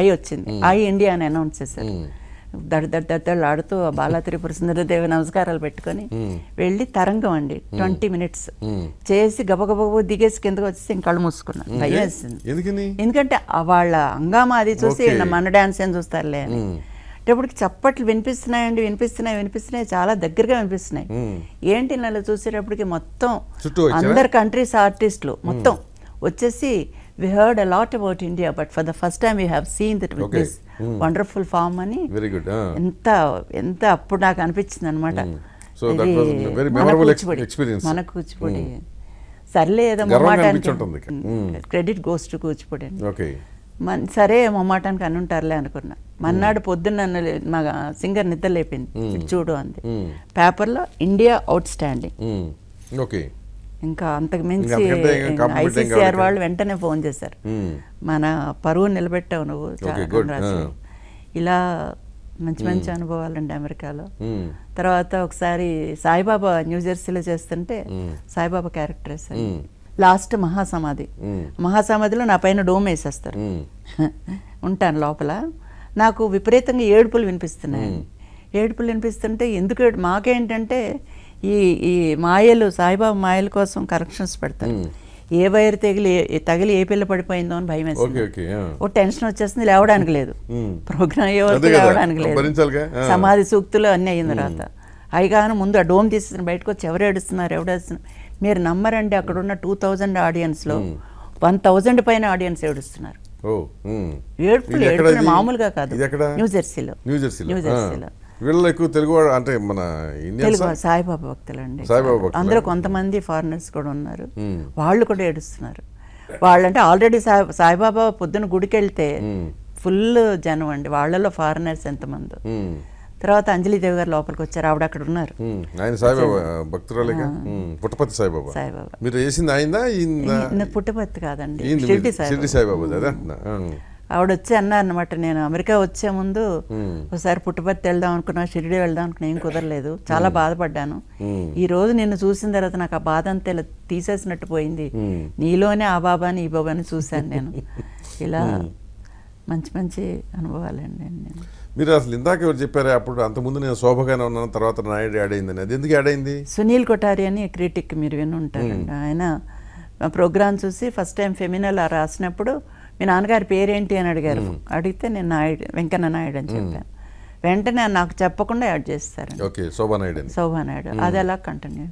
ఐ వచ్చింది, ఐ ఇండియా అని అనౌన్స్ చేశారు. దడ్ దడ్ దడ్డలు ఆడుతూ బాలా త్రిపుర సుందరదేవి నమస్కారాలు పెట్టుకొని వెళ్ళి తరంగం అండి ట్వంటీ మినిట్స్ చేసి గబగబ దిగేసి కిందకు వచ్చేసి ఇంకా కళ్ళు మూసుకున్నాను, భయం వేసింది. ఎందుకంటే వాళ్ళ హంగామా అది చూసి మన డాన్స్ ఏం చూస్తారులే అని. అప్పుడు చప్పట్లు వినిపిస్తున్నాయండి, వినిపిస్తున్నాయి వినిపిస్తున్నాయి చాలా దగ్గరగా వినిపిస్తున్నాయి. ఏంటి నన్ను చూసేటప్పటికి మొత్తం అందరు కంట్రీస్ ఆర్టిస్టులు మొత్తం వచ్చేసి, we heard a lot about India but for the first time we have seen that with this wonderful form అని. Very good. ఎంత ఎంత అప్పుడు నాకు అనిపించింది అనమాట, మన కూచిపూడి సర్లే ఏదో క్రెడిట్ గోస్ టు కూచిపూడి అండి. మన సరే మొమ్మాటానికి అని ఉంటారులే అనుకున్నా. మన్నాడు పొద్దున్న నన్ను మా సింగర్ నిద్ర లేపింది, చూడు అంది పేపర్లో ఇండియా అవుట్ స్టాండింగ్. ఇంకా అంతకు మించి ఐసీసీఆర్ వాళ్ళు వెంటనే ఫోన్ చేశారు, మన పరువు నిలబెట్టావు నువ్వు చాలా. ఇలా మంచి మంచి అనుభవాలు అండి అమెరికాలో. తర్వాత ఒకసారి సాయిబాబా న్యూజెర్సీలో చేస్తుంటే సాయిబాబా క్యారెక్టర్ వేశారు. లాస్ట్ మహాసమాధి, మహాసమాధిలో నా పైన డోమ్ వేసేస్తారు, ఉంటాను లోపల. నాకు విపరీతంగా ఏడుపులు వినిపిస్తున్నాయి. ఏడుపులు వినిపిస్తుంటే ఎందుకు ఏడు, మాకేంటంటే ఈ ఈ మాయలు సాయిబాబా మాయల కోసం కరెక్షన్స్ పెడతారు. ఏ వైర్ తగిలి తగిలి ఏ పిల్ల పడిపోయిందో అని భయం వేస్తుంది, ఓ టెన్షన్ వచ్చేస్తుంది. లేవడానికి లేదు, ప్రోగ్రామ్ ఎవరికి లేవడానికి లేదు. సమాధి సూక్తులు అన్నీ అయిన తర్వాత అయిగాను ముందు ఆ డోమ్ తీసేసిన బయటకు వచ్చి ఎవరు ఏడుస్తున్నారు ఎవరు ఏడుస్తున్నారు. మీరు నమ్మరండి, అక్కడ ఉన్న టూ థౌజండ్ ఆడియన్స్లో వన్ థౌజండ్ పైన ఆడియన్స్ ఏడుస్తున్నారు. ఏడుపులు ఏడుపులు మామూలుగా కాదు. న్యూజెర్సీలో న్యూజెర్సీలో తెలుగు సాయిబాబా భక్తులు అండి, అందులో కొంతమంది ఫారినర్స్ కూడా ఉన్నారు, వాళ్ళు కూడా ఏడుస్తున్నారు. వాళ్ళంటే ఆల్రెడీ సాయి సాయిబాబా పొద్దున గుడికి వెళ్తే ఫుల్ జనం అండి, వాళ్ళలో ఫారినర్స్ ఎంతమంది. తర్వాత అంజలిదేవి గారు లోపలికి వచ్చారు, ఆవిడ అక్కడ ఉన్నారు. ఆయన సాయిబాబా భక్తురాలేక పుట్టపతి సాయిబాబా. సాయిబాబా మీరు చేసింది ఆయన ఈయన పుట్టపతి కాదండి, షిర్డి సాయిబాబా. సాయిబాబా అదే అంటున్నా. ఆవిడ వచ్చి అన్నారనమాట, నేను అమెరికా వచ్చే ముందు ఒకసారి పుట్టపర్తి వెళ్దాం అనుకున్నా, షిరిడి వెళ్దాం అనుకున్నా, ఏం కుదరలేదు, చాలా బాధపడ్డాను. ఈ రోజు నిన్ను చూసిన తర్వాత నాకు ఆ బాధ అంతా ఇలా తీసేసినట్టు పోయింది, నీలోనే ఆ బాబాని ఈ బాబాని చూశాను నేను. ఇలా మంచి మంచి అనుభవాలండి. నేను మీరు అసలు ఇందాక ఎవరు చెప్పారు అప్పుడు, అంతకుముందు నేను శోభగానే ఉన్నాను, తర్వాత నాయుడు యాడ్ అయింది, అది ఎందుకు యాడ్ అయింది? సునీల్ కొఠారి అని క్రిటిక్ మీరు విని ఉంటారండి, ఆయన ప్రోగ్రామ్ చూసి ఫస్ట్ టైం ఫెమినల్ రాసినప్పుడు మీ నాన్నగారి పేరేంటి అని అడిగారు. అడిగితే నేను నాయుడు వెంకన్న నాయుడు అని చెప్పాను. వెంటనే నాకు చెప్పకుండా యాడ్ చేస్తారు శోభానాయుడు. శోభానాయుడు అది ఎలా కంటిన్యూ.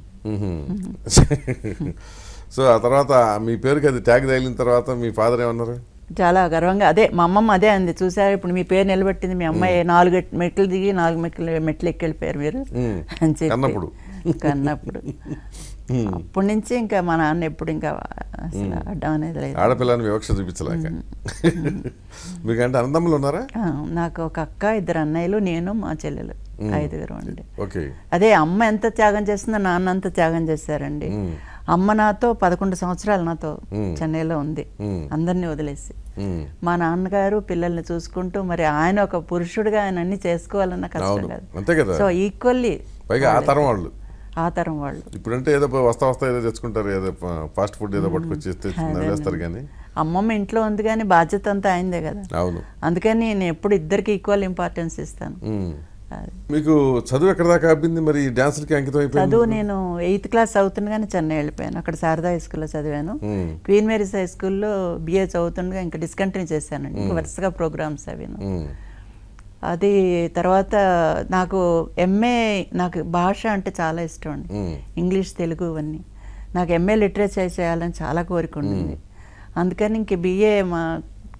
సో ఆ తర్వాత మీ పేరుకి అది ట్యాగ్ తగిలిన తర్వాత మీ ఫాదర్ ఏమన్నారు? చాలా గర్వంగా అదే మా అమ్మమ్మ అదే అంది, చూసారు ఇప్పుడు మీ పేరు నిలబెట్టింది మీ అమ్మాయి, నాలుగు మెట్లు దిగి నాలుగు మెట్లు మెట్లు ఎక్కెళ్ళిపోయారు మీరు అని చెప్పినప్పుడు కన్నప్పుడు అప్పటి నుంచి ఇంకా మా నాన్న ఎప్పుడు ఇంకా అసలు అడ్డం అనేది లేదు. ఆడపిల్లని వివక్ష చూపించలేక. మీకంటే అన్నదమ్ములు ఉన్నారా? నాకు ఒక అక్క, ఇద్దరు అన్నయ్యలు, నేను మా చెల్లెలు, ఐదుగురు అండి. అదే అమ్మ ఎంత త్యాగం చేస్తుందో నాన్న అంత త్యాగం చేశారండి. అమ్మ నాతో పదకొండు సంవత్సరాలు నాతో చెన్నైలో ఉంది అందరినీ వదిలేసి. మా నాన్నగారు పిల్లల్ని చూసుకుంటూ, మరి ఆయన ఒక పురుషుడిగా ఆయన అన్ని చేసుకోవాలన్న కష్టం కాదు. సో ఈక్వల్లీ ఆ తరం వాళ్ళు ఇప్పుడంటే ఏదో వస్తా వస్తా ఏదో తెచ్చుకుంటారు, ఏదో ఫాస్ట్ ఫుడ్ ఏదో పట్టుకొచ్చేస్తారు, కానీ అమ్మమ్మ ఇంట్లో ఉంది కానీ బాధ్యత అంతా ఆయనదే కదా. అవును, అందుకని నేను ఎప్పుడు ఇద్దరికి ఈక్వల్ ఇంపార్టెన్స్ ఇస్తాను. మీకు చదువు ఎక్కడ దాకా అబ్బింది మరి? డాన్స్‌కి అంకితం అయిపోయింది. చదువు నేను ఎయిత్ క్లాస్ అవుతుండగానే చెన్నై వెళ్ళిపోయాను. అక్కడ శారదా హై స్కూల్లో చదివాను. క్వీన్ మేరీస్ హై స్కూల్లో బిఏ చదువుతుండగా ఇంకా డిస్కంటిన్యూ చేశానండి, వరుసగా ప్రోగ్రామ్స్ అవి. అది తర్వాత నాకు ఎంఏ, నాకు భాష అంటే చాలా ఇష్టం అండి, ఇంగ్లీష్ తెలుగు ఇవన్నీ. నాకు ఎంఏ లిటరేచర్ చేయాలని చాలా కోరిక ఉండింది, అందుకని ఇంక బిఏ మా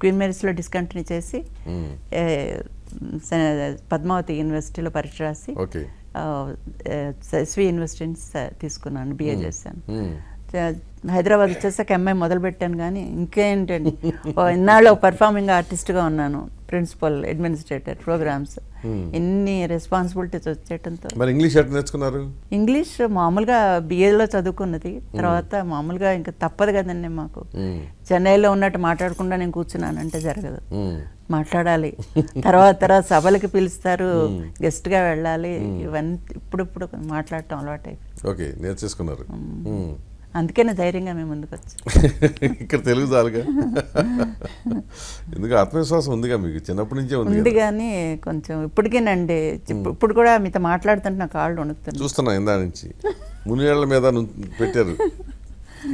క్వీన్ మేరీస్లో డిస్కంటిన్యూ చేసి పద్మావతి యూనివర్సిటీలో పరీక్ష రాసి ఎస్వి యూనివర్సిటీ తీసుకున్నాను, బిఏ చేశాను. హైదరాబాద్ వచ్చేసాక ఎంఐ మొదలుపెట్టాను, కానీ ఇంకేంటండి ఇన్నాళ్ళు పర్ఫార్మింగ్ ఆర్టిస్ట్గా ఉన్నాను, ప్రిన్సిపల్, అడ్మినిస్ట్రేటర్, ప్రోగ్రామ్స్, ఎన్ని రెస్పాన్సిబిలిటీస్ వచ్చేయటంతో. మరి ఇంగ్లీష్ ఎట్లా నేర్చుకున్నారు? ఇంగ్లీష్ మామూలుగా బిఏలో చదువుకున్నది, తర్వాత మామూలుగా ఇంకా తప్పదు కదండి మాకు, చెన్నైలో ఉన్నట్టు మాట్లాడకుండా నేను కూర్చున్నానంటే జరగదు, మాట్లాడాలి. తర్వాత తర్వాత సభలకి పిలుస్తారు, గెస్ట్గా వెళ్ళాలి, ఇవన్నీ ఇప్పుడిప్పుడు మాట్లాడటం అలవాటు అయిపోయింది, అందుకనే ధైర్యంగా మేము ముందుకు వచ్చాం. ఇక్కడ తెలుగు చాలుగా, ఎందుకు ఆత్మవిశ్వాసం ఉందిగా మీకు చిన్నప్పటి నుంచే ఉంది, కానీ కొంచెం ఇప్పటికేనండి. ఇప్పుడు కూడా మీతో మాట్లాడుతుంటే నా కాళ్ళు వణుకుతాను, చూస్తున్నా ఇందా నుంచి మునివేళ్ల మీద పెట్టారు,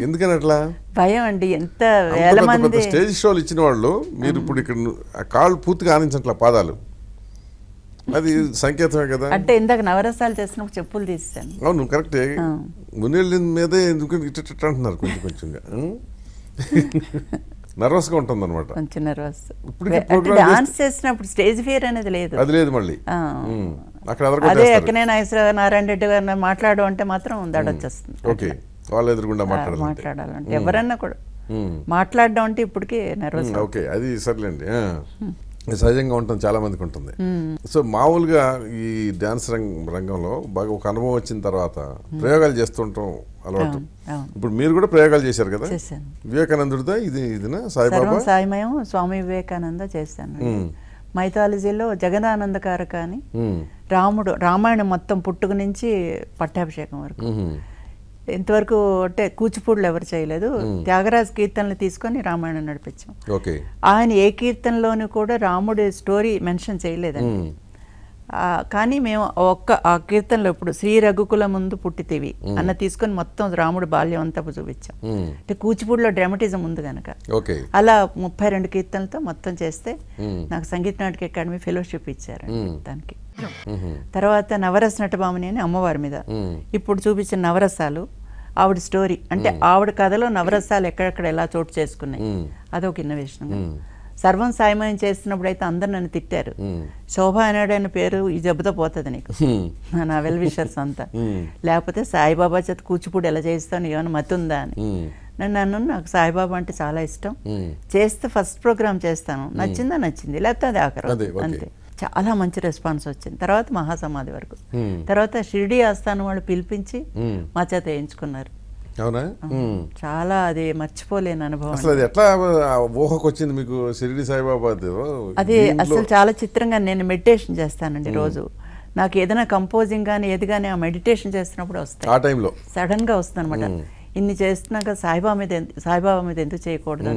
ఎందుకని అట్లా? భయం అండి. ఎంత వేల మంది స్టేజ్ షోలు ఇచ్చిన వాళ్ళు, మీరు ఇప్పుడు ఇక్కడ ఆ కాళ్ళు పూర్తిగా ఆనించట్లా పాదాలు, అది సంకేతమే కదా. అంటే ఇందాక నవరసాలు చేసినప్పుడు చెప్పులు తీస్తాను. అవును కరెక్టే, మునిళ్ళ మీదే ఎందుకు ఇట్ట అంటున్నారు, కొంచెం కొంచెంగా నర్వస్గా ఉంటుంది అనమాట, కొంచెం నర్వస్. ఇప్పుడు డాన్స్ చేసినప్పుడు స్టేజ్ ఫియర్ అనేది లేదు, అది లేదు. మళ్ళీ అక్కడ అదే ఎక్కనే నాగేశ్వర నారాయణ రెడ్డి గారు మాట్లాడు అంటే మాత్రం దడొచ్చేస్తుంది. ఓకే, వాళ్ళు ఎదురుకుండా మాట్లాడాలి, మాట్లాడాలంటే ఎవరన్నా కూడా మాట్లాడడం అంటే ఇప్పటికీ నర్వస్. ఓకే, అది సర్లేండి, సహజంగా ఉంటుంది, చాలా మందికి ఉంటుంది. సో మామూలుగా ఈ డ్యాన్స్ రంగ రంగంలో బాగా ఒక అనుభవం వచ్చిన తర్వాత ప్రయోగాలు చేస్తుంటాం అలవాటు. ఇప్పుడు మీరు కూడా ప్రయోగాలు చేశారు కదా, వివేకానందుడితో ఇది ఇదినా సాయిబాబా సాయిమయం స్వామి వివేకానంద చేశాను. మైథాలజీలో జగదానందకారక అని, రాముడు రామాయణం మొత్తం పుట్టుక నుంచి పట్టాభిషేకం వరకు ఇంతవరకు అంటే కూచిపూడులు ఎవరు చేయలేదు, త్యాగరాజ కీర్తనలు తీసుకొని రామాయణం నడిపించాం. ఆయన ఏ కీర్తనలోనూ కూడా రాముడి స్టోరీ మెన్షన్ చేయలేదండి, కానీ మేము ఒక్క ఆ కీర్తనలో ఇప్పుడు శ్రీ రఘుకులముందు పుట్టితివి అన్న తీసుకొని మొత్తం రాముడు బాల్యం అంతా చూపించాం. అంటే కూచిపూడిలో డ్రామటిజం ఉంది కనుక అలా ముప్పై రెండు కీర్తనలతో మొత్తం చేస్తే నాకు సంగీత నాటిక అకాడమీ ఫెలోషిప్ ఇచ్చారు దానికి. తర్వాత నవరస నటభామని అని అమ్మవారి మీద ఇప్పుడు చూపించిన నవరసాలు, ఆవిడ స్టోరీ అంటే ఆవిడ కథలో నవరసాలు ఎక్కడెక్కడ ఎలా చోటు చేసుకున్నాయి, అదొక ఇన్నోవేషన్. సర్వం సాయమయం చేస్తున్నప్పుడు అయితే అందరు నన్ను తిట్టారు, శోభా అనాడు అనే పేరు ఈ జబ్బుతో పోతుంది నీకు, నా వెల్ విషర్స్ అంతా, లేకపోతే సాయిబాబా చేత కూచిపూడి ఎలా చేయిస్తాను ఏమైనా మతి ఉందా అని. నన్ను నన్ను నాకు సాయిబాబా అంటే చాలా ఇష్టం, చేస్తే ఫస్ట్ ప్రోగ్రామ్ చేస్తాను, నచ్చిందా నచ్చింది, లేకపోతే అది ఆఖరు అంతే. చాలా మంచి రెస్పాన్స్ వచ్చింది. తర్వాత మహాసమాధి వరకు, తర్వాత షిర్డీ ఆస్థానం వాళ్ళు పిలిపించి మా చేత వేయించుకున్నారు. అవునా, చాలా అది మర్చిపోలేని అనుభవం. అసలు అది ఎట్లా ఊహకు వచ్చింది మీకు షిర్డీ సాయిబాబా? అది అసలు చాలా చిత్రంగా, నేను మెడిటేషన్ చేస్తానండి రోజు, నాకు ఏదైనా కంపోజింగ్ కానీ ఏది కానీ ఆ మెడిటేషన్ చేస్తున్నప్పుడు వస్తాయి. ఆ టైంలో సడన్గా వస్తుంది అనమాట. ఇన్ని చేస్తున్నాక సాయిబాబా మీద సాయిబాబా మీద ఎందుకు చేయకూడదు,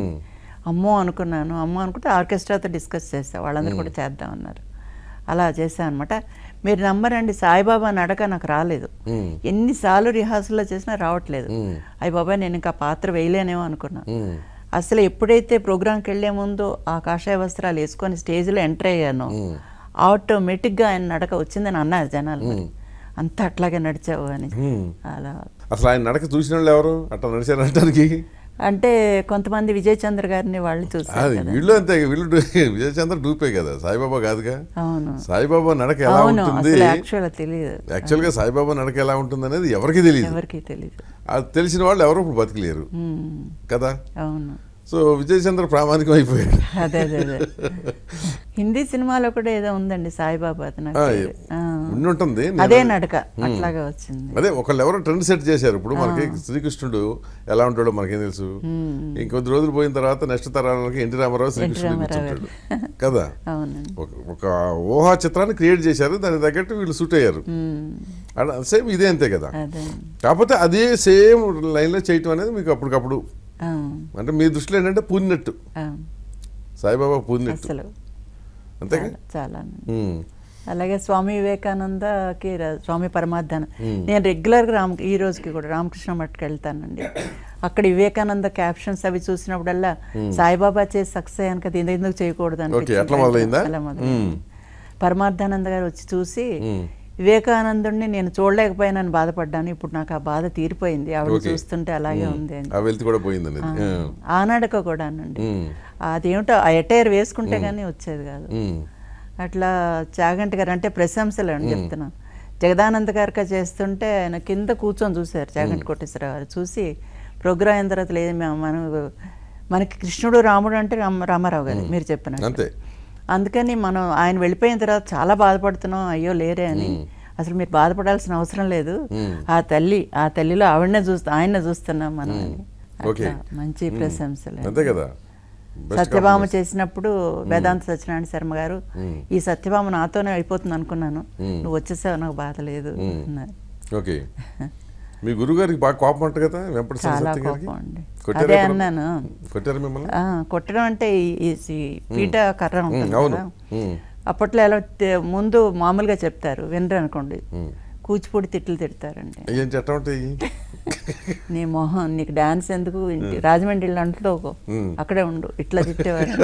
అమ్మో అనుకున్నాను. అమ్మో అనుకుంటే ఆర్కెస్ట్రాతో డిస్కస్ చేస్తాను, వాళ్ళందరూ కూడా చేద్దామన్నారు. అలా చేశాను అనమాట. మీరు నమ్మరండి, సాయిబాబా నడక నాకు రాలేదు. ఎన్నిసార్లు రిహార్సల్లో చేసినా రావట్లేదు. అయ్యి బాబాయ్ నేను ఇంకా పాత్ర వేయలేనేమో అనుకున్నా. అసలు ఎప్పుడైతే ప్రోగ్రామ్కి వెళ్లే ముందో ఆ కాషాయ వస్త్రాలు వేసుకొని స్టేజ్లో ఎంటర్ అయ్యానో ఆటోమేటిక్గా ఆయన నడక వచ్చిందని అన్నారు జనాలు, అంతా అట్లాగే నడిచావు అని. అలా అసలు ఆయన నడక చూసిన వాళ్ళు ఎవరు అట్లా నడిచారంటానికి అంటే కొంతమంది విజయ్ చంద్ర గారిని వాళ్ళు చూసారు. వీళ్ళు అంతే, వీళ్ళు విజయ్ చంద్ర డూపే కదా, సాయిబాబా కాదుగా. అవును, సాయిబాబా నడక ఎలా ఉంటుంది యాక్చువల్గా, సాయిబాబా నడక ఎలా ఉంటుంది అనేది ఎవరికి తెలియదు, ఎవరికి తెలియదు. అది తెలిసిన వాళ్ళు ఎవరు ఇప్పుడు బతికలేరు కదా. అవును, సో విజయ్ చంద్ర ప్రామాణికం అయిపోయాడు. అదే అదే హిందీ సినిమాలో కూడా ఏదో ఉందండి సాయిబాబా, ఉంటుంది అదే నడక అట్లాగే వచ్చింది. అదే ఒకళ్ళు ఎవరో ట్రెండ్ సెట్ చేశారు. ఇప్పుడు మనకి శ్రీకృష్ణుడు ఎలా ఉంటాడో మనకేం తెలుసు, ఇంకొద్ది రోజులు పోయిన తర్వాత నెక్స్ట్ తరానికి ఎన్టీ రామారావు శ్రీకృష్ణుడు కదా. ఒక ఊహా చిత్రాన్ని క్రియేట్ చేశారు, దానికి తగ్గట్టు వీళ్ళు సూట్ అయ్యారు. సేమ్ ఇదే అంతే కదా, కాకపోతే అదే సేమ్ లైన్లో చేయటం అనేది మీకు అప్పటికప్పుడు అంటే మీ దృష్టిలో ఏంటంటే పూర్ణట్టు, సాయిబాబా పూర్ణట్టు అంతే చాలా. అలాగే స్వామి వివేకానందకి స్వామి పరమార్థాన నేను రెగ్యులర్గా రామ్ ఈ రోజుకి కూడా రామకృష్ణ మఠకి వెళ్తానండి. అక్కడ వివేకానంద క్యాప్షన్స్ అవి చూసినప్పుడల్లా సాయిబాబా చేసి సక్సెస్ అయ్యాను కదా, ఎందుకు చేయకూడదు. పరమార్థానంద గారు వచ్చి చూసి వివేకానందుడిని నేను చూడలేకపోయానని బాధపడ్డాను, ఇప్పుడు నాకు ఆ బాధ తీరిపోయింది, ఆవిడ చూస్తుంటే అలాగే ఉంది అని. ఆనాడక కూడా అనండి, అదేమిటో ఆ ఎటైర్ వేసుకుంటే కానీ వచ్చేది కాదు. అట్లా చాగంటి గారు అంటే ప్రశంసలు అని చెప్తున్నాను, జగదానంద గారిక చేస్తుంటే ఆయన కింద కూర్చొని చూశారు చాగంటి కోటేశ్వరరావు గారు. చూసి ప్రోగ్రాం అయిన తర్వాత లేదు, మనం మనకి కృష్ణుడు రాముడు అంటే రామ రామారావు గారు మీరు చెప్పిన, అందుకని మనం ఆయన వెళ్ళిపోయిన తర్వాత చాలా బాధపడుతున్నాం అయ్యో లేరే అని. అసలు మీరు బాధపడాల్సిన అవసరం లేదు, ఆ తల్లి ఆ తల్లిలో ఆవిడనే చూస్తా ఆయన చూస్తున్నాం మనం అని. మంచి ప్రశంసలు అంతే కదా. సత్యభామ చేసినప్పుడు వేదాంత సత్యనారాయణ శర్మ గారు, ఈ సత్యభామ నాతోనే అయిపోతుంది అనుకున్నాను, నువ్వు వచ్చేసావు నాకు బాధ లేదు. మీ గురుగారికి బాగా కోపం అంట కదా, చాలా కోపం అండి. అదే అన్నాను, కొట్టడం అంటే పీట కర్ర ఉంటుంది అప్పట్లో. ఎలా ముందు మామూలుగా చెప్తారు, వినరు అనుకోండి కూచిపూడి తిట్లు తిడతారండి, నీ మొహం నీకు డాన్స్ ఎందుకు రాజమండ్రి అంట్లో అక్కడే ఉండు ఇట్లా తిట్టేవారు.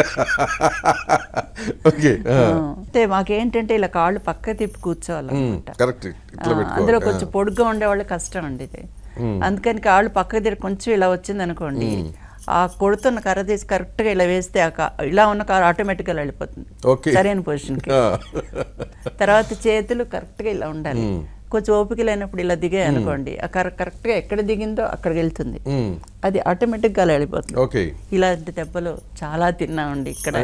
అంటే మాకేంటంటే ఇలా కాళ్ళు పక్క తిప్పి కూర్చోవాలన్నమాట, అందులో కొంచెం పొడుగ్గా ఉండేవాళ్ళు కష్టం అండి ఇది. అందుకని కాళ్ళు పక్క తిరిగి కొంచెం ఇలా వచ్చింది అనుకోండి, ఆ కొడుతున్న కర్ర తీసి కరెక్ట్గా ఇలా వేస్తే ఇలా ఉన్న కారు ఆటోమేటిక్గా వెళ్ళిపోతుంది సరైన పొజిషన్కి. తర్వాత చేతులు కరెక్ట్గా ఇలా ఉండాలి, కొంచెం ఓపిక లేనప్పుడు ఇలా దిగాయి అనుకోండి ఆ కర్ర కరెక్ట్గా ఎక్కడ దిగిందో అక్కడికి వెళ్తుంది, అది ఆటోమేటిక్గా అలా వెళ్ళిపోతుంది. ఇలాంటి దెబ్బలు చాలా తిన్నామండి ఇక్కడ.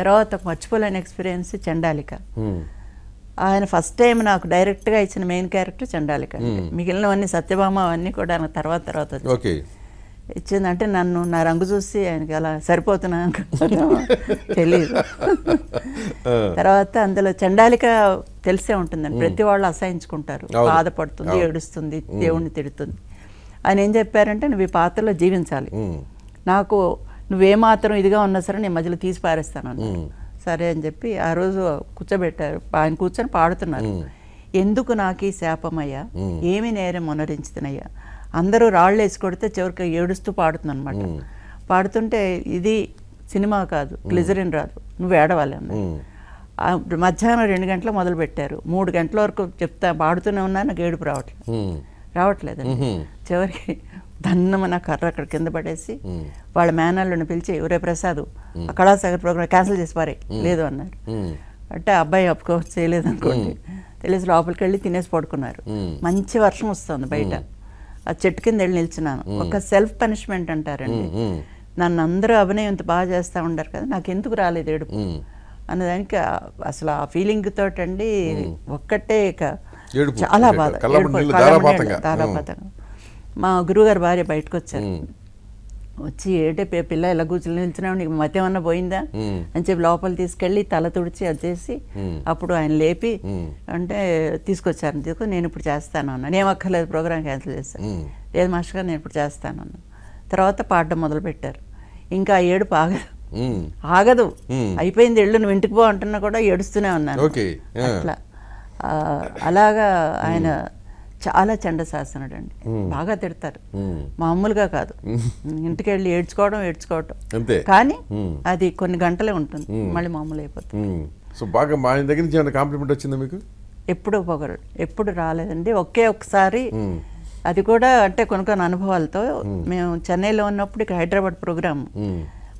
తర్వాత మర్చిపోలేని ఎక్స్పీరియన్స్ చండాలిక. ఆయన ఫస్ట్ టైం నాకు డైరెక్ట్గా ఇచ్చిన మెయిన్ క్యారెక్టర్ చండాలిక, మిగిలినవన్నీ సత్యభామ అవన్నీ కూడా తర్వాత తర్వాత వచ్చి ఇచ్చిందంటే నన్ను నా రంగు చూసి ఆయనకి అలా సరిపోతున్నా తెలియదు. తర్వాత అందులో చండాలిక తెలిసే ఉంటుందండి, ప్రతి వాళ్ళు అసహించుకుంటారు, బాధపడుతుంది, ఏడుస్తుంది, దేవుణ్ణి తిడుతుంది. ఆయన ఏం చెప్పారంటే నువ్వు ఈ పాత్రలో జీవించాలి, నాకు నువ్వేమాత్రం ఇదిగా ఉన్నా సరే నేను మధ్యలో తీసి పారేస్తాను అన్నాను. సరే అని చెప్పి ఆ రోజు కూర్చోబెట్టారు, ఆయన కూర్చొని పాడుతున్నారు. ఎందుకు నాకు ఈ శాపమయ్యా, ఏమి నేరం మొనరించుతున్నాయ్యా, అందరూ రాళ్ళు వేసి కొడితే చివరికి ఏడుస్తూ పాడుతుంది అనమాట. పాడుతుంటే ఇది సినిమా కాదు, గ్లిజరిన్ రాదు, నువ్వు ఏడవాలి అన్నారు. మధ్యాహ్నం రెండు గంటలు మొదలు పెట్టారు, మూడు గంటల వరకు చెప్తా పాడుతూనే ఉన్నా, నాకు ఏడుపు రావట్లేదు రావట్లేదు చివరికి దన్నమ నా కర్ర అక్కడ కింద పడేసి వాళ్ళ మేనల్ని పిలిచి ఎవరే ప్రసాద్ ఆ కళాసాగర్ ప్రోగ్రామ్ క్యాన్సిల్ చేసి పారే లేదు అన్నారు. అంటే అబ్బాయి అప్పుకోవచ్చు చేయలేదు అనుకోండి, తెలిసి లోపలికి వెళ్ళి తినేసి పడుకున్నారు. మంచి వర్షం వస్తుంది బయట, ఆ చెట్టు కింద వెళ్ళి నిల్చున్నాను. ఒక సెల్ఫ్ పనిష్మెంట్ అంటారండి, నన్ను అందరూ అభినయం అంత బాగా చేస్తూ ఉంటారు కదా నాకు ఎందుకు రాలేదు ఏడుపు అన్నదానికి అసలు ఆ ఫీలింగ్ తోటండి ఒక్కటే చాలా బాధ ధారాపాతంగా మా గురువుగారు భార్య బయటకు వచ్చారు వచ్చి ఏటే పిల్ల ఇలా కూర్చుని నిల్చున్నావు నీకు మత ఏమన్నా పోయిందా అని చెప్పి లోపల తీసుకెళ్ళి తల తుడిచి అది చేసి అప్పుడు ఆయన లేపి అంటే తీసుకొచ్చాను తీసుకు నేను ఇప్పుడు చేస్తాను అన్నాను నేను అక్కర్లేదు ప్రోగ్రామ్ క్యాన్సిల్ చేశాను లేదు మాస్టర్ గారు నేను ఇప్పుడు చేస్తాను అన్నాను తర్వాత పాడడం మొదలుపెట్టారు ఇంకా ఏడు ఆగదు ఆగదు అయిపోయింది ఎళ్ళు నువ్వు ఇంటికి పో అంటున్నా కూడా ఏడుస్తూనే ఉన్నాను అట్లా అలాగా ఆయన చాలా చండశాసనుడు అండి బాగా తిడతారు మామూలుగా కాదు ఇంటికి వెళ్ళి ఏడ్చుకోవడం ఏడ్చుకోవటం కానీ అది కొన్ని గంటలే ఉంటుంది మళ్ళీ మామూలు అయిపోతుంది ఎప్పుడూ పొగరు ఎప్పుడు రాలేదండి ఒకే ఒకసారి అది కూడా అంటే కొన్ని కొన్ని అనుభవాలతో మేము చెన్నైలో ఉన్నప్పుడు ఇక్కడ హైదరాబాద్ ప్రోగ్రామ్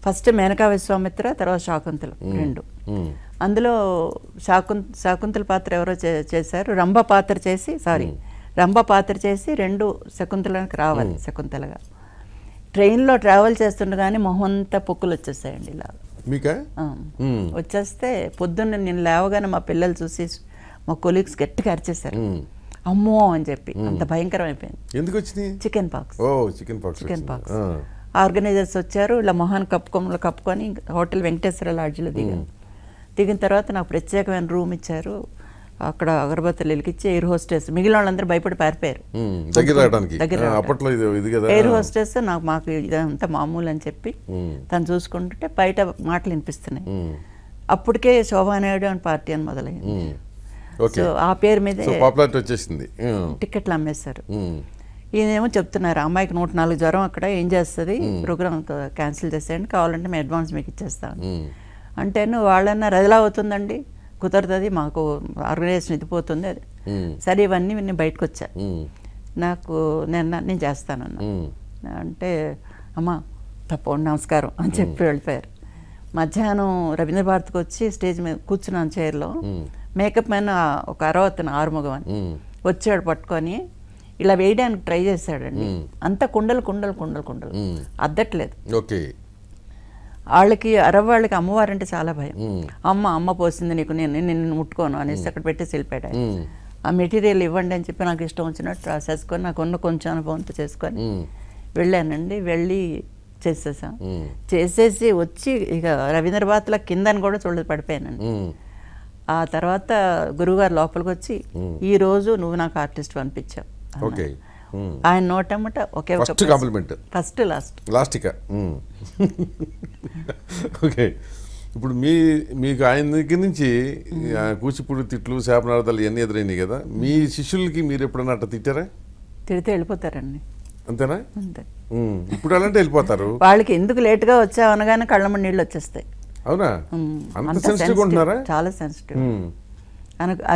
ఫస్ట్ మేనకా విశ్వామిత్ర తర్వాత శాకుంతలం రెండు అందులో శాకు శాకుంతల పాత్ర ఎవరో చేశారు రంభ పాత్ర చేసి సారీ రంభ పాత్ర చేసి రెండు శకుంతలకు రావాలి శకుంతలగా ట్రైన్లో ట్రావెల్ చేస్తుండగానే మొహంతా పొక్కులు వచ్చేసాయండి ఇలా వచ్చేస్తే పొద్దున్న నేను లేవగానే మా పిల్లలు చూసి మా కొలీగ్స్ గట్టిగా అరిచేశారు అమ్మో అని చెప్పి అంత భయంకరం అయిపోయింది ఎందుకు వచ్చింది chicken pox chicken pox chicken pox organizers వచ్చారు ఇలా మొహాన్ కప్పుకొమ్మలు కప్పుకొని హోటల్ వెంకటేశ్వర లాడ్జ్లో దిగాను దిగిన తర్వాత నాకు ప్రత్యేకమైన రూమ్ ఇచ్చారు అక్కడ అగరబత్తులు వెలికిచ్చి ఎయిర్ హోస్టెస్ మిగిలిన వాళ్ళందరూ భయపడి పారిపోయారు ఎయిర్ హోస్టెస్ నాకు మాకు ఇదంతా మామూలు అని చెప్పి తను చూసుకుంటుంటే బయట మాటలు వినిపిస్తున్నాయి అప్పటికే శోభానాయుడు అని పార్టీ అని మొదలైంది సో ఆ పేరు మీద టికెట్లు అమ్మేశారు ఈయనేమో చెప్తున్నారు అమ్మాయికి నూట నాలుగు జ్వరం అక్కడ ఏం చేస్తుంది ప్రోగ్రామ్ క్యాన్సిల్ చేసేయండి కావాలంటే మేము అడ్వాన్స్ మీకు ఇచ్చేస్తాం అంటే నువ్వు వాళ్ళన్నా రదిలా అవుతుందండి కుదరదు మాకు ఆర్గనైజేషన్ ఇదిపోతుంది అది సరే ఇవన్నీ నేను బయటకు వచ్చా నాకు నిన్న నేను చేస్తానన్నా అంటే అమ్మ తప్పకుండా నమస్కారం అని చెప్పి వెళ్ళిపోయారు మధ్యాహ్నం రవీంద్ర భారతికి వచ్చి స్టేజ్ మీద కూర్చున్నాను చైర్లో మేకప్ మ్యాన్ ఒక అరవతను ఆరుముఖం అని వచ్చాడు పట్టుకొని ఇలా వేయడానికి ట్రై చేశాడండి అంత కుండలు కుండలు కుండలు కుండలు అద్దట్లేదు వాళ్ళకి అరవ వాళ్ళకి అమ్మవారంటే చాలా భయం అమ్మ అమ్మ పోసింది నీకు నేను నిన్ను ముట్టుకోను అనేసి అక్కడ పెట్టేసి వెళ్ళిపోయాడు ఆ మెటీరియల్ ఇవ్వండి అని చెప్పి నాకు ఇష్టం వచ్చినట్టు రాసేసుకొని నాకు ఉన్న కొంచెం అనుభవంతో చేసుకొని వెళ్ళానండి వెళ్ళి చేసేసాం చేసేసి వచ్చి ఇక రవీంద్ర భారతిలో కిందని కూడా చూడలేదు పడిపోయానండి ఆ తర్వాత గురువుగారు లోపలికి వచ్చి ఈ రోజు నువ్వు నాకు ఆర్టిస్ట్ అనిపించావు ఆయన నోటమ్మట ఒకే ఒక కాంప్లిమెంట్ ఫస్ట్ లాస్ట్ లాస్ట్ ఇక ఓకే ఇప్పుడు మీ మీకు ఆయన దగ్గర నుంచి కూచిపూడి తిట్లు శాపనార్థాలు ఇవన్నీ ఎదురైనాయి కదా మీ శిష్యులకి మీరు ఎప్పుడన్నా అట్లా తిట్టారా తిడితే వెళ్ళిపోతారండి అంతేనా అంతే ఇప్పుడు అలాంటి వెళ్ళిపోతారు వాళ్ళకి ఎందుకు లేట్గా వచ్చావు అనగానే కళ్ళమ్మ నీళ్ళు వచ్చేస్తాయి అవునా చాలా సెన్సిటివ్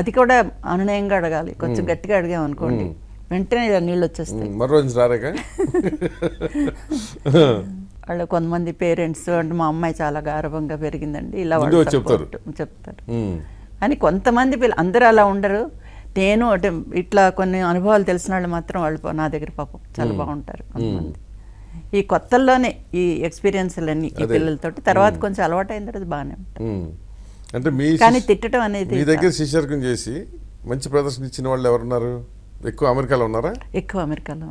అది కూడా అనునయంగా అడగాలి కొంచెం గట్టిగా అడిగాం అనుకోండి వెంటనే ఇలా నీళ్ళు వచ్చేస్తాయి వాళ్ళు కొంతమంది పేరెంట్స్ అంటే మా అమ్మాయి చాలా గౌరవంగా పెరిగిందండి ఇలా చెప్తారు చెప్తారు అని కొంతమంది పిల్ల అందరూ అలా ఉండరు నేను అంటే ఇట్లా కొన్ని అనుభవాలు తెలిసిన వాళ్ళు మాత్రం వాళ్ళు నా దగ్గర పాపం చాలా బాగుంటారు కొంతమంది ఈ కొత్తల్లోనే ఈ ఎక్స్పీరియన్స్లన్నీ ఈ పిల్లలతో తర్వాత కొంచెం అలవాటు అయిన తర్వాత బాగానే ఉంటారు కానీ తిట్టడం అనేది శిష్యర్గం చేసి మంచి ప్రదర్శన ఇచ్చిన వాళ్ళు ఎవరున్నారు ఎక్కువ అమెరికాలో ఉన్నారా ఎక్కువ అమెరికాలో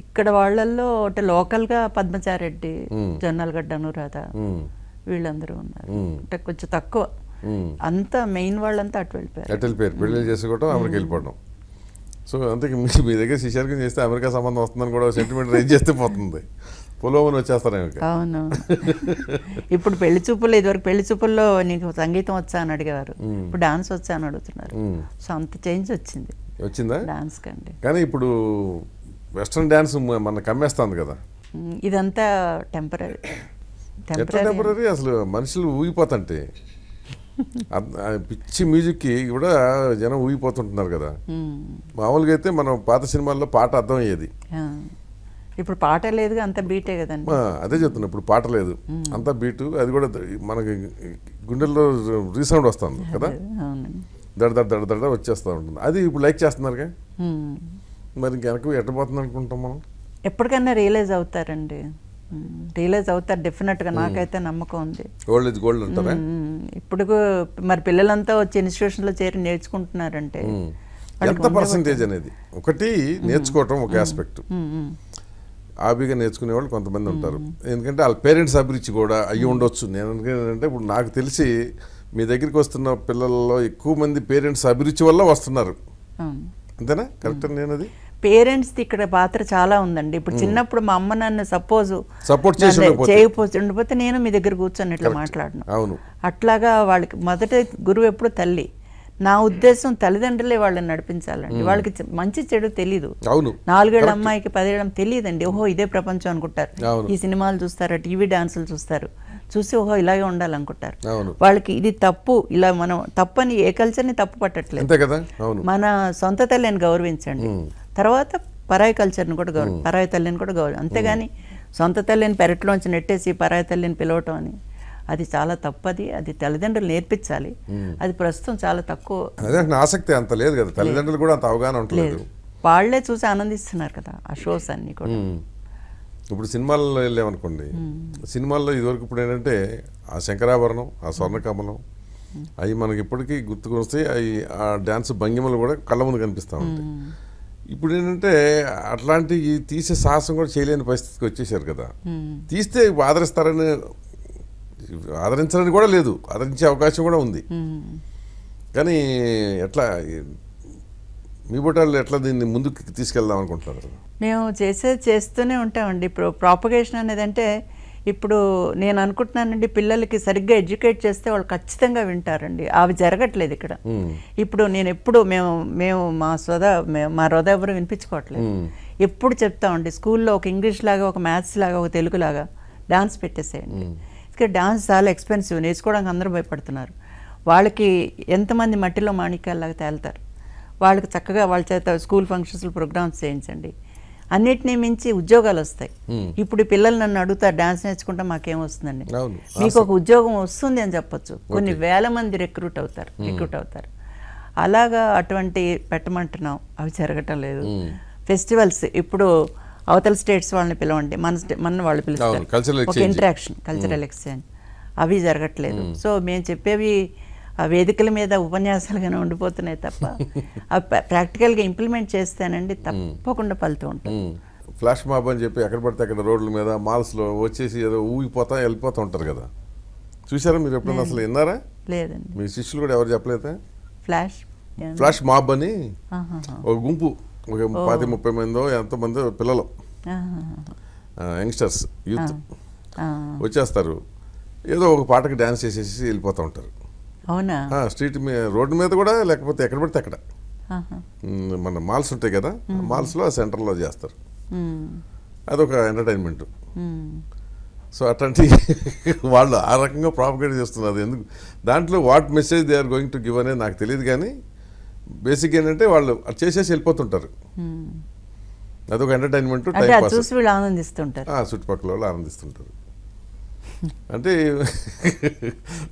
ఇక్కడ వాళ్ళల్లో అంటే లోకల్గా పద్మచారెడ్డి జొన్నలగడ్డ అనురాధ వీళ్ళందరూ ఉన్నారు అంటే కొంచెం తక్కువ అంతా మెయిన్ వాళ్ళంతా అటు వెళ్ళిపోయారు అటు వెళ్ళిపోయారు పెళ్ళి చేసుకోవడం అమెరికా వెళ్ళిపోవడం సో అంతే మీ దగ్గర శిష్యార్గం చేస్తే అమెరికా సంబంధం వస్తుందని కూడా సెంటిమెంట్ రేజ్ చేస్తే పోతుంది పొలోమని వచ్చేస్తారు అవును ఇప్పుడు పెళ్లి చూపులు ఇదివరకు పెళ్లి చూపుల్లో నీకు సంగీతం వచ్చా అని అడిగేవారు ఇప్పుడు డాన్స్ వచ్చా అని అడుగుతున్నారు సో అంత చేంజ్ వచ్చింది వచ్చిందా డాన్స్ కండి కానీ ఇప్పుడు వెస్ట్రన్ డాన్స్ మన కమ్మేస్తుంది కదా ఇదంతా టెంపరరీ టెంపరరీ అసలు మనుషులు ఊగిపోతుంటే పిచ్చి మ్యూజిక్కి కూడా జనం ఊగిపోతుంటున్నారు కదా మామూలుగా అయితే మనం పాత సినిమాల్లో పాట అర్థం అయ్యేది ఇప్పుడు పాట లేదు అంత బీటే కదండి అదే చెప్తున్నా ఇప్పుడు పాట లేదు అంతా బీటు అది కూడా మనకి గుండెల్లో రీసౌండ్ వస్తుంది కదా దడ దడ దడ దడ వచ్చేస్తూ ఉంటుంది అది ఇప్పుడు లైక్ చేస్తున్నారుగా మరి ఇంకెనకు ఎట్టబోతుంది అనుకుంటాం మనం ఎప్పటికైనా రియలైజ్ అవుతారండి రియలైజ్ అవుతారు డెఫినెట్ గా నాకైతే నమ్మకం ఉంది. గోల్డ్ ఇస్ గోల్డ్ అంటారా? ఇప్పుడు మరి పిల్లలంతా వచ్చి ఇన్స్టిట్యూషన్ లో చేరి నేర్చుకుంటున్నారంటే ఎంత పర్సెంటేజ్ అనేది ఒకటి నేర్చుకోవటం ఒక ఆస్పెక్ట్. ఆబిగా నేర్చుకునే వాళ్ళు కొంతమంది ఉంటారు, ఎందుకంటే వాళ్ళ పేరెంట్స్ అభిరుచి కూడా అయ్యి ఉండొచ్చు. నేను ఎందుకంటే ఇప్పుడు నాకు తెలిసి మీ దగ్గరికి వస్తున్న పిల్లల్లో ఎక్కువ మంది పేరెంట్స్ అభిరుచి వల్ల వస్తున్నారు, అంతేనా? కరెక్ట్. నేనది పేరెంట్స్ ఇక్కడ పాత్ర చాలా ఉందండి. ఇప్పుడు చిన్నప్పుడు మా అమ్మ నన్ను సపోజ్ సపోర్ట్ చేయకపోతే నేను మీ దగ్గర కూర్చొని ఇట్లా మాట్లాడను. అవును, అట్లాగా వాళ్ళకి మొదటి గురువు ఎప్పుడు తల్లి. నా ఉద్దేశం తల్లిదండ్రులే వాళ్ళని నడిపించాలండి. వాళ్ళకి మంచి చెడు తెలీదు. నాలుగేళ్ల అమ్మాయికి పదేళ్ళం తెలియదండి. ఓహో ఇదే ప్రపంచం అనుకుంటారు. ఈ సినిమాలు చూస్తారు, టీవీ డాన్సులు చూస్తారు, చూసి ఓహో ఇలాగే ఉండాలనుకుంటారు. వాళ్ళకి ఇది తప్పు, ఇలా మనం తప్పని ఏ కల్చర్ని తప్పు పట్టట్లేదు. మన సొంత తల్లిని గౌరవించండి, తర్వాత పరాయి కల్చర్ని కూడా గౌరవ పరాయి తల్లిని కూడా గౌరవం. అంతేగాని సొంత తల్లిని పెరట్లోంచి నెట్టేసి పరాయి తల్లిని పిలవటం అని అది చాలా తప్పది. అది తల్లిదండ్రులు నేర్పించాలి. అది ప్రస్తుతం చాలా తక్కువ, ఆసక్తి అంత లేదు కదా, తల్లిదండ్రులు కూడా అంత అవగాహన ఉండలేదు. వాళ్ళే చూసి ఆనందిస్తున్నారు కదా ఆ షోస్ అన్ని కూడా. ఇప్పుడు సినిమాల్లో వెళ్ళామనుకోండి, సినిమాల్లో ఇదివరకు ఇప్పుడు ఏంటంటే ఆ శంకరాభరణం, ఆ స్వర్ణకమలం అవి మనకి ఇప్పటికీ గుర్తుకొస్తాయి. అవి ఆ డ్యాన్స్ భంగిమలు కూడా కళ్ళ ముందు కనిపిస్తూ ఉంటాయి. ఇప్పుడు ఏంటంటే అట్లాంటివి తీసే సాహసం కూడా చేయలేని పరిస్థితికి వచ్చేసారు కదా. తీస్తే ఆదరిస్తారని ఆదరించడానికి కూడా లేదు, ఆదరించే అవకాశం కూడా ఉంది. కానీ ఎట్లా మీ బొట్టాలు ఎట్లా దీన్ని ముందుకు తీసుకెళ్దాం అనుకుంటున్నారు? మేము చేసేది చేస్తూనే ఉంటామండి. ఇప్పుడు ప్రాపగేషన్ అనేది అంటే ఇప్పుడు నేను అనుకుంటున్నానండి, పిల్లలకి సరిగ్గా ఎడ్యుకేట్ చేస్తే వాళ్ళు ఖచ్చితంగా వింటారండి. అవి జరగట్లేదు ఇక్కడ. ఇప్పుడు నేను ఎప్పుడు మేము మేము మా సోదా మా హృదయ ఎవరు వినిపించుకోవట్లేదు. ఎప్పుడు చెప్తామండి స్కూల్లో ఒక ఇంగ్లీష్ లాగా, ఒక మ్యాథ్స్ లాగా, ఒక తెలుగులాగా డాన్స్ పెట్టేసేయండి. ఇక్కడ డాన్స్ చాలా ఎక్స్పెన్సివ్, నేర్చుకోవడానికి అందరూ భయపడుతున్నారు. వాళ్ళకి ఎంతమంది మట్టిలో మాణిక్యాలలాగా తేలుతారు. వాళ్ళకి చక్కగా వాళ్ళ చేత స్కూల్ ఫంక్షన్స్లో ప్రోగ్రామ్స్ చేయించండి. అన్నిటినీ మించి ఉద్యోగాలు వస్తాయి. ఇప్పుడు పిల్లలు నన్ను అడుగుతారు డాన్స్ నేర్చుకుంటే మాకేం వస్తుందండి? మీకు ఒక ఉద్యోగం వస్తుంది అని చెప్పచ్చు. కొన్ని వేల మంది రిక్రూట్ అవుతారు రిక్రూట్ అవుతారు అలాగా అటువంటి పెట్టమంటున్నాం, అవి జరగటం లేదు. ఫెస్టివల్స్ ఇప్పుడు అవతల స్టేట్స్ వాళ్ళని పిలవండి, మన మన వాళ్ళు పిలుస్తారు. ఒక ఇంటరాక్షన్, కల్చరల్ ఎక్స్చేంజ్ అవి జరగట్లేదు. సో మేము చెప్పేవి ఆ వేదికల మీద ఉపన్యాసాలుగానే ఉండిపోతున్నాయి తప్ప అవి ప్రాక్టికల్గా ఇంప్లిమెంట్ చేస్తానండి, తప్పకుండా ఫలితం ఉంటుంది. ఫ్లాష్ మాబ్ అని చెప్పి ఎక్కడ పడితే అక్కడ రోడ్ల మీద, మాల్స్లో వచ్చేసి ఏదో ఊగిపోతా వెళ్ళిపోతూ ఉంటారు కదా, చూసారా మీరు ఎప్పుడైనా? అసలు విన్నారా? లేదండి. మీ శిష్యులు కూడా ఎవరు చెప్పలేదా? ఫ్లాష్ ఫ్లాష్ మాబ్ అని ఒక గుంపు, ఒక పాతి ముప్పై మందో ఎంతమంది పిల్లలు, యంగ్స్టర్స్, యూత్ వచ్చేస్తారు, ఏదో ఒక పాటకి డ్యాన్స్ చేసేసి వెళ్ళిపోతూ ఉంటారు. అవునా? స్ట్రీట్ మీద, రోడ్డు మీద కూడా, లేకపోతే ఎక్కడ పడితే అక్కడ. మన మాల్స్ ఉంటాయి కదా, మాల్స్లో సెంటర్లో చేస్తారు. అదొక ఎంటర్టైన్మెంట్. సో అట్లాంటి వాళ్ళు ఆ రకంగా ప్రాపగేట్ చేస్తున్నారు. ఎందుకు దాంట్లో what message they are going to give అనేది నాకు తెలియదు, కానీ బేసిక్ ఏంటంటే వాళ్ళు అది చేసేసి వెళ్ళిపోతుంటారు. అదొక ఎంటర్టైన్మెంట్, చుట్టుపక్కల వాళ్ళు ఆనందిస్తుంటారు. అంటే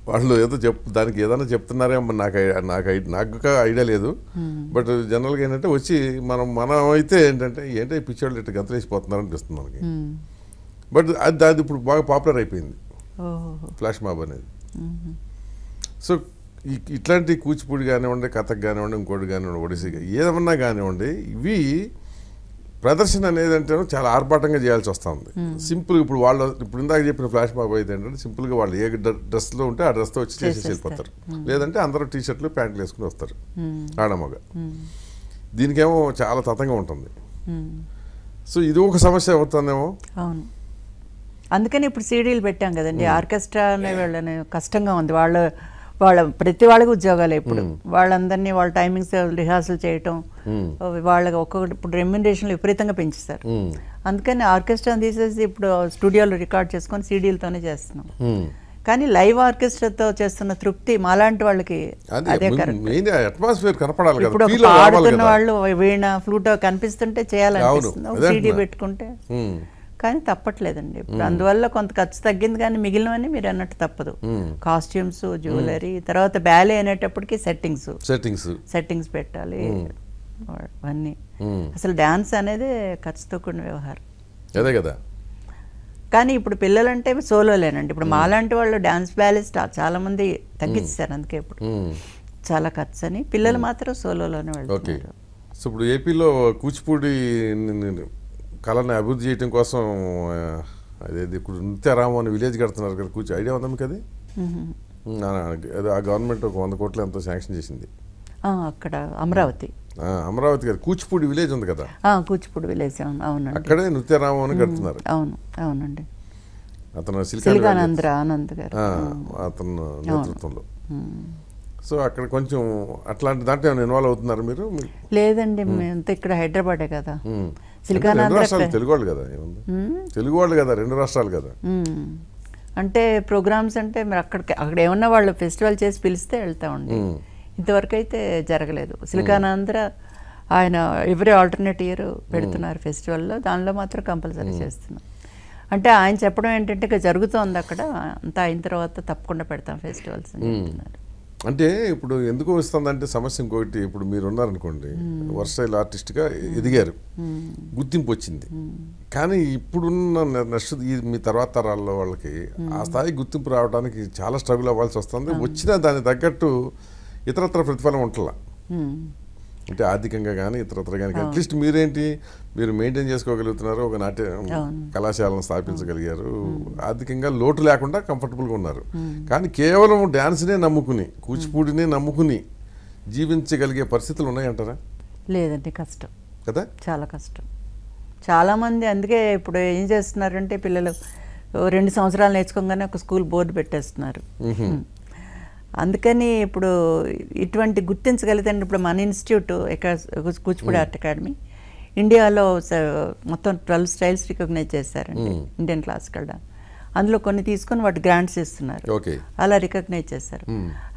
వాళ్ళు ఏదో చెప్ దానికి ఏదైనా చెప్తున్నారేమో, నాకు నాకు నాకు ఐడియా లేదు. బట్ జనరల్గా ఏంటంటే వచ్చి మనం మనం అయితే ఏంటంటే ఏంటంటే పిచ్చోళ్ళు ఇట్లా గంతలేసిపోతున్నారు అనిపిస్తుంది మనకి. బట్ అది అది ఇప్పుడు బాగా పాపులర్ అయిపోయింది ఫ్లాష్ మాబ్ అనేది. సో ఇట్లాంటి కూచిపూడి కానివ్వండి, కథకు కానివ్వండి, ఇంకోటి కానివ్వండి, ఒడిస్సీ ఏదన్నా కానివ్వండి, ఇవి ప్రదర్శన అనేది అంటే చాలా ఆర్భాటంగా చేయాల్సి వస్తుంది. సింపుల్గా ఇప్పుడు వాళ్ళు ఇప్పుడు ఇందాక చెప్పిన ఫ్లాష్ మాబ్ అయితే ఏంటంటే సింపుల్గా వాళ్ళు ఏ డ్రెస్లో ఉంటే ఆ డ్రెస్తో వచ్చి చేసేసి వెళ్ళిపోతారు. లేదంటే అందరూ టీ షర్ట్లు ప్యాంట్లు వేసుకుని వస్తారు ఆడమగ. దీనికేమో చాలా తతంగా ఉంటుంది. సో ఇది ఒక సమస్య అవుతుందేమో. అవును, అందుకని ఇప్పుడు సీడీలు పెట్టాం కదండి. ఆర్కెస్ట్రా అనే వాళ్ళని కష్టంగా ఉంది. వాళ్ళ వాళ్ళ ప్రతి వాళ్ళకి ఉద్యోగాలు ఇప్పుడు వాళ్ళందరినీ వాళ్ళ టైమింగ్స్ రిహార్సల్ చేయటం, వాళ్ళకి ఒక్కొక్కటి ఇప్పుడు రెమ్యునరేషన్లు విపరీతంగా పెంచుతారు. అందుకని ఆర్కెస్ట్రా తీసేసి ఇప్పుడు స్టూడియోలో రికార్డ్ చేసుకొని సీడీలతోనే చేస్తున్నాం. కానీ లైవ్ ఆర్కెస్ట్రాతో చేస్తున్న తృప్తి మాలాంటి వాళ్ళకి అదే కరెక్ట్. ఇప్పుడు ఆడుతున్న వాళ్ళు వీణ ఫ్లూటో కనిపిస్తుంటే చేయాలనిపిస్తుంది, సీడీ పెట్టుకుంటే. కానీ తప్పట్లేదండి ఇప్పుడు. అందువల్ల కొంత ఖర్చు తగ్గింది, కానీ మిగిలినవన్నీ మీరు అన్నట్టు తప్పదు. కాస్ట్యూమ్స్, జ్యువెలరీ, తర్వాత బ్యాలే అనేటప్పటికి సెట్టింగ్స్ సెట్టింగ్స్ సెట్టింగ్స్ పెట్టాలి. అవన్నీ అసలు డాన్స్ అనేది ఖర్చుతో కూడిన వ్యవహారం అదే కదా. కానీ ఇప్పుడు పిల్లలంటే సోలోలేనండి. ఇప్పుడు మాలాంటి వాళ్ళు డాన్స్ బ్యాలెన్స్ చాలా మంది తగ్గించారు, అందుకే ఇప్పుడు చాలా ఖర్చు అని పిల్లలు మాత్రం సోలోలోనే వెళ్తారు. సో ఇప్పుడు ఏపీలో కూచిపూడి కళను అభివృద్ధి చేయడం కోసం అదేది ఇప్పుడు నృత్యరామం అని విలేజ్ కడుతున్నారు కదా, కూచి ఐడియా ఉందా మీకు? అది ఆ గవర్నమెంట్ ఒక వంద కోట్లు ఎంతో శాంక్షన్ చేసింది అక్కడ అమరావతి. అమరావతి కదా కూచిపూడి విలేజ్ ఉంది కదా, కూచిపూడి విలేజ్ అవునండి, అక్కడే నృత్యరామం అని కడుతున్నారు. అవును అవునండి, అతను సిలికానంద్ర ఆనంద్ గారు అతను నేతృత్వంలో. సో అక్కడ కొంచెం అట్లాంటి దాంట్లో ఇన్వాల్వ్ అవుతున్నారు మీరు? లేదండి, మేమంతా ఇక్కడ హైదరాబాదే కదా. సిలికానంద్ర తెలుగు వాళ్ళు కదా, తెలుగు వాళ్ళు కదా, రెండు రాష్ట్రాలు కదా. అంటే ప్రోగ్రామ్స్ అంటే మీరు అక్కడికి అక్కడ ఏమన్నా వాళ్ళు ఫెస్టివల్ చేసి పిలిస్తే వెళ్తా ఉండి, ఇంతవరకు అయితే జరగలేదు. సిలికానంద్ర ఆయన ఎవ్రీ ఆల్టర్నేట్ ఇయర్ పెడుతున్నారు ఫెస్టివల్లో, దానిలో మాత్రం కంపల్సరీ చేస్తున్నాం. అంటే ఆయన చెప్పడం ఏంటంటే ఇక జరుగుతోంది అక్కడ అంతా అయిన తర్వాత తప్పకుండా పెడతాం ఫెస్టివల్స్ అని చెప్తున్నారు. అంటే ఇప్పుడు ఎందుకు వస్తుందంటే సమస్య ఇంకొకటి, ఇప్పుడు మీరు ఉన్నారనుకోండి వర్సైల్ ఆర్టిస్ట్గా ఎదిగారు, గుర్తింపు వచ్చింది, కానీ ఇప్పుడున్న నెక్స్ట్ మీ తర్వాత తరాల్లో వాళ్ళకి ఆ స్థాయి గుర్తింపు రావడానికి చాలా స్ట్రగుల్ అవ్వాల్సి వస్తుంది. వచ్చినా దానికి తగ్గట్టు ఇతరత్ర ప్రతిఫలం ఉంటలా, అంటే ఆర్థికంగా కానీ ఇతరత్ర కానీ. అట్లీస్ట్ మీరేంటి మీరు మెయింటైన్ చేసుకోగలుగుతున్నారు, ఒక నాట్య కళాశాలను స్థాపించగలిగారు, ఆర్థికంగా లోటు లేకుండా కంఫర్టబుల్గా ఉన్నారు. కానీ కేవలం డ్యాన్స్నే నమ్ముకుని కూచిపూడినే నమ్ముకుని జీవించగలిగే పరిస్థితులు ఉన్నాయంటారా? లేదండి, కష్టం కదా, చాలా కష్టం. చాలామంది అందుకే ఇప్పుడు ఏం చేస్తున్నారంటే పిల్లలు రెండు సంవత్సరాలు నేర్చుకోగానే ఒక స్కూల్ బోర్డు పెట్టేస్తున్నారు. అందుకని ఇప్పుడు ఇటువంటి గుర్తించగలిగితే ఇప్పుడు మన ఇన్స్టిట్యూట్ ఇక్కడ కూచిపూడి ఆర్ట్ అకాడమీ ఇండియాలో మొత్తం ట్వెల్వ్ స్టైల్స్ రికగ్నైజ్ చేశారండి ఇండియన్ క్లాసికల్ డాన్స్. అందులో కొన్ని తీసుకొని వాటి గ్రాంట్స్ ఇస్తున్నారు, అలా రికగ్నైజ్ చేశారు.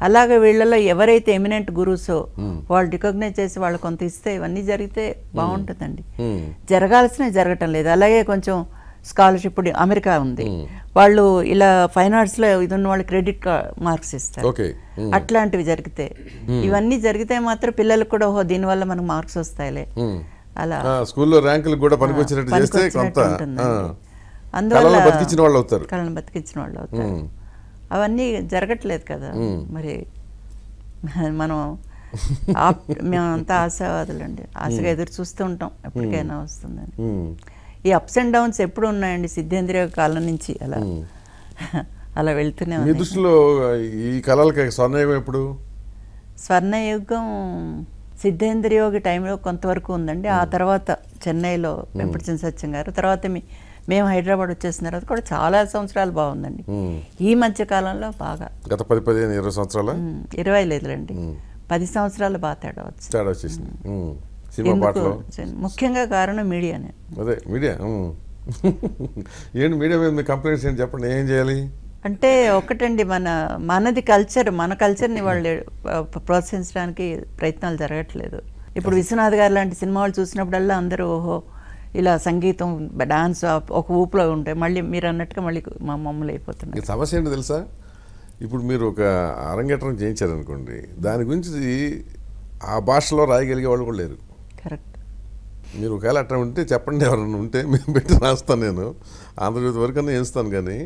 అలాగే వీళ్ళలో ఎవరైతే ఎమినెంట్ గురుసో వాళ్ళు రికగ్నైజ్ చేసి వాళ్ళు కొంత ఇస్తే ఇవన్నీ జరిగితే బాగుంటుందండి. జరగాల్సినవి జరగటం లేదు. అలాగే కొంచెం స్కాలర్షిప్ ఇప్పుడు అమెరికా ఉంది, వాళ్ళు ఇలా ఫైన్ ఆర్ట్స్ లో ఇది ఉన్న వాళ్ళు క్రెడిట్ మార్క్స్ ఇస్తారు, అట్లాంటివి జరిగితే ఇవన్నీ జరిగితే మాత్రం పిల్లలకు కూడా ఓహో దీనివల్ల మనకు మార్క్స్ వస్తాయిలే, అలా స్కూల్లో ర్యాంకులు కూడా పనికొచ్చినట్టు చేస్తే కొంత అందువల్ల బతికించిన వాళ్ళు అవుతారు, కళను బతికించిన వాళ్ళు అవుతారు. అవన్నీ జరగట్లేదు కదా, మరి మనం మేమంతా ఆశావాదులండి, ఆశగా ఎదురు చూస్తూ ఉంటాం ఎప్పటికైనా వస్తుందని. ఈ అప్స్ అండ్ డౌన్స్ ఎప్పుడు ఉన్నాయండి సిద్ధేంద్రియ కాలం నుంచి, అలా అలా వెళ్తూనే ఉంది. మీ దృష్టిలో ఈ కళలకి స్వర్ణయుగం ఎప్పుడు? స్వర్ణయుగం సిద్ధేంద్రయోగి టైంలో కొంతవరకు ఉందండి. ఆ తర్వాత చెన్నైలో వెంపటిచంద్ర సత్యం గారు, తర్వాత మేము హైదరాబాద్ వచ్చేసిన తర్వాత కూడా చాలా సంవత్సరాలు బాగుందండి. ఈ మధ్య కాలంలో బాగా గత పది పదిహేను ఇరవై సంవత్సరాలు ఇరవై లేదులేండి పది సంవత్సరాలు బాగా తేడా వచ్చేసింది. ముఖ్యంగా కారణం మీడియానే. అదే మీడియా ఏంటి, మీడియా మీద కంప్లైంట్స్ ఏంటి చెప్పండి, ఏం చేయాలి అంటే ఒకటండి మన మనది కల్చర్, మన కల్చర్ని వాళ్ళు ప్రోత్సహించడానికి ప్రయత్నాలు జరగట్లేదు. ఇప్పుడు విశ్వనాథ్ గారు లాంటి సినిమాలు చూసినప్పుడల్లా అందరూ ఓహో ఇలా సంగీతం డాన్స్ ఒక ఊపులో ఉంటాయి, మళ్ళీ మీరు అన్నట్టుగా మళ్ళీ మా మమ్మల్ని అయిపోతున్నారు. సమస్య ఏంటో తెలుసా, ఇప్పుడు మీరు ఒక అరంగేట్రం చేయించారనుకోండి, దాని గురించి ఆ భాషలో రాయగలిగే వాళ్ళు కూడా లేరు. కరెక్ట్, మీరు ఒకవేళ అట్లా ఉంటే చెప్పండి, ఎవరైనా ఉంటే మేము పెట్టి రాస్తాను, నేను ఆంధ్రజ్యోతి వరకు అన్నా వేస్తాను, కానీ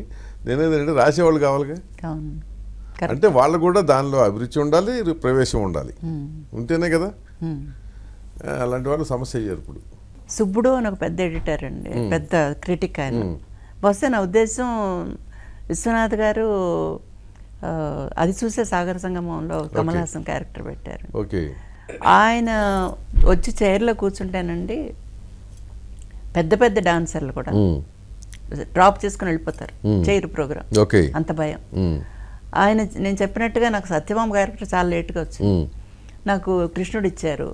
నేనేదంటే రాసేవాళ్ళు కావాలిగా. అంటే వాళ్ళు కూడా దానిలో అభిరుచి ఉండాలి, ప్రవేశం ఉండాలి, ఉంటేనే కదా. అలాంటి వాళ్ళు సమస్య అయ్యారు. ఇప్పుడు సుబ్బుడు అని ఒక పెద్ద ఎడిటర్ అండి, పెద్ద క్రిటిక్ ఆయన వస్తే నా ఉద్దేశం విశ్వనాథ్ గారు అది చూసే సాగర సంగమంలో కమల్ హాసన్ క్యారెక్టర్ పెట్టారు. ఆయన వచ్చి చైర్లో కూర్చుంటానండి, పెద్ద పెద్ద డాన్సర్లు కూడా డ్రాప్ చేసుకుని వెళ్ళిపోతారు చైర్ ప్రోగ్రామ్, అంత భయం. ఆయన నేను చెప్పినట్టుగా నాకు సత్యభామ క్యారెక్టర్ చాలా లేట్గా వచ్చింది, నాకు కృష్ణుడు ఇచ్చారు,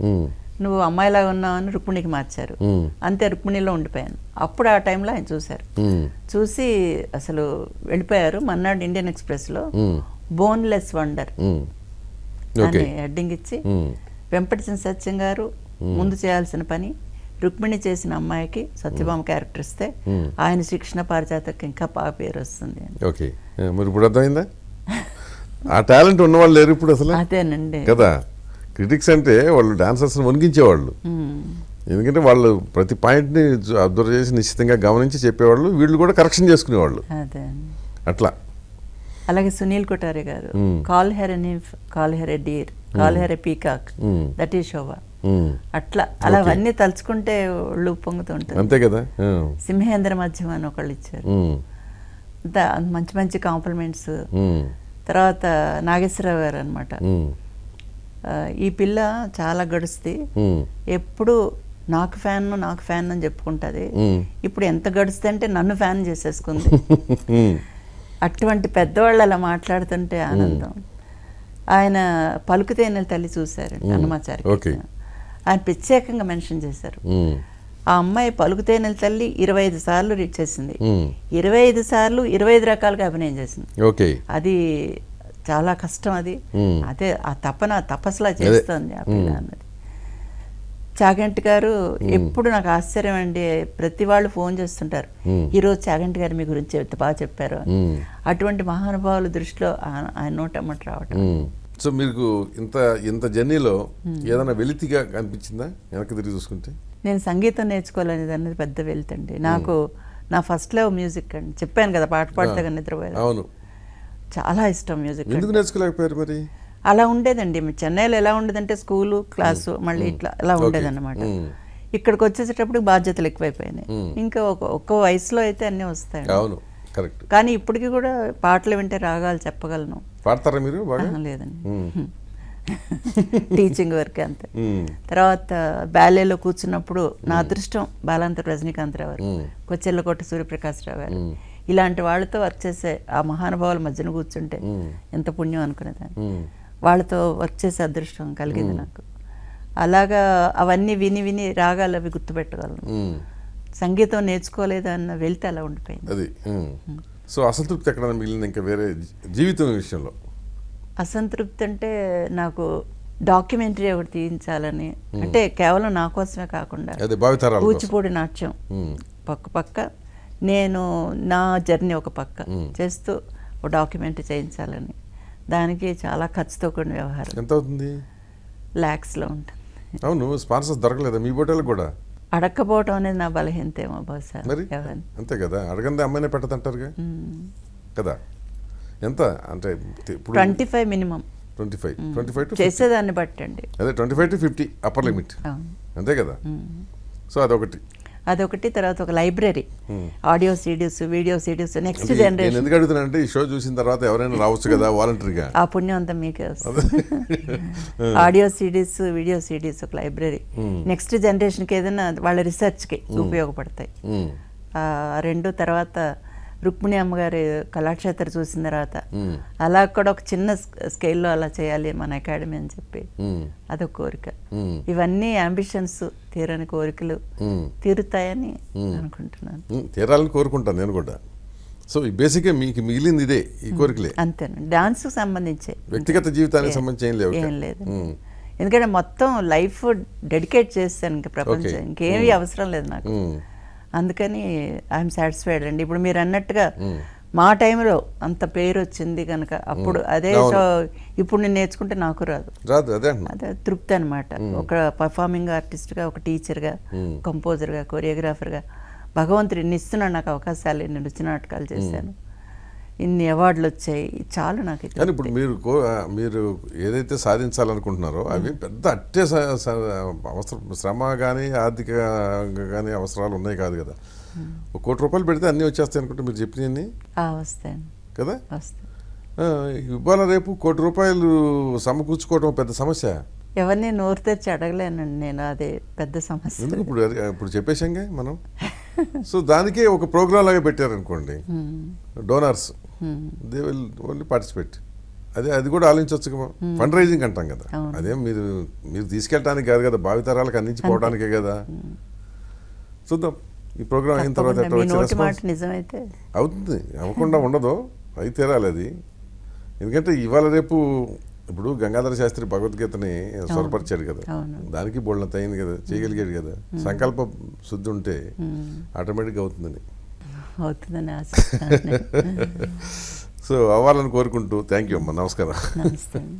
నువ్వు అమ్మాయిలాగా ఉన్నావు అని రుక్మిణికి మార్చారు, అంతే రుక్మిణిలో ఉండిపోయాను. అప్పుడు ఆ టైంలో ఆయన చూశారు, చూసి అసలు వెళ్ళిపోయారు. మన్నాడు ఇండియన్ ఎక్స్ప్రెస్లో బోన్లెస్ వండర్ అని హెడ్డింగ్ ఇచ్చి వెంపటిచంద్ర సత్యం గారు ముందు చేయాల్సిన పని రుక్మిణి చేసిన అమ్మాయికి సత్యభామ క్యారెక్టర్ ఇస్తే ఆయన శిక్షణ పారిజాతకి ఇంకా బాగా పేరు వస్తుంది అని. ఆ టాలెంట్ ఉన్నవాళ్ళు లేరు ఇప్పుడు అసలు. అదేనండి కదా, క్రిటిక్స్ అంటే వాళ్ళు డాన్సర్స్ వణికించేవాళ్ళు, ఎందుకంటే వాళ్ళు ప్రతి పాయింట్ ని అబ్జర్వ్ చేసి నిశ్చితంగా గమనించి చెప్పేవాళ్ళు, వీళ్ళు కూడా కరెక్షన్ చేసుకునేవాళ్ళు. అదే అట్లా. అలాగే సునీల్ కొటారి గారు call her a knife, call her a deer, call her a peacock, that is Shobha. అట్లా అలా అవన్నీ తలుచుకుంటే ఒళ్ళు పొంగుతూ ఉంటారు. అంతే కదా. సింహేంద్ర మధ్యం అని ఒకళ్ళు ఇచ్చారు, మంచి మంచి కాంప్లిమెంట్స్. తర్వాత నాగేశ్వరరావు గారు అనమాట, ఈ పిల్ల చాలా గడుస్తుంది, ఎప్పుడు నాకు ఫ్యాన్ నాకు ఫ్యాన్ అని చెప్పుకుంటుంది, ఇప్పుడు ఎంత గడుస్తుంది అంటే నన్ను ఫ్యాన్ చేసేసుకుంది. అటువంటి పెద్దవాళ్ళు అలా మాట్లాడుతుంటే ఆనందం. ఆయన పలుకుతేనెల తల్లి చూశారండి హనుమాచారి, ఆయన ప్రత్యేకంగా మెన్షన్ చేశారు. ఆ అమ్మాయి పలుకుతేనెల తల్లి ఇరవై ఐదు సార్లు రీడ్ చేసింది, ఇరవై ఐదు సార్లు ఇరవై ఐదు రకాలుగా అభినయం చేసింది. అది చాలా కష్టం. అది అదే ఆ తపన తపస్సులా చేస్తుంది ఆ పిల్ల అన్నది. చాగంటి గారు ఎప్పుడు నాకు ఆశ్చర్యం అండి, ప్రతి వాళ్ళు ఫోన్ చేస్తుంటారు, ఈరోజు చాగంటి గారు మీ గురించి బాగా చెప్పారు. అటువంటి మహానుభావుల దృష్టిలో ఆయన నోటమ్మట రావటం. సో మీకు ఇంత ఇంత జర్నీలో ఏదైనా వెలితిగా అనిపించిందా వెనక్కి తిరిగి చూసుకుంటే? నేను సంగీతం నేర్చుకోవాలనేది అనేది పెద్ద వెళ్తండి. నాకు నా ఫస్ట్ లవ్ మ్యూజిక్ అండి, చెప్పాను కదా పాట పాడతాగా నిద్రపోయాను. అవును, చాలా ఇష్టం మ్యూజిక్. ఎందుకు నేర్చుకోలేకపోయారు మరి? అలా ఉండేదండి చెన్నైలో. ఎలా ఉండేదంటే స్కూలు, క్లాసు, మళ్ళీ ఇట్లా అలా ఉండేదన్నమాట. ఇక్కడికి వచ్చేసేటప్పుడు బాధ్యతలు ఎక్కువైపోయినాయి. ఇంకా ఒక్క వయసులో అయితే అన్నీ వస్తాయండి. అవును కరెక్ట్. కానీ ఇప్పటికీ కూడా పాటలు వింటే రాగాలు చెప్పగలను. పాడతారా మీరు? లేదండి, టీచింగ్ వరకే అంతే. తర్వాత బ్యాలేలో కూర్చున్నప్పుడు నా అదృష్టం బాలాంత రజనీకాంత్ రావు గారు, కొచ్చెల్లకోట సూర్యప్రకాశ్ రావు గారు, ఇలాంటి వాళ్ళతో వర్క్ చేసే ఆ మహానుభావుల మధ్యన కూర్చుంటే ఎంత పుణ్యం అనుకునేదాన్ని. వాళ్ళతో వర్క్ చేసే అదృష్టం కలిగింది నాకు. అలాగా అవన్నీ విని విని రాగాలు అవి గుర్తుపెట్టగలను. సంగీతం నేర్చుకోలేదు అన్న వెళ్తే అలా ఉండిపోయింది అది. సో అసంతృప్తి ఎక్కడ మిగిలింది ఇంకా వేరే జీవితం విషయంలో? అసంతృప్తి అంటే నాకు డాక్యుమెంటరీ ఒకటి తీయించాలని, అంటే కేవలం నా కోసమే కాకుండా కూచిపూడి నాట్యం పక్క పక్క, నేను నా జర్నీ ఒక పక్క చేస్తూ ఒక డాక్యుమెంటరీ చేయించాలని. దానికి చాలా ఖర్చుతో కూడిన వ్యవహారం. ఎంత అవుతుంది? ల్యాక్స్లో ఉంటుంది. అవును, స్పాన్సర్స్ దొరకలేదు మీ బోటలు కూడా? అడగకపోవటం అనేది నా బలహీనతేమో బహుశా. అంతే కదా, అడగందే అమ్మాయినే పెట్టదంటారుగా కదా. ఎంత అంటే twenty five minimum, twenty five twenty five చేసేదాన్ని బట్టి అండి. అదే twenty five to fifty upper limit అంతే కదా. సో అదొకటి అదొకటి తర్వాత ఒక library, audio CDs, video CDs, next generation. ఎందుకు అడుగుతున్నానంటే ఈ షో చూసిన తర్వాత ఎవరైనా రావచ్చు కదా వాలంటరీగా, ఆ పుణ్యం అంతా మీకే వస్తుంది. ఆడియో సీడీస్, వీడియో సీడీస్, ఒక లైబ్రరీ, నెక్స్ట్ జనరేషన్కి ఏదైనా వాళ్ళ రీసెర్చ్కి ఉపయోగపడతాయి రెండు. తర్వాత రుక్మిణి అమ్మగారి కళాక్షేత్ర చూసిన తర్వాత అలా కూడా ఒక చిన్న స్కేల్లో అలా చేయాలి మన అకాడమీ అని చెప్పి అదొక కోరిక. ఇవన్నీ అంబిషన్స్, తీరని కోరికలు తీరుతాయని అనుకుంటున్నాను, తీరాలని కోరుకుంటాను నేను కూడా. సో బేసిక్గా మీకు మిగిలింది ఇదే, ఈ కోరికలే. అంతేనండి, డాన్స్కి సంబంధించి వ్యక్తిగత జీవితానికి సంబంధించి ఏం లేదు, ఎందుకంటే మొత్తం లైఫ్ డెడికేట్ చేస్తాను ఇంకా ప్రపంచం, ఇంకేమీ అవసరం లేదు నాకు. అందుకని ఐఎమ్ సాటిస్ఫైడ్ అండి. ఇప్పుడు మీరు అన్నట్టుగా మా టైంలో అంత పేరు వచ్చింది కనుక అప్పుడు అదే, ఇప్పుడు నేను నేర్చుకుంటే నాకు రాదు రాదు అదే అదే తృప్తి అనమాట. ఒక పర్ఫార్మింగ్ ఆర్టిస్ట్గా, ఒక టీచర్గా, కంపోజర్గా, కొరియోగ్రాఫర్గా భగవంతుడు ఇన్ని ఇస్తున్నాడు నాకు అవకాశాలు. నేను రుచి నాటకాలు చేశాను, ఇన్ని అవార్డులు వచ్చాయి, చాలు నాకు. కానీ ఇప్పుడు మీరు మీరు ఏదైతే సాధించాలనుకుంటున్నారో అవి పెద్ద అట్టే అవసరం, శ్రమ కానీ ఆర్థిక కానీ అవసరాలు ఉన్నాయి కాదు కదా. ఒక కోటి రూపాయలు పెడితే అన్నీ వచ్చేస్తాయి అనుకుంటే మీరు చెప్పినవన్నీ వస్తాయి కదా. ఇవాళ రేపు కోటి రూపాయలు సమకూర్చుకోవడం పెద్ద సమస్య. ఎవరిని నోరు తెచ్చి అడగలేనండి నేను, అదే పెద్ద సమస్య. ఇప్పుడు ఇప్పుడు చెప్పేసాంగా మనం. సో దానికే ఒక ప్రోగ్రామ్ లాగా పెట్టారనుకోండి, donors they will only participate. అదే అది కూడా ఆలోచించవచ్చు కదా, ఫండ్ రైజింగ్ అంటాం కదా. అదే మీరు మీరు తీసుకెళ్ళడానికి కాదు కదా, భావితరాలకు అందించిపోవడానికే కదా. చూద్దాం ఈ ప్రోగ్రామ్ అయిన తర్వాత అవుతుంది, అవ్వకుండా ఉండదు, అయి తీరాలి అది. ఎందుకంటే ఇవాళ రేపు ఇప్పుడు గంగాధర శాస్త్రి భగవద్గీతని స్వరపరిచాడు కదా, దానికి బోల్డంత అయింది కదా, చేయగలిగాడు కదా. సంకల్ప శుద్ధి ఉంటే ఆటోమేటిక్గా అవుతుందని అవుతుందని ఆశ. సో అవ్వాలని కోరుకుంటూ థ్యాంక్ యూ అమ్మ, నమస్కారం.